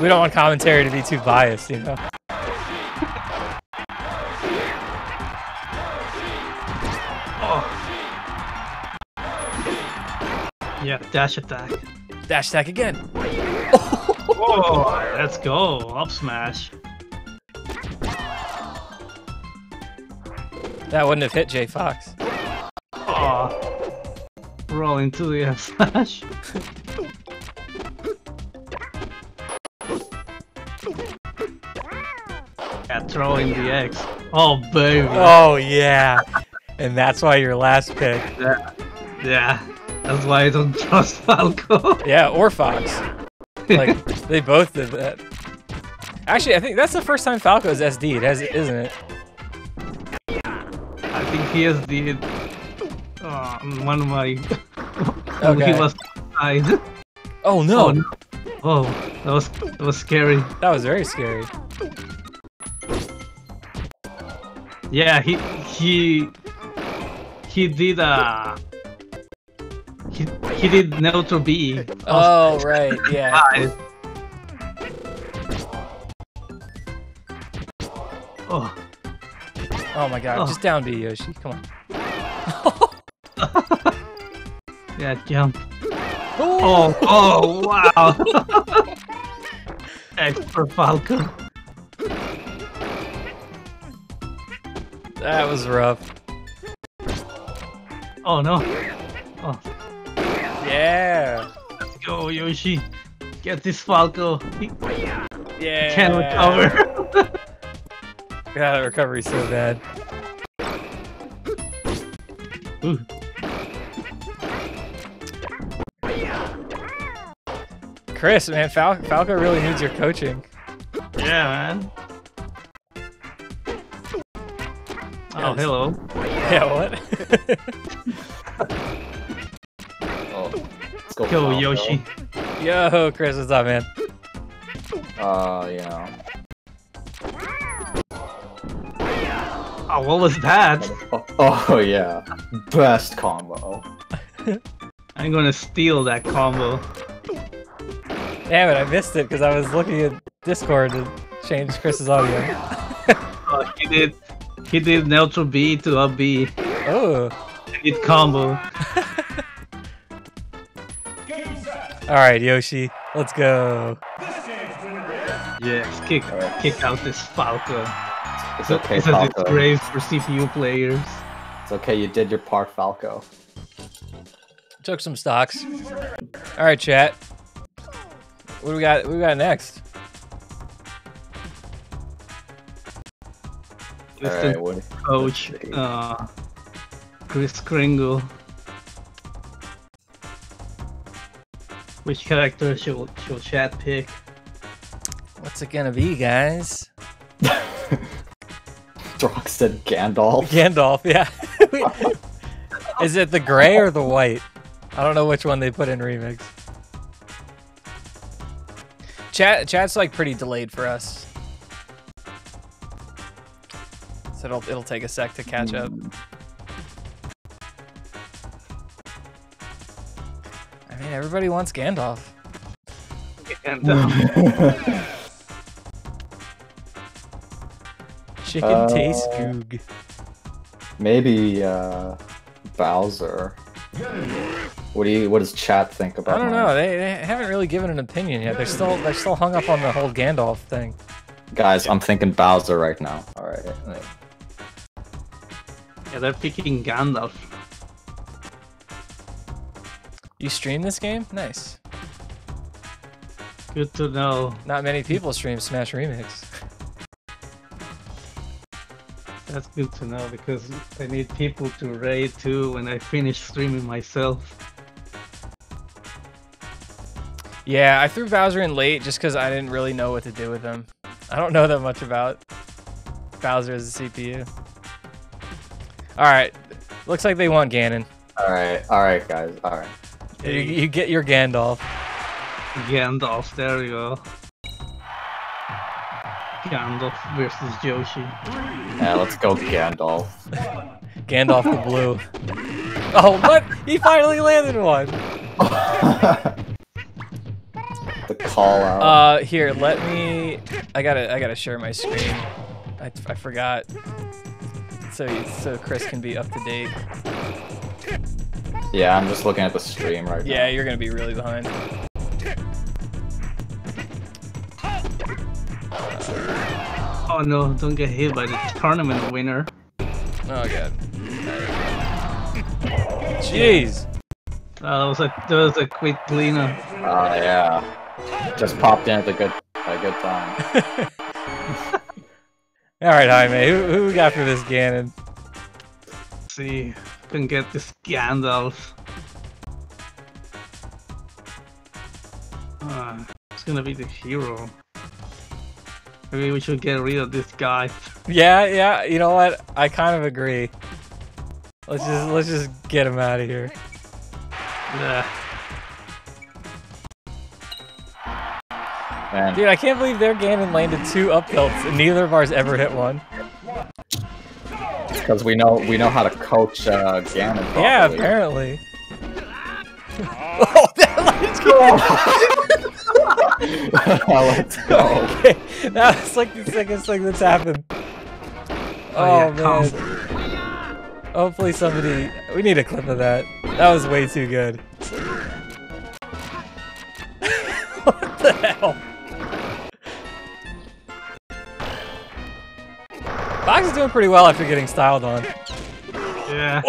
We don't want commentary to be too biased, you know? Yeah, dash attack. Dash attack again. Whoa, let's go. Up smash. That wouldn't have hit Jai Fox. Aww. Rolling to the F slash. Yeah, throwing the X. Oh, baby. Oh, yeah. And that's why your last pick. Yeah. Yeah. That's why I don't trust Falco. Yeah, or Fox. Like, they both did that. Actually, I think that's the first time Falco's SD'd, isn't it? I think he SD'd one of my... Okay. He was inside. Oh, no. Oh, no. Oh, that was scary. That was very scary. Yeah, he did he did neutral B. Oh right, yeah. Oh. Oh my god, oh. Just down B, Yoshi. Come on. Yeah, jump. Oh, oh wow. Expert Falcon. That was rough. Oh no. Oh. Yeah. Let's go, Yoshi. Get this Falco. Yeah. Can't recover. God, that recovery's so bad. Ooh. Chris, man, Falco really needs your coaching. Yeah, man. Oh, hello. Yeah, what? Oh, let's go. Kill Falco. Yoshi. Yo, Chris, what's up, man? Yeah. Oh, what was that? Oh, yeah. Best combo. I'm gonna steal that combo. Damn it, I missed it because I was looking at Discord to change Chris's audio. Oh, he did. He did neutral B to up B. Oh. It combo. Alright, Yoshi. Let's go. Yes, kick out this Falco. It's okay, it's Falco. It's a disgrace for CPU players. It's okay, you did your part, Falco. Took some stocks. Alright, chat. What do we got? What do we got next? Right, coach, Chris Kringle. Which character should chat pick? What's it gonna be, guys? Drak said Gandalf. Gandalf, yeah. Is it the gray or the white? I don't know which one they put in Remix. Chat's like pretty delayed for us. So it'll take a sec to catch up. I mean, everybody wants Gandalf. Gandalf. Chicken taste goog. Maybe Bowser. What does chat think about? I don't know. They haven't really given an opinion yet. They're still hung up on the whole Gandalf thing. Guys, I'm thinking Bowser right now. All right. Yeah, they're picking Gandalf. You stream this game? Nice. Good to know. Not many people stream Smash Remix. That's good to know because I need people to raid too when I finish streaming myself. Yeah, I threw Bowser in late just because I didn't really know what to do with him. I don't know that much about Bowser as a CPU. Alright, looks like they want Ganon. Alright guys, alright. You get your Gandalf. Gandalf, there we go. Gandalf versus Yoshi. Yeah, let's go Gandalf. Gandalf the blue. Oh, what? He finally landed one! The call out. Here, let me... I gotta share my screen. I forgot. so Chris can be up to date. Yeah, I'm just looking at the stream right now. Yeah, you're gonna be really behind. Oh no, don't get hit by the tournament winner. Oh god. Jeez. Oh, that was a quick cleanup. Oh yeah. Just popped in at a good time. Alright, Jaime, who we got for this Ganon? Let's see. Can get this Ganondorf. It's gonna be the hero. Maybe we should get rid of this guy. Yeah, you know what? I kind of agree. Let's just get him out of here. Yeah. Man. Dude, I can't believe their Ganon landed 2 up tilts and neither of ours ever hit one. Because we know how to coach Ganon properly. Yeah, apparently. Oh, let's go! Let's go. Okay, that's like the second thing that's happened. Oh, man. Hopefully somebody... We need a clip of that. That was way too good. What the hell? Fox is doing pretty well after getting styled on. Yeah.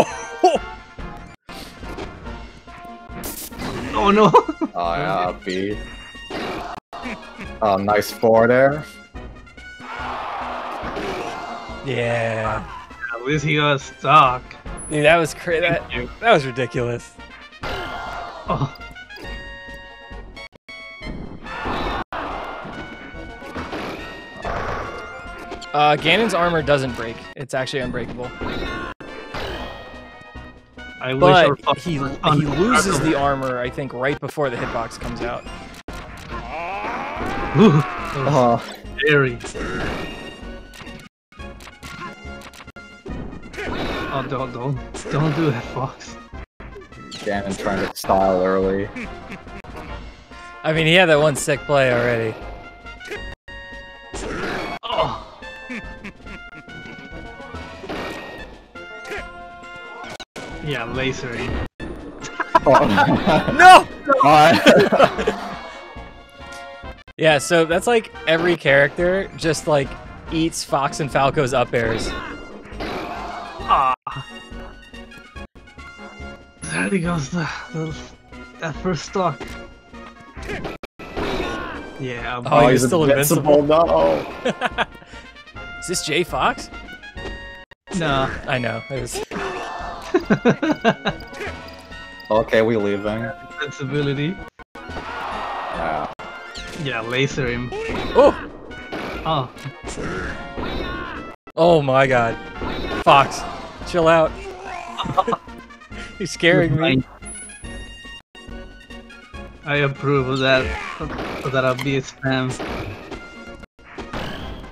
Oh no! Oh yeah, B. Oh, nice 4 there. Yeah. At least he got stuck. Dude, that was crazy. That was ridiculous. Oh. Ganon's armor doesn't break. It's actually unbreakable. But he loses the armor, I think, right before the hitbox comes out. Ooh. Oh, scary. Oh, don't do that, Fox. Ganon trying to style early. I mean, he had that one sick play already. Oh. Yeah, lasering. Oh. No! Yeah, so that's like every character just like eats Fox and Falco's up airs. Ah. There he goes, that first stock. Yeah, oh, he's still invincible. No. Is this Jai Fox? No. I know, it is. Okay, we leave then. Invincibility. Yeah. Yeah, laser him. Oh! Oh. Oh my god. Fox, chill out. You're scaring me. I approve of that. That'll be a spam.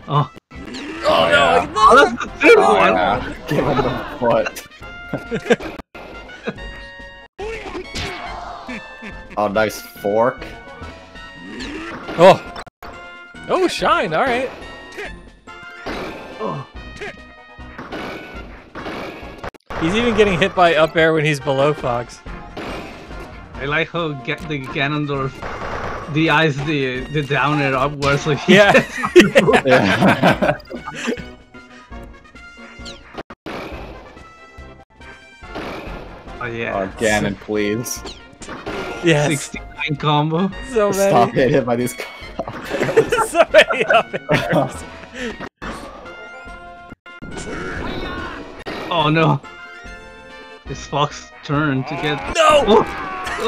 Oh. Oh no! Oh, that's the third one! Yeah. Give him the foot. Oh, nice fork. Oh. Oh, shine. All right. Oh. He's even getting hit by up air when he's below Fox. I like how the Ganondorf de-eyes the down air upwards. Like he yeah. Yeah. Oh, Ganon, please. Yes. 69 combo. So many. Stop getting hit by these combos. So many up airs. Oh no. It's Fox's turn to get... No! Oh. Oh.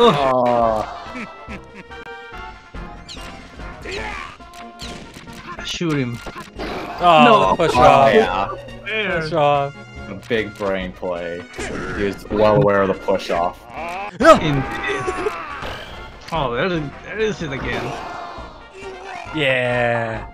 Oh. Shoot him. Oh, no. Push off. Oh, yeah. Push off. A big brain play. He was well aware of the push off. Oh, there is it again. Yeah.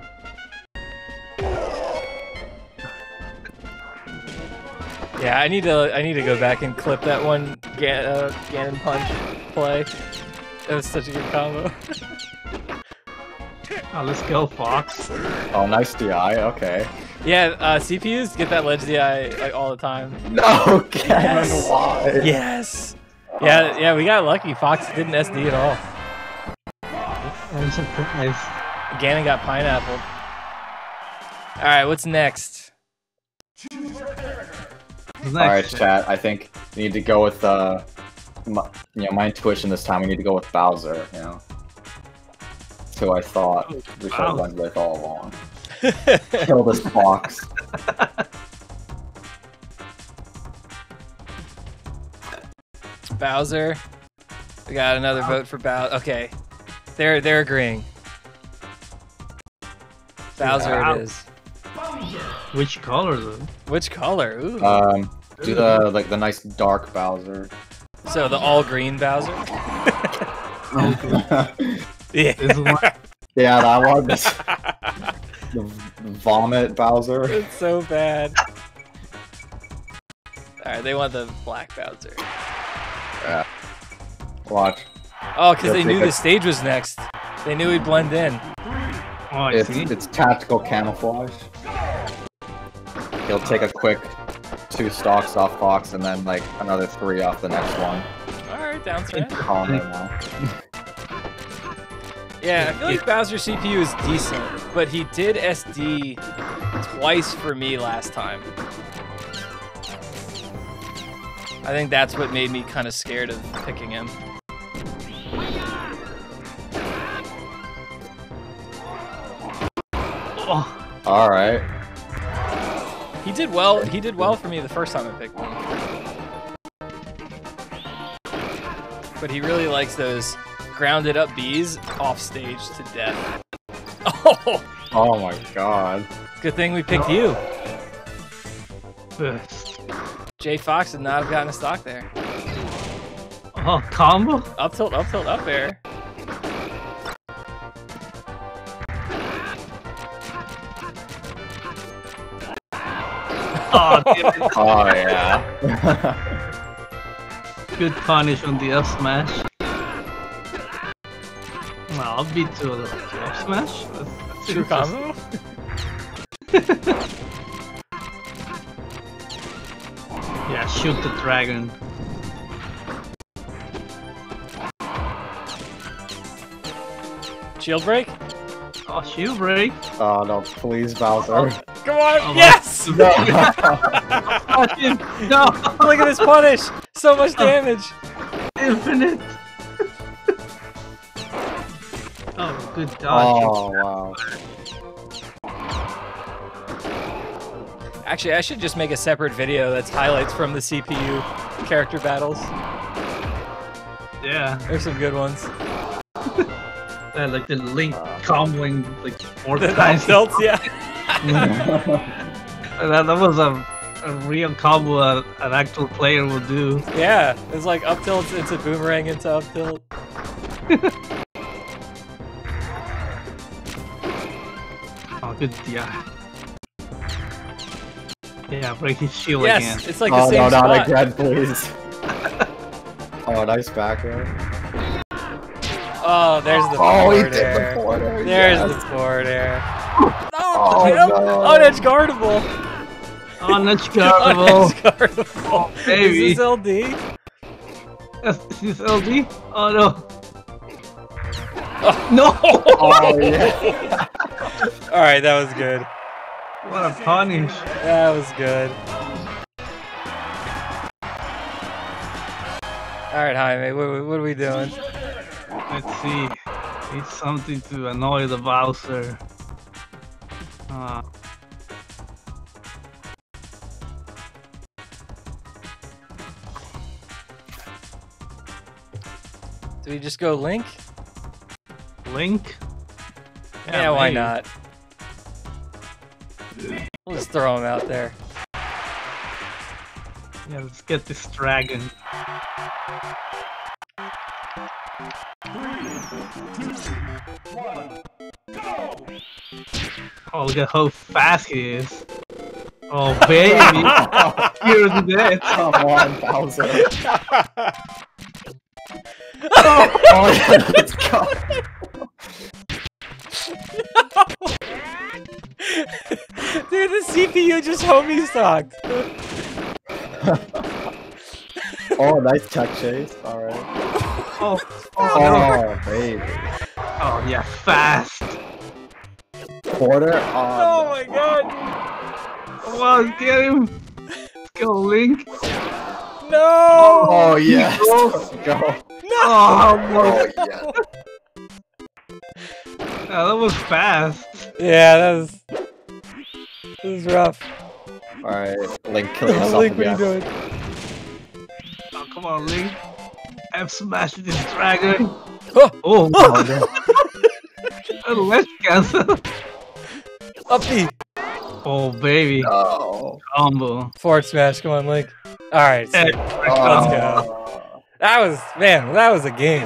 Yeah, I need to go back and clip that one Ganon punch play. That was such a good combo. Oh, let's go, Fox. Oh, nice DI. Okay. Yeah, CPUs get that ledge DI like all the time. No, yes. Why? Yes. Yeah, yeah, we got lucky. Fox didn't SD at all. I'm surprised. Ganon got pineappled. All right, what's next? All right, chat. I think we need to go with my intuition this time. We need to go with Bowser. You know, that's who I thought we should have went with all along. Kill this fox. Bowser. We got another vote for Bowser. Okay, they're agreeing. Bowser it is. Which color though? Which color? Ooh. Do the nice dark Bowser. So the all green Bowser. Yeah. Yeah, that one. The vomit Bowser. It's so bad. All right, they want the black Bowser. Yeah. Watch. Oh, because they knew the stage was next. They knew he'd blend in. Oh, it's tactical camouflage. He'll take a quick 2 stocks off Fox and then like another 3 off the next one. Alright, down straight. Yeah, I feel like Bowser's CPU is decent, but he did SD twice for me last time. I think that's what made me kind of scared of picking him. Oh. All right. He did well. He did well for me the first time I picked him. But he really likes those grounded up Bs off stage to death. Oh. Oh my God. Good thing we picked you. Jay Fox would not have gotten a stock there. Oh, combo? Up tilt, up air. Oh, damn it. Oh yeah. Good punish on the up smash. Well, I'll beat to the up smash. That's true combo. Yeah, shoot the dragon. Shield break. Oh, shield break. Oh no, please, Bowser. Come on! Oh, yes! No. No! Look at this punish! So much damage! Infinite! Oh, good dodge. Oh, wow. Actually, I should just make a separate video that's highlights from the CPU character battles. Yeah. There's some good ones. Yeah, like the Link comboing like 4 times. Yeah. That was a real combo an actual player would do. Yeah, it's like up tilt, it's a boomerang into up tilt. Oh, good, yeah. Yeah, break his shield again. Yes, it's like the same spot. Oh, no, not again, please. Oh, nice back air. Oh, there's the forward air. There's the forward air. Oh, no. Oh, that's guardable. Oh, that's guardable. Oh, baby. Is this LD? Is this LD? Oh, no. Oh, no. Oh, yeah. All right, that was good. What a punish. That was good. All right, Jaime, what are we doing? Let's see. It's something to annoy the Bowser. Do we just go Link? Link? Yeah, why not? We'll just throw him out there. Yeah, let's get this dragon. 3, 2, 1. Oh, look at how fast he is. Oh, baby! You're dead! Come on, Bowser. Oh, let's go! No. Dude, the CPU just homie stalked. Oh, nice tuck chase. Alright. Oh, oh, oh no. Baby. Oh, yeah, fast. Quarter on. Oh my god. Wow, get him. Let's go, Link. No! Oh, yes. Go. No! Oh, no. Yeah. Oh, that was fast. Yeah, that was... This is rough. Alright, Link, kill yourself. Link, what are you doing? Oh, come on, Link. I've smashed this dragon. Oh, oh. Let's cancel. Uppy. Oh, baby. No. Combo. Forward smash, come on, Link. Alright, so, let's go. That was, man, that was a game.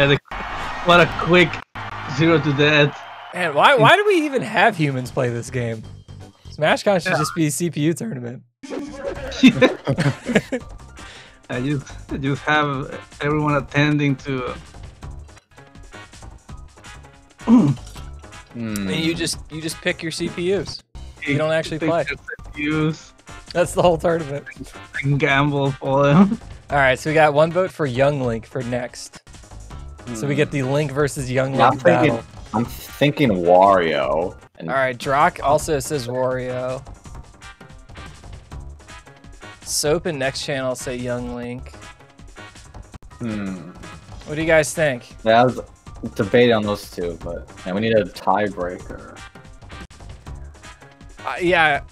Yeah, what a quick 0 to death. Man, why do we even have humans play this game? SmashCon should just be a CPU tournament. Yeah. I just have everyone attending to. And you just pick your CPUs. You don't actually play. That's the whole tournament. I can gamble for them. All right, so we got one vote for Young Link for next. So we get the Link versus Young Link battle. I'm thinking Wario. And all right, Drak also says Wario. Soap and Next Channel say Young Link. What do you guys think? Yeah, I was debating on those two, but man, we need a tiebreaker. Yeah.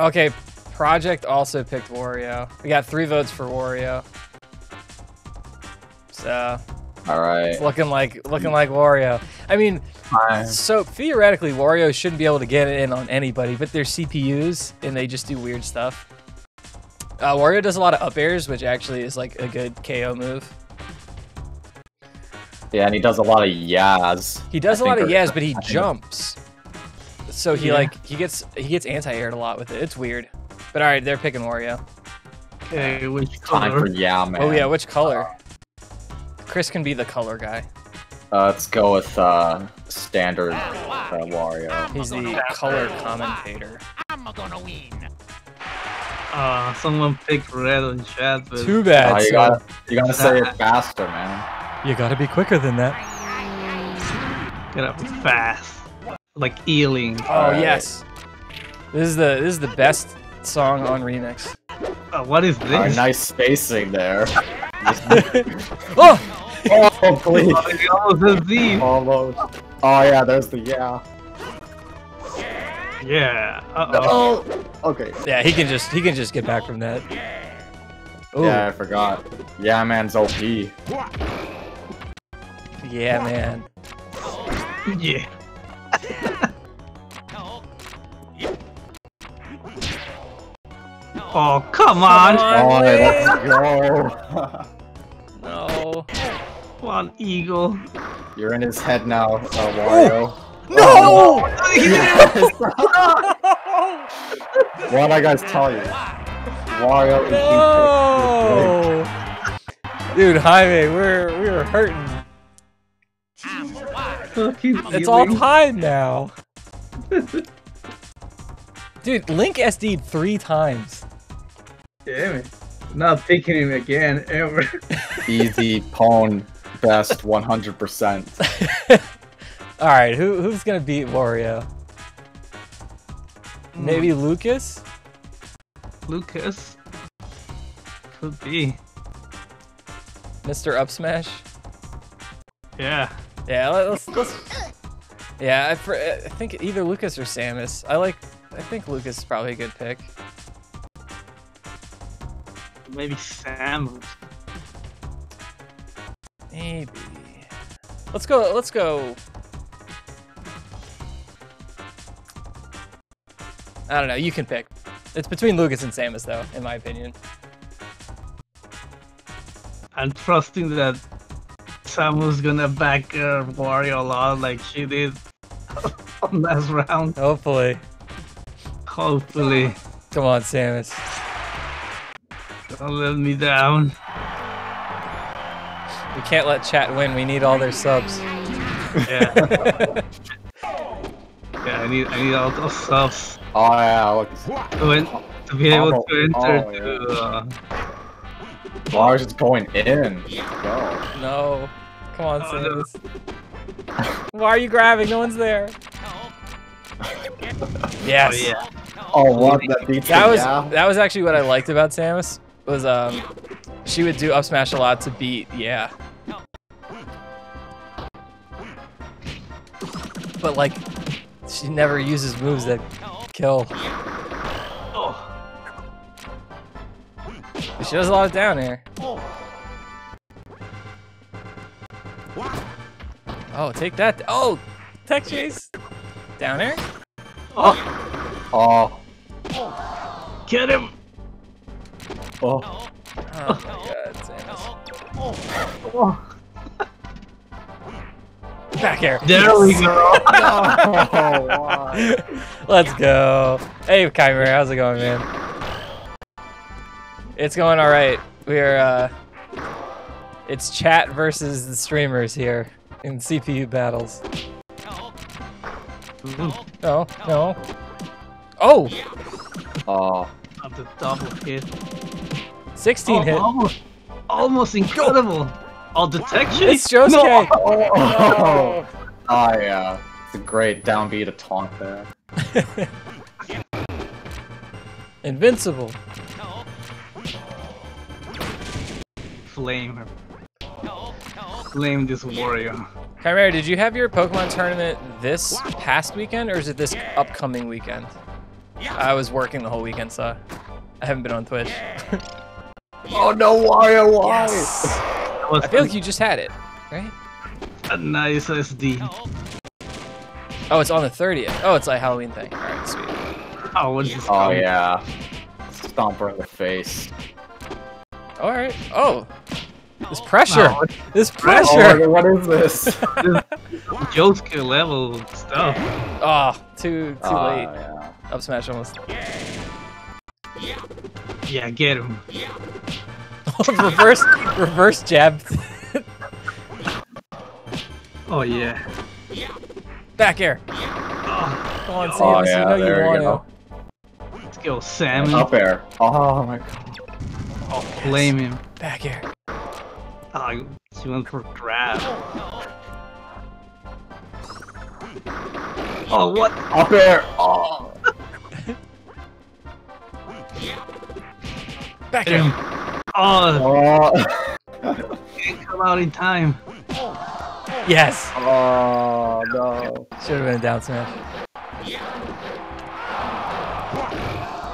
Okay. Project also picked Wario. We got 3 votes for Wario. So, all right, it's looking like Wario. I mean, so theoretically, Wario shouldn't be able to get in on anybody, but they're CPUs and they just do weird stuff. Wario does a lot of up airs, which actually is like a good KO move. Yeah, and he does a lot of yas. He does a lot of yas, but he jumps. So he gets anti-aired a lot with it. It's weird. But all right, they're picking Wario. Okay, which color? Time for man. Oh yeah, which color? Chris can be the color guy. Let's go with standard Wario. He's the color commentator. I'm gonna win. Someone picked red on chat. But... Too bad. Oh, you gotta say it faster, man. You gotta be quicker than that. Get up fast, like Ealing. Oh yes. This is the best song on Remix. What is this? Nice spacing there. Oh! Oh, please. Almost a Z. Almost. Oh, yeah, there's the yeah. Yeah. Uh-oh. No. Okay. Yeah, he can just get back from that. Ooh. Yeah, I forgot. Yeah, man's OP. Yeah, man. Yeah. Oh, come on! Oh, let's go! No. Come on, Eagle. You're in his head now, Wario. No! Oh, no! Yes! Why did I guys tell you? Wario no! is Dude, Jaime, we were hurting. It's all time now. Dude, Link SD'd 3 times. Damn it. Not picking him again, ever. Easy pawn best 100%. Alright, who's gonna beat Wario? Maybe Lucas? Lucas? Could be. Mr. Up Smash? Yeah. Yeah, let's... Yeah, I think either Lucas or Samus. I think Lucas is probably a good pick. Maybe Samus. Maybe. Let's go. I don't know. You can pick. It's between Lucas and Samus, though, in my opinion. I'm trusting that Samus gonna back Wario a lot, like she did on last round. Hopefully. Hopefully. Come on, Samus. Don't let me down. We can't let chat win. We need all their subs. Yeah. I need a lot of stuff. Oh yeah, look. To be able to enter Lars is going in. Oh. No. Come on, Samus. No. Why are you grabbing? No one's there. Yes. Oh, yeah. Oh, love that beat. That was actually what I liked about Samus. Was she would do up smash a lot to beat, yeah. But like, she never uses moves that kill. But she does a lot of down air. Oh, take that! Oh, tech chase. Down air. Oh. Oh. Get him. Oh. Oh my god, Samus. Oh. Back air. There we go. Oh, wow. Let's go. Hey, Chimera, how's it going, man? It's going all right. We're it's chat versus the streamers here in CPU battles. Oh, no, no. Oh. Oh. The double hit. 16 hit. Almost incredible. Oh, detection? It's Josuke! No. Oh, oh. Oh, yeah. It's a great downbeat to taunt there. Invincible. Flame. Flame this warrior. Chimera, did you have your Pokemon tournament this past weekend, or is it this upcoming weekend? I was working the whole weekend, so I haven't been on Twitch. Oh, no, why? Yes. I feel like you just had it, right? A nice SD. Oh, it's on the 30th. Oh, it's a Halloween thing. All right, sweet. Oh, what's this? Oh, yeah. Stomp her in the face. All right. Oh, this pressure. No. This pressure. Oh, what is this? This Josuke level stuff. Oh, too late. Yeah. Up smash almost. Yeah, get him. reverse jab. Oh yeah. Back air. Oh. Come on, Samus, yeah, you know you want to. Let's go, Samus. Up air. Oh my god. Oh, flame him. Back air. Oh, she went for grab. Oh, what? Up air. Oh. Back air. Oh! Can't come out in time. Yes. Oh no! Should have been a down smash.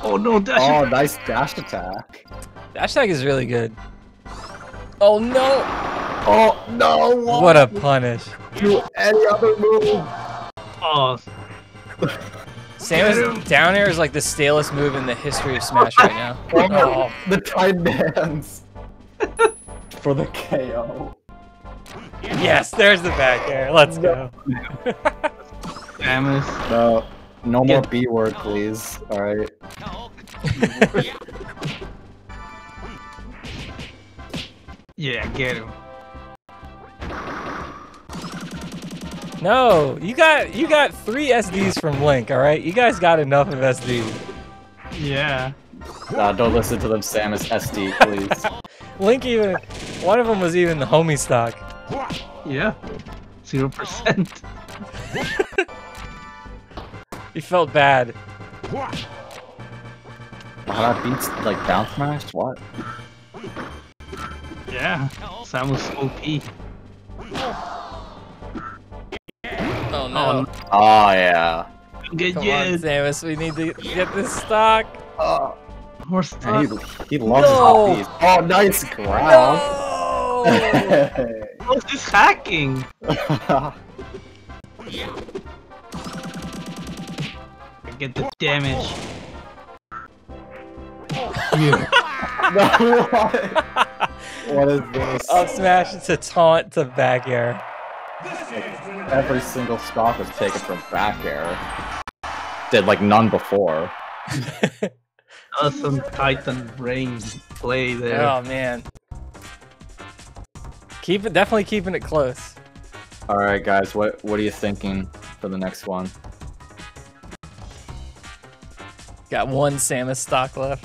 Oh no! Dash attack. Nice dash attack. Dash attack is really good. Oh no! Oh no! What a punish! Do any other move? Oh. Samus down air is like the stalest move in the history of Smash right now. Oh. The tight dance for the KO. Yes, there's the back air. Let's go. Samus. No more B word, please. All right. Yeah, get him. No, you got 3 SDs from Link, all right? You guys got enough of SDs. Yeah. Nah, don't listen to them, Samus. SD, please. Link even, one of them was even the homie stock. Yeah, 0%. He felt bad. Wow, that beats like down smash. What? Yeah, Samus OP. Oh no. Oh yeah. Good Come on, Samus, we need to get this stock. More stock. He loves his hotkeys. Oh, nice grab. No. What's this hacking? Get the damage. What is this? Up smash to taunt to back air. Every single stock was taken from back air. Did like none before. Some Titan brain play there. Oh man. Definitely keeping it close. Alright guys, what are you thinking for the next one? Got one Samus stock left.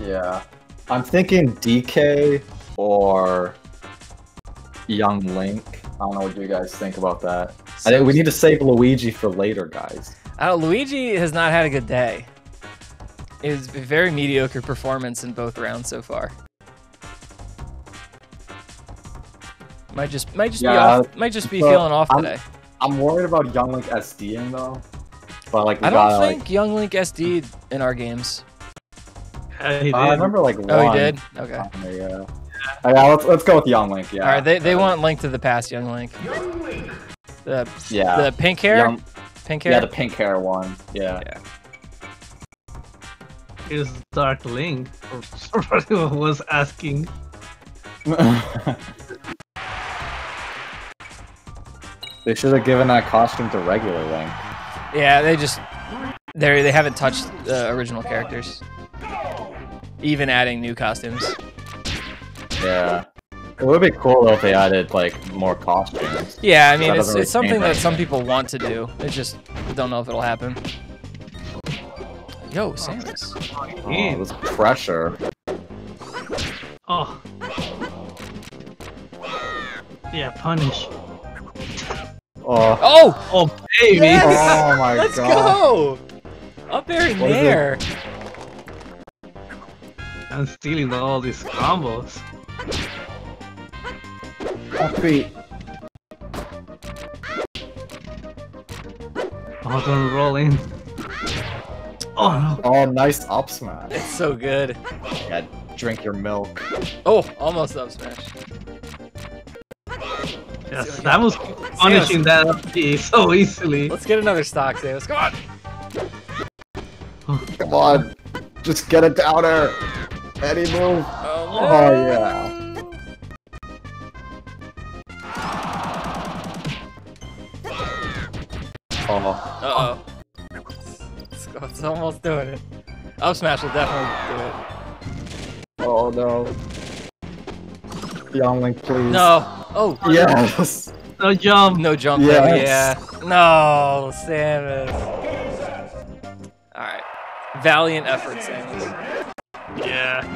Yeah. I'm thinking DK or Young Link. I don't know what you guys think about that. I think we need to save Luigi for later, guys. Oh, Luigi has not had a good day. It was a very mediocre performance in both rounds so far. Might just be feeling off today. I'm worried about Young Link SDing though. But like I don't think like... Young Link SD'd in our games. I remember like one. Oh, he did? Okay. Yeah. Let's go with Young Link, yeah. Alright, they want Link to the past, Young Link. Young Link. The pink hair? Pink hair? Yeah, the pink hair one. Yeah. Is Dark Link or somebody was asking. They should have given that costume to regular Link. Yeah, they haven't touched the original characters. Even adding new costumes. Yeah. It would be cool though if they added like more costumes. Yeah, I mean it's something that some people want to do. They just don't know if it'll happen. Yo, Samus. Oh, this pressure. Oh. Yeah, punish. Oh, baby! Yes! Oh my god! Let's go! Up there in the air. I'm stealing all these combos. Upbeat. Oh, don't roll in. Oh no! Oh, nice up smash. It's so good. Yeah, drink your milk. Oh, almost up smash. Yes, that was punishing that up B so easily. Let's get another stock, Samus. Come on! Come on! Just get it down there! Any move! Oh yeah! Uh-oh. It's almost doing it. Up smash will definitely do it. Oh no. Young Link, please. No! Oh yes! No jump! No jump! Yes. Yeah. No, Samus. All right, valiant effort, Samus. Yeah.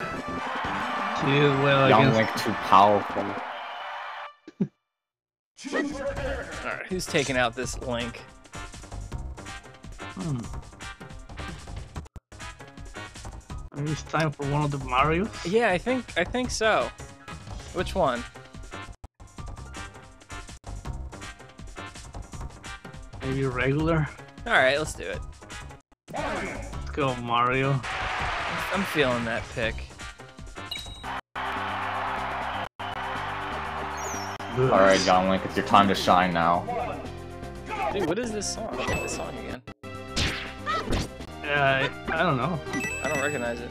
Too well. Young Link too powerful. All right, who's taking out this Link? It's time for one of the Marios. Yeah, I think so. Which one? Maybe regular? Alright, let's do it. Let's go, Mario. I'm feeling that pick. Alright, John Link, it's your time to shine now. Dude, what is this song? What is this song again? I don't know. I don't recognize it.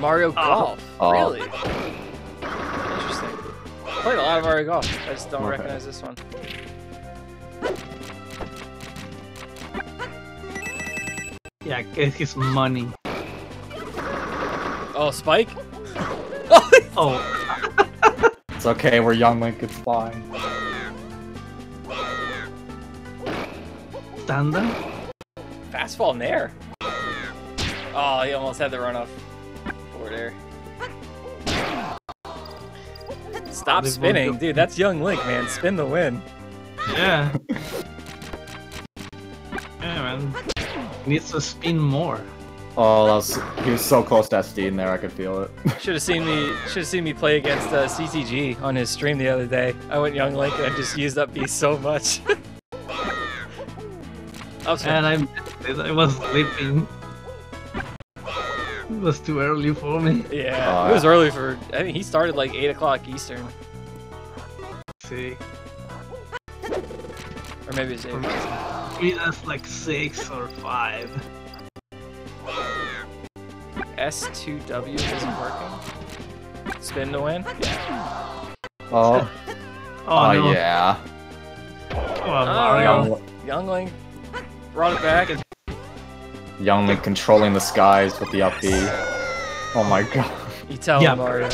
Mario Golf? Really? Interesting. I played a lot of Mario Golf. I just don't recognize this one. Yeah, get his money. Oh, Spike? Oh. It's okay, we're Young Link, it's fine. Stand up? Fastball Nair. Oh, he almost had the runoff. There. Stop spinning, dude. That's Young Link, man. Spin the win. Yeah. Yeah, man. He needs to spin more. Oh, he was so close to SD in there. I could feel it. Should have seen me play against CTG on his stream the other day. I went Young Link and I just used up B so much. And I was sleeping. It was too early for me. Yeah, it was early for... I mean, he started like 8 o'clock Eastern. See. Or maybe it's 8. Maybe that's like 6 or 5. S2W isn't working. Spin to win? Yeah. Oh. Oh, no. Yeah. Come on, Mario. Young Link brought it back. Young Link controlling the skies with the up B. Oh my god. You tell him, Mario.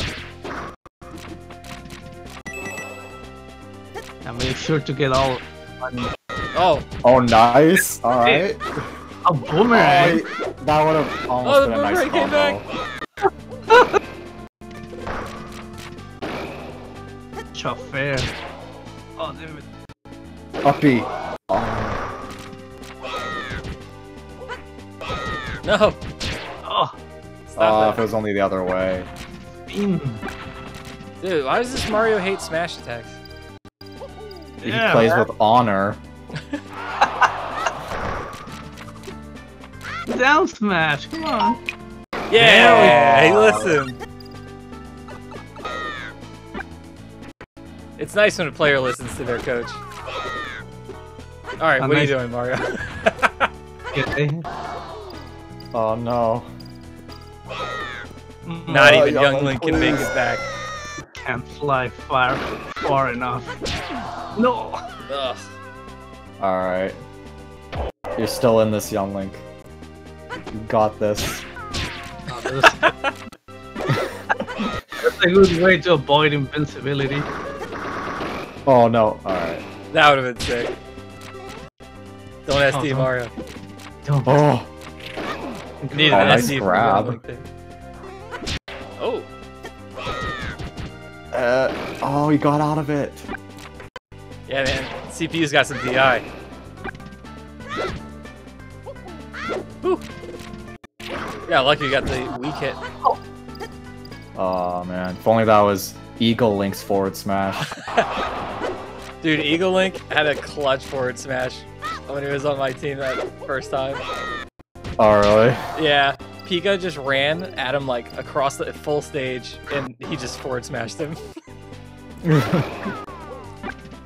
I made sure to get all. Oh. Oh, nice. All right. A boomerang. Oh, that would have almost been a nice combo. Chaffair. Oh, damn it. Uppy. Oh. No. Oh. If it was only the other way. Dude, why does this Mario hate smash attacks? Yeah, he plays with honor. Down smash, come on. Yeah, hey, listen. It's nice when a player listens to their coach. Alright, what are you doing, Mario? Oh no. Not even Youngling can make it back. Can't fly far enough. No! Ugh. Alright. You're still in this, Young Link. You got this. That's a good way to avoid invincibility. Oh no, alright. That would have been sick. Don't SD Mario. Don't. Oh! Need an SD grab. Oh! Oh, he got out of it. Yeah, man. CPU's got some DI. Whew. Yeah, lucky you got the weak hit. Oh, man. If only that was Eagle Link's forward smash. Dude, Eagle Link had a clutch forward smash when he was on my team that first time. Oh, really? Yeah. Pika just ran at him, like, across the full stage, and he just forward smashed him.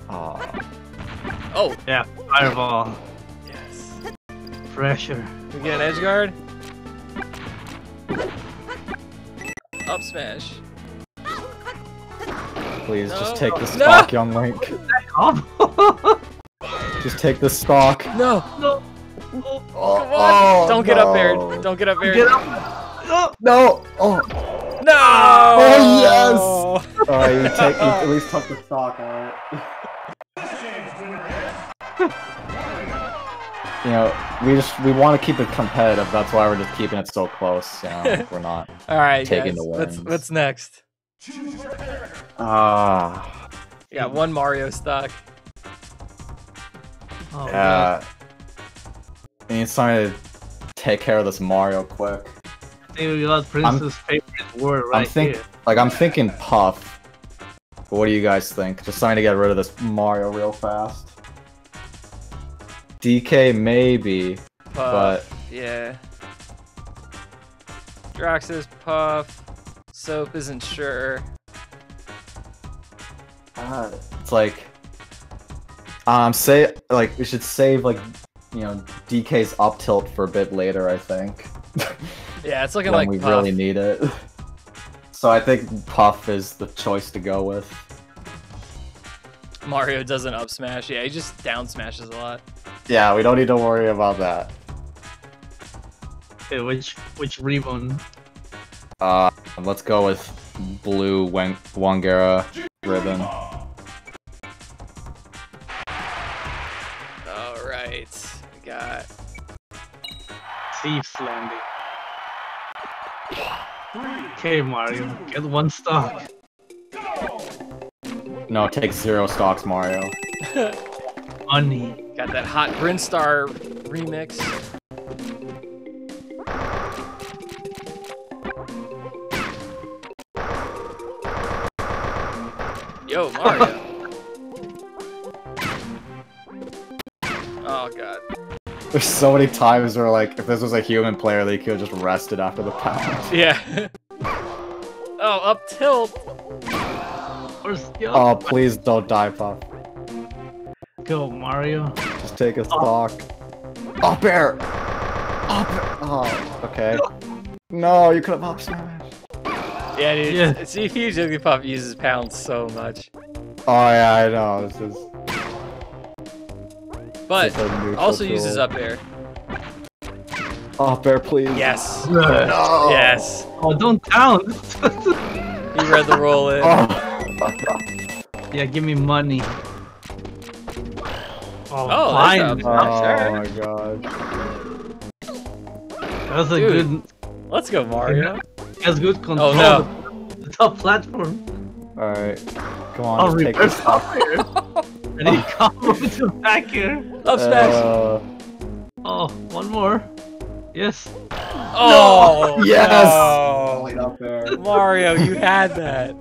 Oh! Yeah, fireball. Yes. Pressure. Can we get an edgeguard? Up smash. Please, just take the stock, Young Link. Just take the stock. No! No! Oh, come on! Oh, don't get up there. Don't get up there. Get up. No! Oh! No! Oh, yes! Alright, you take, you at least took the stock, alright? You know, we want to keep it competitive, that's why we're just keeping it so close, you know, we're not alright, taking the wins. What's next? You got one Mario stock. Oh, yeah. I need somebody to take care of this Mario quick. I think we got Prince's favorite word right here. Like, I'm thinking Puff. But what do you guys think? Just trying to get rid of this Mario real fast. DK maybe, Puff, but... yeah. Drak says Puff. Soap isn't sure. It's like... say, like, we should save, like... you know, DK's up tilt for a bit later, I think. Yeah, it's looking like we Puff. Really need it. So I think Puff is the choice to go with. Mario doesn't up smash. Yeah, he just down smashes a lot. Yeah, we don't need to worry about that. Hey, which ribbon? Let's go with blue Wangera ribbon. All right. Got Thief's Landing. Okay, Mario, get one stock. No, take 0 stocks, Mario. Money. Got that hot Brinstar remix. Yo, Mario. Oh god. There's so many times where, like, if this was a human player, they could have just rested after the pound. Yeah. Oh, up tilt! Oh, please don't die, Puff. Go, Mario. Just take a stock. Up air! Up air! Oh, okay. No, you could have up smashed. Yeah, dude. Yeah. CPU Jigglypuff uses pounds so much. Oh, yeah, I know. This is... but also uses up air. Up air, please. Yes. No. Yes. Oh, don't count. He read the roll in. Oh. Yeah, give me money. Oh my god. That was a good... Let's go, Mario. He has good control. Oh, no. The top platform. Alright. Come on, I'll take this off. And he comes to back here. Up smash. Oh, one more. Yes. Oh, no. Yes. No. Mario, you had that.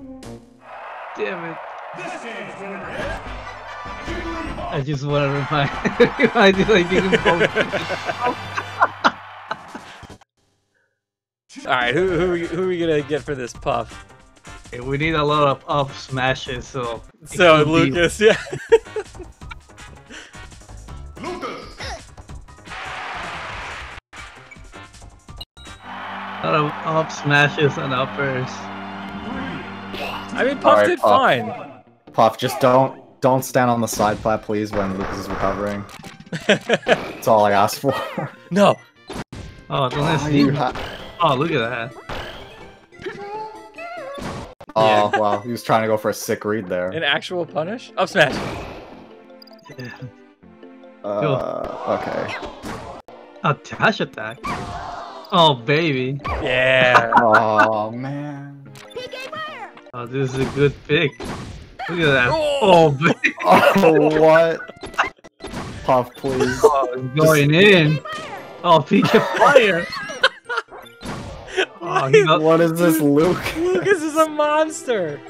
Damn it. I just want to remind you I didn't both. Alright, who are we going to get for this puff? Hey, we need a lot of up smashes, so... So, Lucas, yeah. Lucas! A lot of up smashes and uppers. I mean, Puff did fine. Puff, just don't stand on the side plat, please, when Lucas is recovering. That's all I asked for. No! Oh, don't oh, look at that. Oh, wow, he was trying to go for a sick read there. An actual punish? Up smash! Yeah. Okay. A dash attack? Oh, baby. Yeah. Oh, man. Oh, this is a good pick. Look at that. Oh, baby. Oh, what? Puff, please. Oh, it's going in. Oh, PK Fire. Oh, what is this, Luke? Lucas is a monster.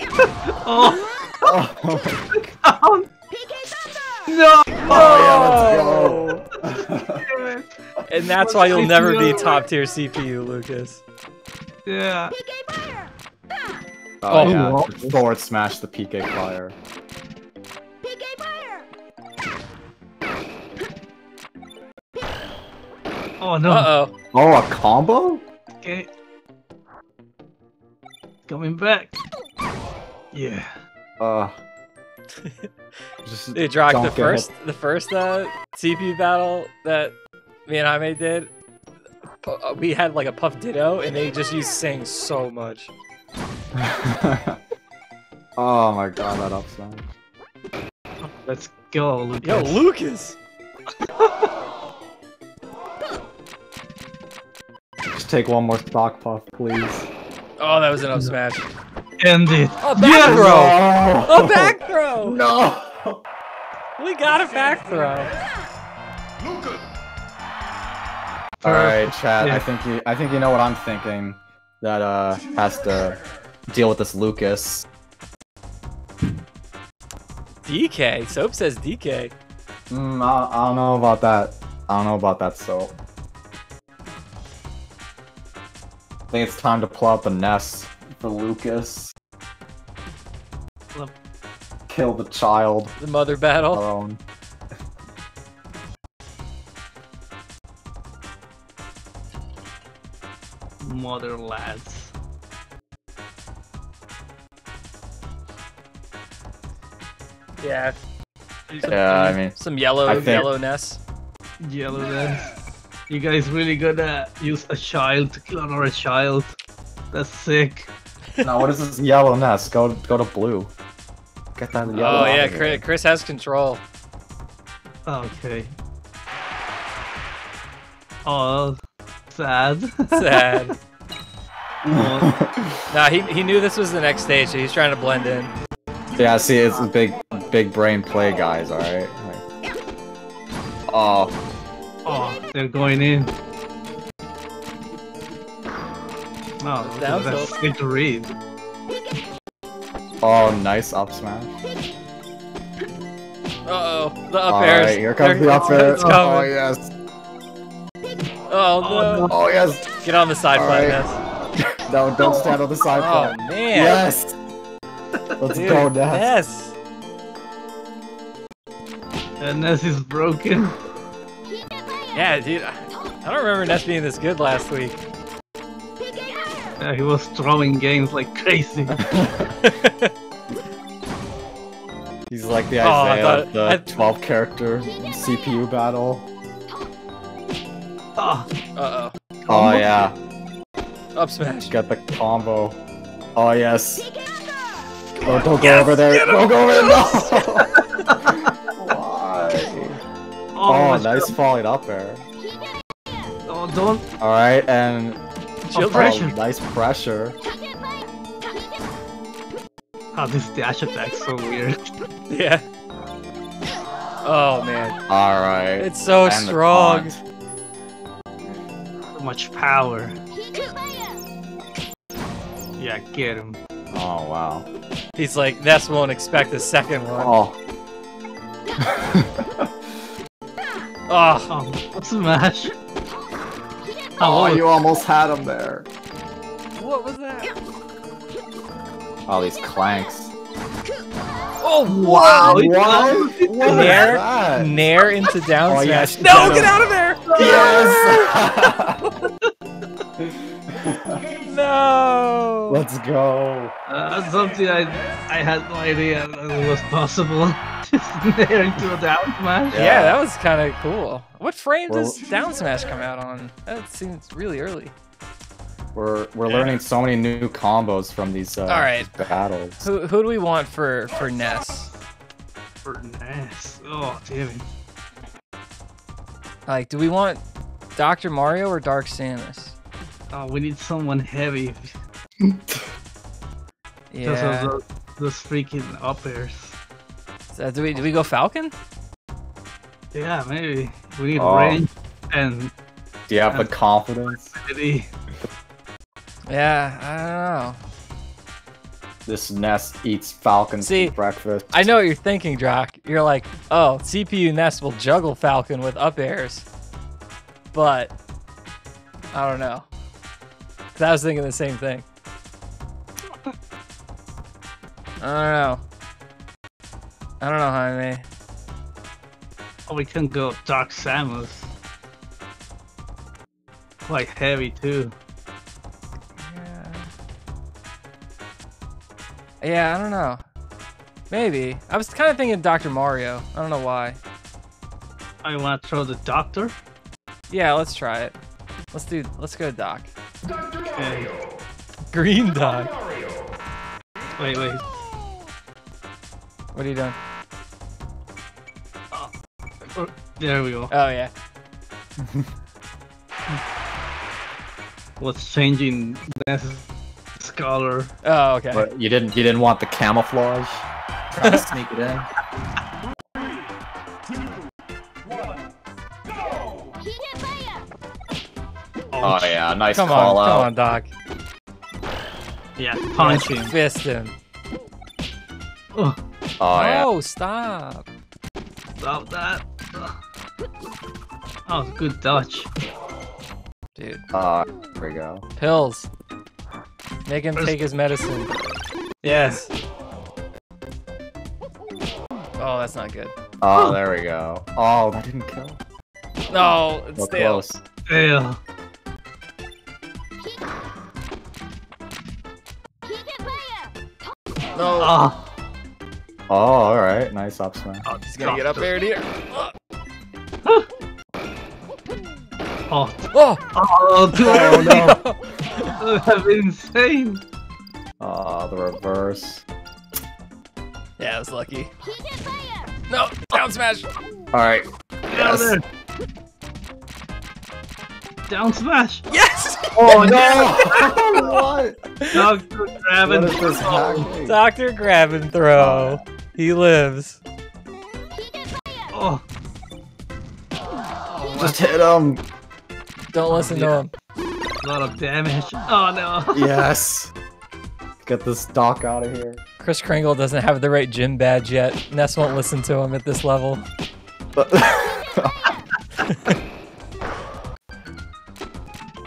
Oh. Oh. No. Oh, yeah, let's go. And that's why you'll never be top tier CPU, Lucas. Yeah. Oh, yeah. Forward smash the PK Fire. Oh no. Uh-oh. Oh, a combo? Okay. Coming back. Yeah. Just hey, Drak, the first CPU battle that me and Jaime did, we had like a Puff Ditto, and they just used Sing so much. Oh my god, that upside. Let's go, Lucas. Yo, Lucas! Just take one more stock puff, please. Oh, that was an up smash. End it. Oh, back throw! No! Oh, back throw! No! We got a back throw. Lucas! Alright, chat, yeah. I think you know what I'm thinking. That has to deal with this Lucas. DK? Soap says DK. I don't know about that. I don't know about that, Soap. I think it's time to pull out the Ness for Lucas. Kill the child. The mother battle. Mother lads. Yeah. Yeah, I mean some yellowness. Yellowness. You guys really gonna use a child to kill another child? That's sick. Now what is this yellowness? Go to blue. Get that yellow. Oh yeah, Chris has control. Okay. Oh. Sad. Nah, he knew this was the next stage, so he's trying to blend in. Yeah, see, it's a big brain play, guys. All right. Oh, they're going in. No, oh, that's good to read. Oh, nice up smash. The up airs. All right, here comes the up air. Oh yes. Oh, no. Oh, yes. Get on the side plat, Ness. No, don't stand on the side plat. Oh, man. Yes. Let's go, Ness. And Ness is broken. Yeah, dude. I don't remember Ness being this good last week. Yeah, he was throwing games like crazy. He's like the Isaiah of the 12-character CPU battle. Uh-oh. Oh, yeah. Up smash. Got the combo. Oh, yes. Oh, don't go over there. Don't go over there. No. nice falling up air. Oh, don't. All right, and pressure. Nice pressure. Oh, this dash attack's so weird. Yeah. Oh man. All right. It's so strong. Much power. Yeah, get him. Oh wow. He's like, Ness won't expect the second one. Oh. Oh, smash. Oh, you almost had him there. What was that? All these clanks. Oh wow! What? Nair into down smash. Oh, yeah, no, get out of there! Yes! No! Let's go. That's something I had no idea it was possible. Just Nair into a down smash. Yeah, yeah, that was kind of cool. What frame does down smash come out on? That seems really early. We're learning so many new combos from these, all right, these battles. Who do we want for Ness? For Ness? Oh, damn it. Like, do we want Dr. Mario or Dark Samus? Oh, we need someone heavy. Yeah. Those freaking up airs. So do we go Falcon? Yeah, maybe. We need range and... Do you have the confidence? Yeah, I don't know. This Ness eats Falcon for breakfast. I know what you're thinking, Drak. You're like, oh, CPU Ness will juggle Falcon with up airs. But, I don't know. Because I was thinking the same thing. I don't know, Jaime. Oh, we couldn't go Dark Samus. Like, heavy, too. Yeah, I don't know. Maybe. I was kind of thinking Dr. Mario. I don't know why. I want to throw the doctor? Yeah, let's try it. Let's go Doc. Dr. Mario. Green Doc. Wait. What are you doing? Oh, there we go. Oh, yeah. What's changing this? Scholar. Oh, okay. But you didn't want the camouflage. Trying to sneak it in. 3, 2, 1, go! Oh yeah, nice call out. Come on, Doc. Yeah, punch him. Fist him. Oh yeah. Oh, stop. Stop that. Oh, good dodge. Dude. Here we go. Pills. Make him take his medicine. Yes. Oh, that's not good. Oh, there we go. Oh, that didn't kill. No, it's stale. Stale. No. Oh. Oh, all right. Nice up smash. Oh, he's gonna get up there, dear. Oh. Oh. Oh, no. That'd be insane! Aw, the reverse. Yeah, I was lucky. No! Down smash! Alright. Yes! Down smash! Yes! Oh no! What? Dr. Grab and Throw. Dr. Grab and Throw. He lives. Oh. Just hit him! Don't listen to him. A lot of damage. Oh no. Yes. Get this Doc out of here. Chris Kringle doesn't have the right gym badge yet. Ness won't listen to him at this level.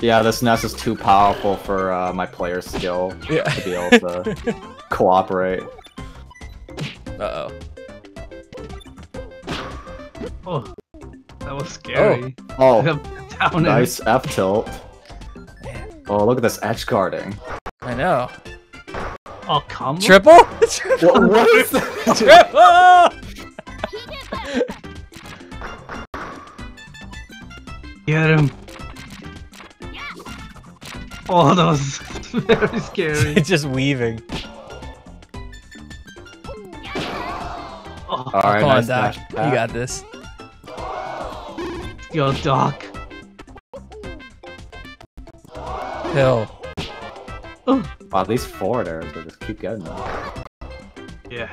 Yeah, this Ness is too powerful for my player skill to be able to cooperate. Uh-oh. Oh, that was scary. Oh. Nice F tilt. Oh, look at this edge guarding. I know. Oh, come on. Triple? What is that? Triple! Get him. Oh, that was very scary. Just weaving. Oh, all right, nice dash. You got this. go, Doc. Hell. Wow, these foreigners will just keep getting them. Yeah.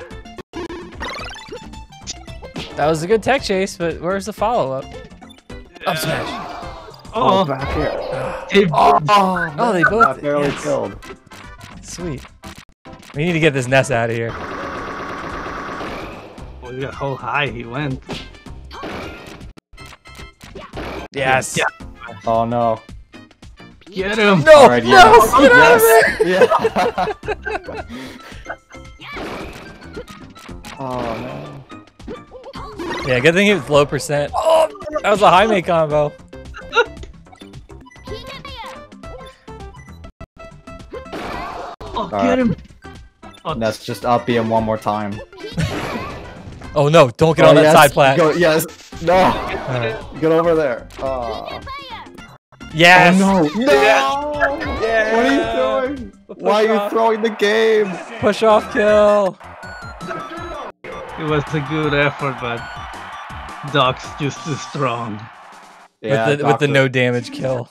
That was a good tech chase, but where's the follow-up? Up smash. Oh, back here. Oh, they both got barely killed. Sweet. We need to get this Ness out of here. Well, yeah, how high he went. Yes. Yeah. Oh no. Get him. No. Right, no. Yes. Get out of there. Yeah. Oh no. Yeah. Good thing it was low percent. Oh, that was a Jaime combo. Oh, get him! Oh. That's just up B him one more time. Oh no, don't get on that side plat. Go, yes, no! Get over there. Yes! Oh, no! No! Yeah. What are you doing? Why are you throwing the game? Push off kill! It was a good effort, but Doc's just as strong. Yeah, with the no damage kill.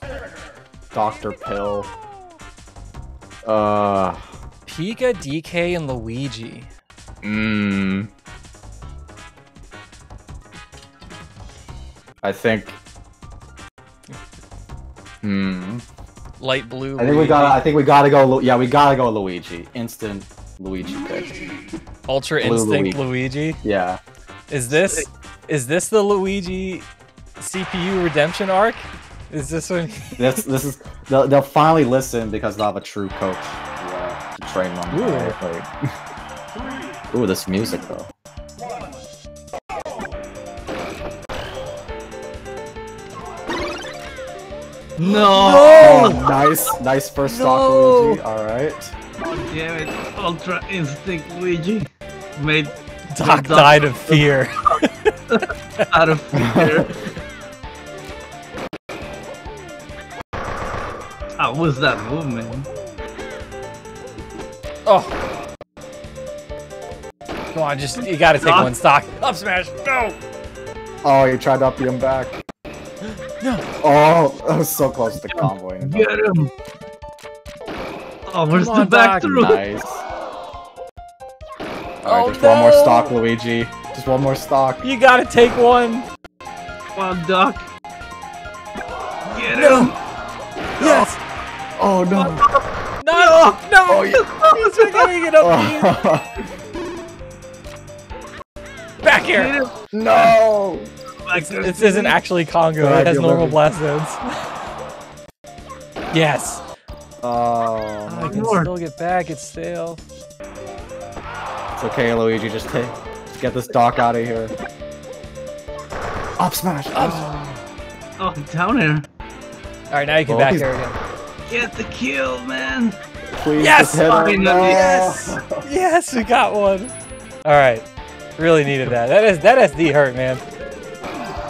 Dr. Pill. Pika, DK, and Luigi. Mmm. I think. Hmm. Light blue. I think we gotta go. Yeah, we gotta go Luigi. Instant Luigi pick. Ultra blue instinct Luigi. Yeah. Is this the Luigi CPU redemption arc? Is this one? this is. They'll finally listen because they'll have a true coach to train them. Ooh. Ooh, this music though. No. Oh, nice first stock, Luigi. All right. Damn it! Ultra instinct Luigi made Doc died of fear. Out of fear. How was that movement? Oh! Come on, you gotta take one stock. Up smash, go! Oh, you tried to up him back. No! Oh, that was so close to combo. Get him! Oh, where's the back through? Nice. Alright, just one more stock, Luigi. Just one more stock. You gotta take one! Come on, Doc. Get him! Yes! Oh no! No! No! Oh, yeah. He's getting it up. Back here! No! This isn't actually Congo. It has normal blast zones. Yes! Oh, I can still get back. It's stale. It's okay, Luigi. Just get this Doc out of here. Up smash! Up! Oh, down here. All right, now you can back here again. Get the kill, man! Please, yes! Yes, we got one. All right, really needed that. That SD hurt, man.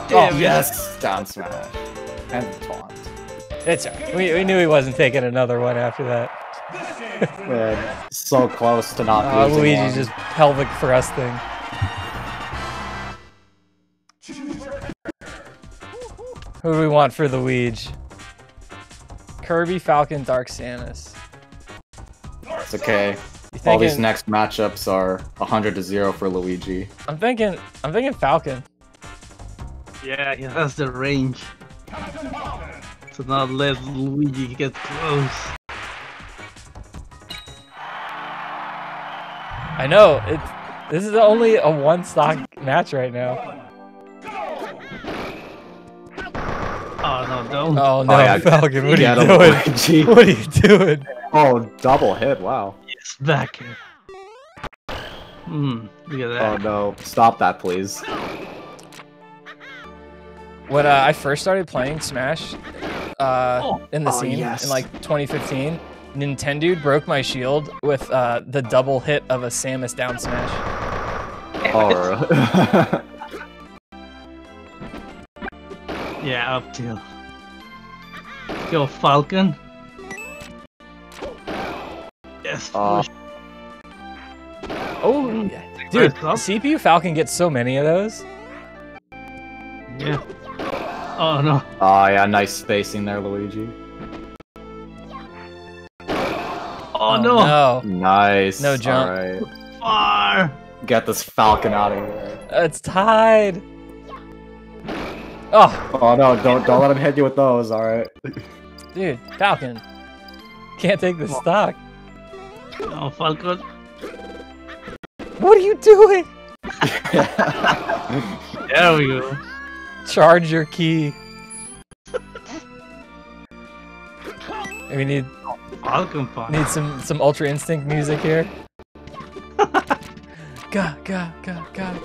Damn, yes, down smash and taunt. It's alright. We knew he wasn't taking another one after that. Man, so close to not losing one. Luigi just pelvic thrusting. Who do we want for the Luigi? Kirby, Falcon, Dark Samus. It's okay. All these next matchups are 100-0 for Luigi. I'm thinking Falcon. Yeah, he has the range to not let Luigi get close. I know this is only a one-stock match right now. Oh no, don't. Oh no, Falcon, what are you doing? What are you doing? Oh, double hit, wow. Yes, back here. Hmm, look at that. Oh no, stop that, please. When I first started playing Smash in the scene in like 2015, Nintendo broke my shield with the double hit of a Samus down smash. Oh, yeah, up till. Go Falcon. Yes. Oh, yeah. Dude, CPU Falcon gets so many of those. Yeah. Oh no. Oh yeah, nice spacing there, Luigi. Oh no. Nice. No jump. All right. Get this Falcon out of here. It's tied. Oh. Oh no, don't let him hit you with those, alright. Dude, Falcon. Can't take the stock. No, Falcon. What are you doing? There we go. Charge your key. We need some Ultra Instinct music here. Go, chica.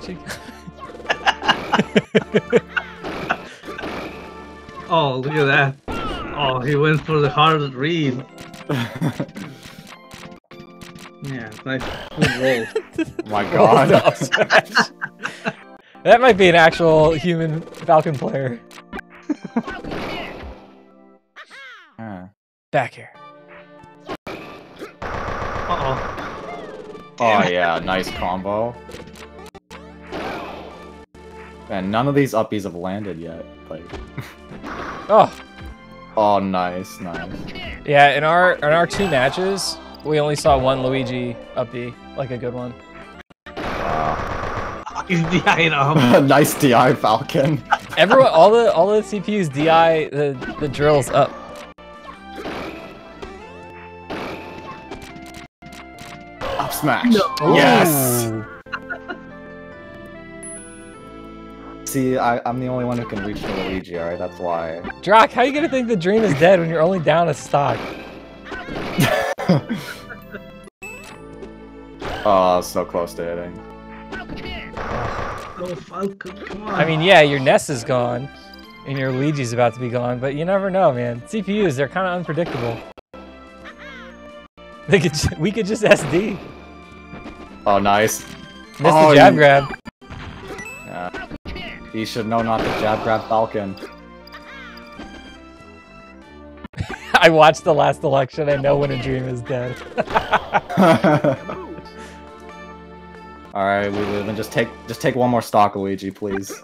Oh, look at that. Oh, he went for the hard read. Yeah, nice. Good roll. Oh my god. That might be an actual human Falcon player. Back here. Oh yeah, nice combo. And none of these uppies have landed yet. Like, oh, nice. Yeah, in our two matches, we only saw one Luigi uppie, like a good one. He's DI'ing up. Nice DI, Falcon. Everyone, all the CPUs DI the drills up. Up smash. No. Yes. See, I'm the only one who can reach for Luigi, alright? That's why. Drak, how are you gonna think the dream is dead when you're only down a stock? Oh, so close to hitting. Oh, Falco, come on. I mean, yeah, your Ness is gone, and your Luigi's about to be gone, but you never know, man. CPUs, they're kind of unpredictable. They could we could just SD. Oh, nice. Missed the jab grab. Yeah. He should know not to jab grab Falcon. I watched the last election. I know when a dream is dead. Alright, we live, and just take one more stock, Luigi, please.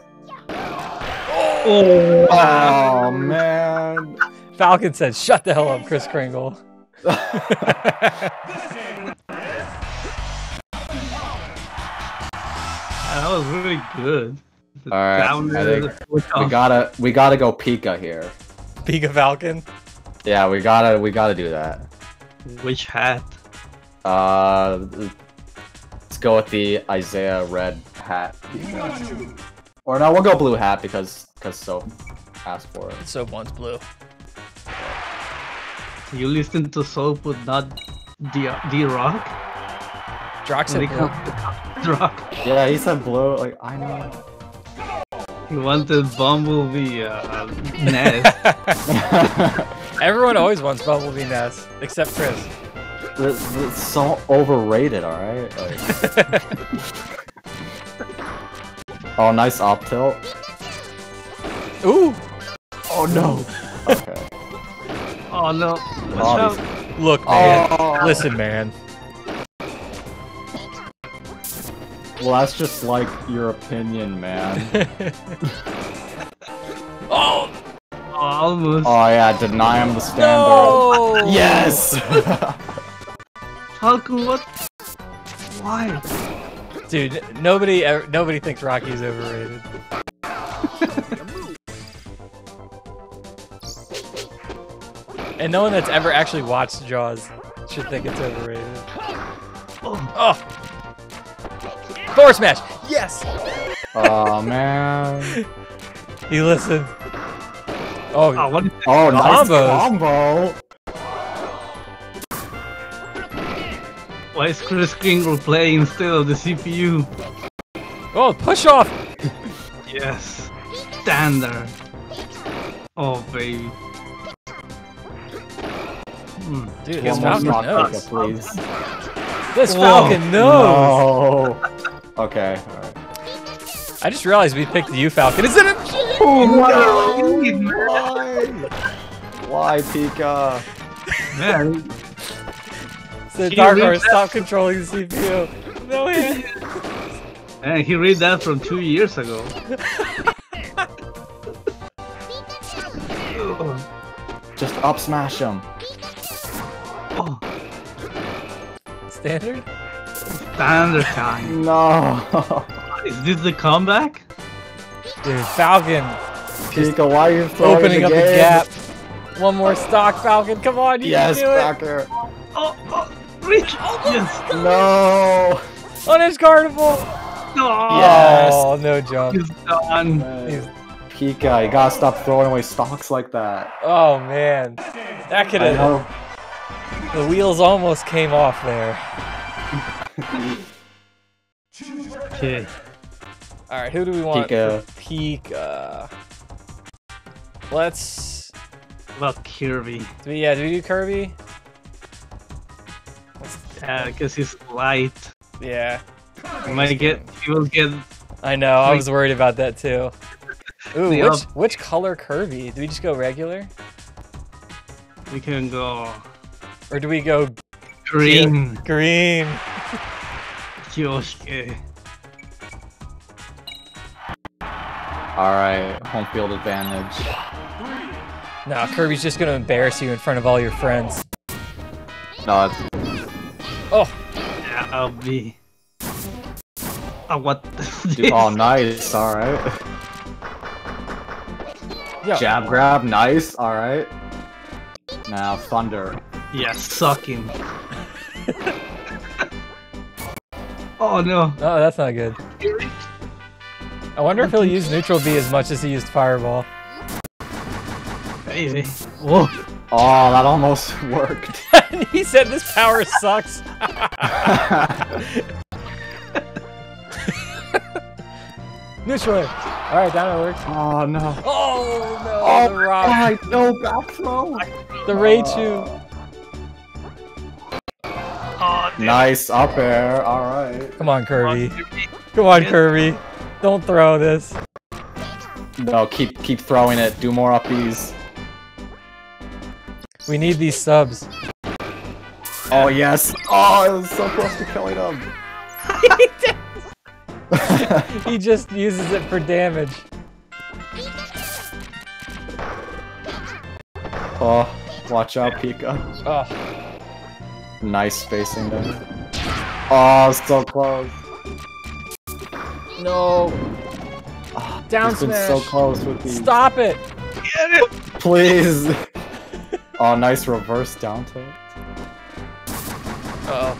Oh, wow, man. Falcon said, shut the hell up, Chris Kringle. That was really good. Alright, we gotta go Pika here. Pika Falcon? Yeah, we gotta do that. Which hat? Let's go with the Isaiah red hat. Or no, we'll go blue hat because Soap asked for it. Soap wants blue. You listen to Soap with not D-Rock? Drak said blue. Drak. Yeah, he said blue, like, I know. He wanted Bumblebee, Ness. Everyone always wants Bumblebee Ness, except Chris. It's so overrated, alright? Like... Oh, nice up tilt. Ooh! Oh no! Okay. Oh no! Watch out. Look, man. Oh. Listen, man. Well, that's just like your opinion, man. Oh, almost. Oh yeah, deny him the standard. No! Yes. Falco, what? Why? Dude, nobody thinks Rocky's overrated. And no one that's ever actually watched Jaws should think it's overrated. Oh! Forward smash! Yes! Oh, man. He listened. Oh, what is that? Oh, nice combo! Why is Chris Kringle playing still on the CPU? Oh, push off! Yes. Standard. Oh, baby. Dude, this Falcon knows. This Falcon knows! Okay, alright. I just realized we picked you, Falcon. Is it a... Oh, no! Why, Pika? Man. So Dark Horse, stop controlling the CPU. No way. Man, he read that from 2 years ago. Just up smash him. Oh. Standard? Standard time. No. Is this the comeback? Dude, Falcon. Pika, why are you throwing opening up the gap? One more stock, Falcon. Come on, you can do it. Yes, Falcon. Oh, oh, reach. Oh, yes. No. On his carnival. No. Yes. Oh, no jump. He's done. He's... Pika, you gotta stop throwing away stocks like that. Oh, man. That could have... The wheels almost came off there. Okay. Alright, who do we want? Pika. Pika. Let's... What about Kirby? Yeah, do we do Kirby? Yeah, because he's light. Yeah. He will get... I know, I was worried about that too. Ooh, which color Kirby? Do we just go regular? We can go... Or do we go... Green. Green. Josuke. Alright, home field advantage. Nah, Kirby's just gonna embarrass you in front of all your friends. No, it's... Oh! Yeah, I'll be... Oh, what the... Dude, oh, nice, alright. Yo. Jab grab, nice, alright. Now, thunder. Yeah, suck him. Oh no. Oh, that's not good. I wonder if he'll use neutral B as much as he used fireball. Maybe. Whoa. Oh, that almost worked. He said this power sucks. Neutral. Alright, that works. Oh no. Oh no. Oh, the rock. God, no back throw. The Raichu. Oh, nice up air. Alright. Come on, Kirby. Come on, Kirby. Don't throw this. No, keep throwing it. Do more uppies. We need these subs. Oh, yes. Oh, it was so close to killing him. He did. He just uses it for damage. Oh, watch out, Pika. Oh. Nice spacing there. Oh, so close. No. Oh, down smash. Been so close with these. Stop it. Get it. Please. Oh, nice reverse down tilt. Uh-oh.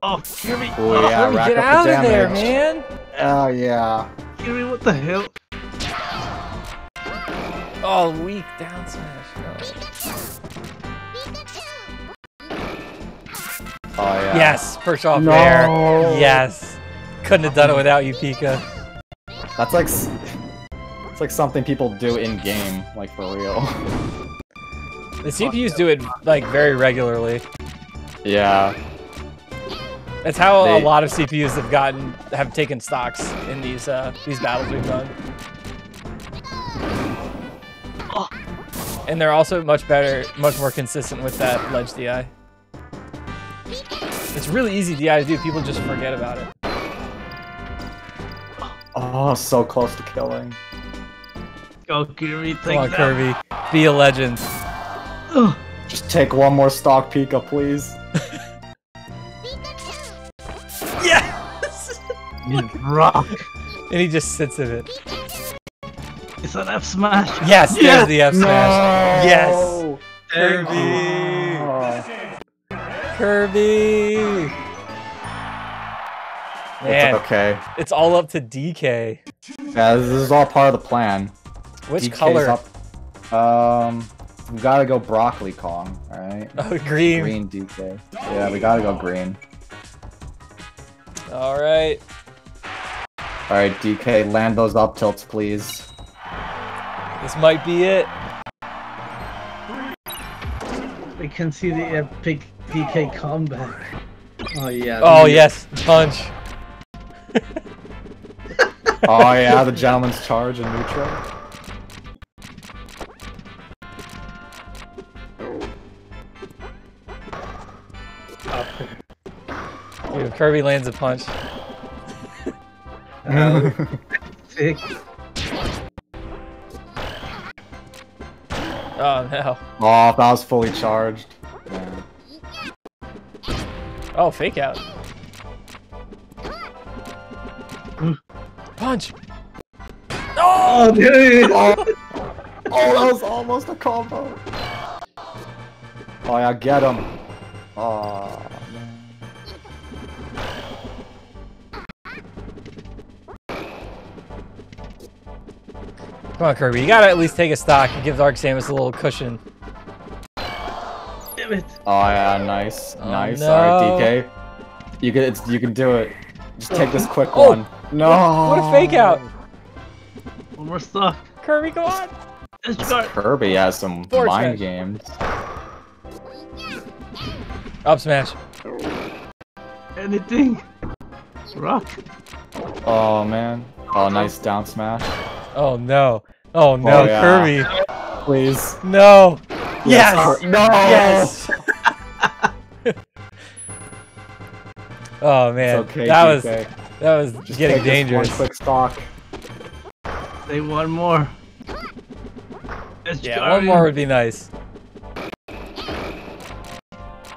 Oh, Kirby! Oh, yeah, get out of there, man! Oh, yeah. Kirby, what the hell? Oh, weak down smash. Oh, yeah. Yes, first off there. Yes. Couldn't have done it without you, Pika. That's like... It's like something people do in-game, like for real. The CPUs do it, like, very regularly. Yeah. That's how a lot of CPUs have taken stocks in these battles we've done. Oh. And they're also much more consistent with that ledge DI. It's really easy DI to do, people just forget about it. Oh, so close to killing. Go Kirby, Come on, Kirby. Be a legend. Ugh. Just take one more stock, Pika, please. Rock. And he just sits in it. It's an F smash. Yes, there's the F smash. Yes. Kirby. Oh. Kirby. Man, it's okay. It's all up to DK. Yeah, this is all part of the plan. Which DK's color? Up. We gotta go broccoli Kong, right? Oh, green. Green DK. Yeah, we gotta go green. All right. All right, DK, land those up tilts, please. This might be it. We can see the epic DK comeback. Oh, yeah. Oh, yes, punch. Oh, yeah, the gentleman's charge and neutral. Dude, Kirby lands a punch. Sick. Oh, no. Oh, that was fully charged. Yeah. Oh, fake out. Punch! Oh, dude! Oh, that was almost a combo. Oh, yeah, get him. Oh, man. Come on, Kirby. You gotta at least take a stock and give Dark Samus a little cushion. Damn it. Oh, yeah, nice. Oh, nice. No. All right, DK. You can do it. Just take this quick one. No! What a fake out! One more stock. Kirby, go on! Kirby has some mind games. Up smash. Anything. Rock. Oh, man. Oh, nice down smash. Oh, no. Oh, no, oh, yeah. Kirby. Please. No. Yes! No! Yes! Oh, man. Okay, that was just getting dangerous. One quick stock. Say one more. It's one more would be nice.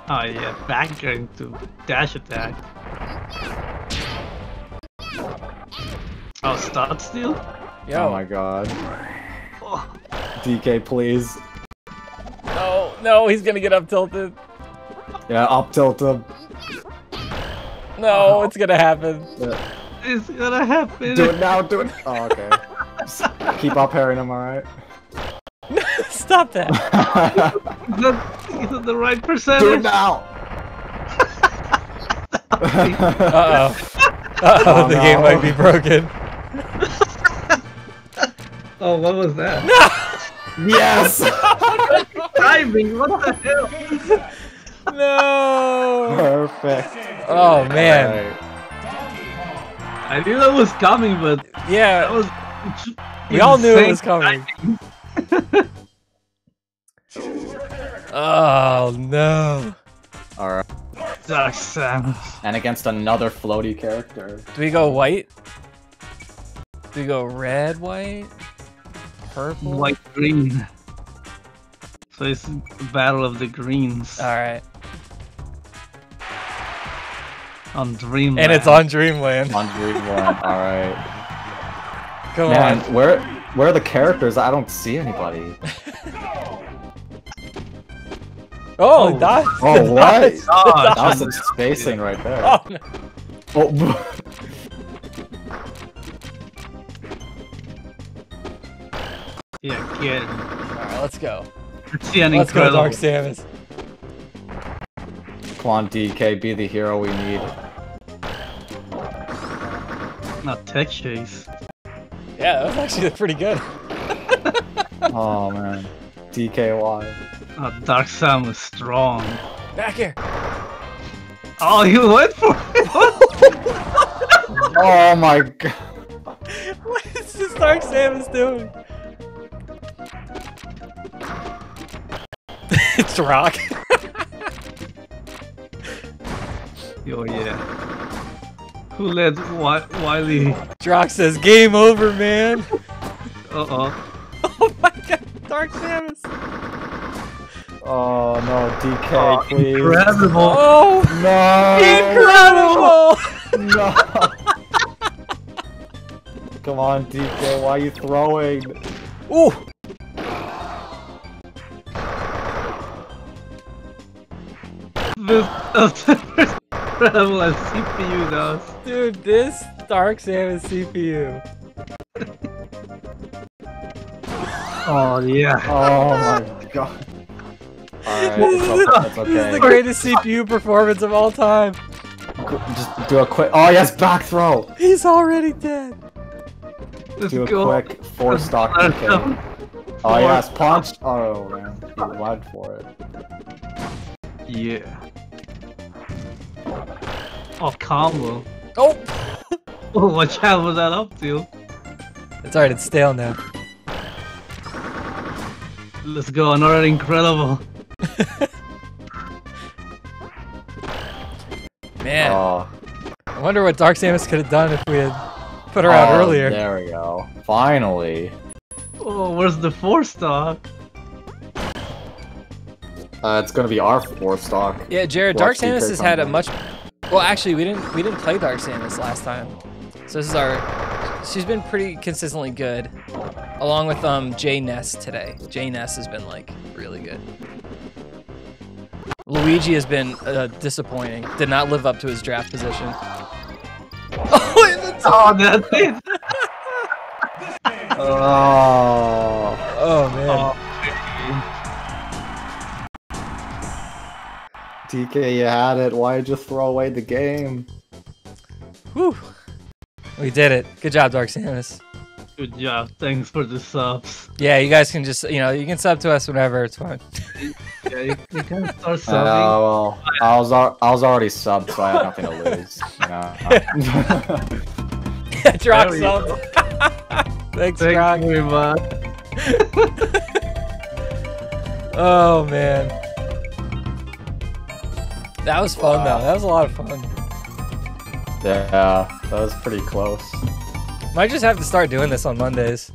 Oh yeah, back going to dash attack. Oh, start steal? Yo. Oh my god. Oh. DK, please. No, no, he's gonna get up tilted. Yeah, up tilt him. No, it's gonna happen. Yeah. It's gonna happen. Do it now, do it. Oh, okay. Just keep up parrying him, alright? Stop that! He's at the right percentage. Do it now! Uh oh. Uh oh, the game might be broken. Oh, what was that? No! Yes! No! Timing, what the hell? No! Perfect. Oh, man. I knew that was coming, but. Yeah. That was we all knew it was coming. Oh no! Alright. Sucks, Samus. And against another floaty character. Do we go white? Do we go red, white? Purple? White, green. So it's the battle of the greens. Alright. On Dreamland. And it's on Dreamland. On Dreamland, alright. Go on. Man, where are the characters? I don't see anybody. Oh, that's... Oh, what? That's some spacing right there. Oh, no. Oh. Yeah, kid. Alright, let's go. Let's go, Dark Samus. Come on, DK, be the hero we need. Not tech chase. Yeah, that was actually pretty good. Oh, man. DKY. Oh, Dark Sam was strong. Back here! Oh, you went for it! Oh my god. What is this Dark Samus doing? It's rock. Oh yeah. Who led Wily? Drak says game over, man. Oh my god, Dark Samus. Oh no, DK, oh, please. Incredible. Oh no. Incredible. No. Come on, DK, why are you throwing? Ooh. This incredible as CPU does. Dude, this Dark Samus CPU. Oh yeah. Oh my god. Right, this is the greatest CPU performance of all time. Just do a quick. Oh yes, back throw. He's already dead. Do a quick four stock. Okay. Oh yes, punch. Oh man, he went for it. Yeah. Oh combo. Oh. Oh, watch out! Was that up to? It's alright. It's stale now. Let's go! Another incredible. Man, oh. I wonder what Dark Samus could have done if we had put her out earlier. There we go. Finally. Oh, where's the four stock? It's gonna be our fourth stock. Yeah, Jared. Dark Samus has had a much. Well, actually, we didn't play Dark Samus last time, so this is our. She's been pretty consistently good, along with Jay Ness today. Jay Ness has been like really good. Luigi has been disappointing. Did not live up to his draft position. Oh, that's it. Oh. Oh man. Oh. TK, you had it. Why just throw away the game? Whew. We did it. Good job, Dark Samus. Good job. Thanks for the subs. Yeah, you guys can just, you know, you can sub to us whenever. It's fine. Yeah, you can start subbing. Well, I was already subbed, so I had nothing to lose. Yeah, Drak subbed. Thanks, Drak. Oh man, that was fun though. That was a lot of fun. Yeah, that was pretty close. Might just have to start doing this on Mondays.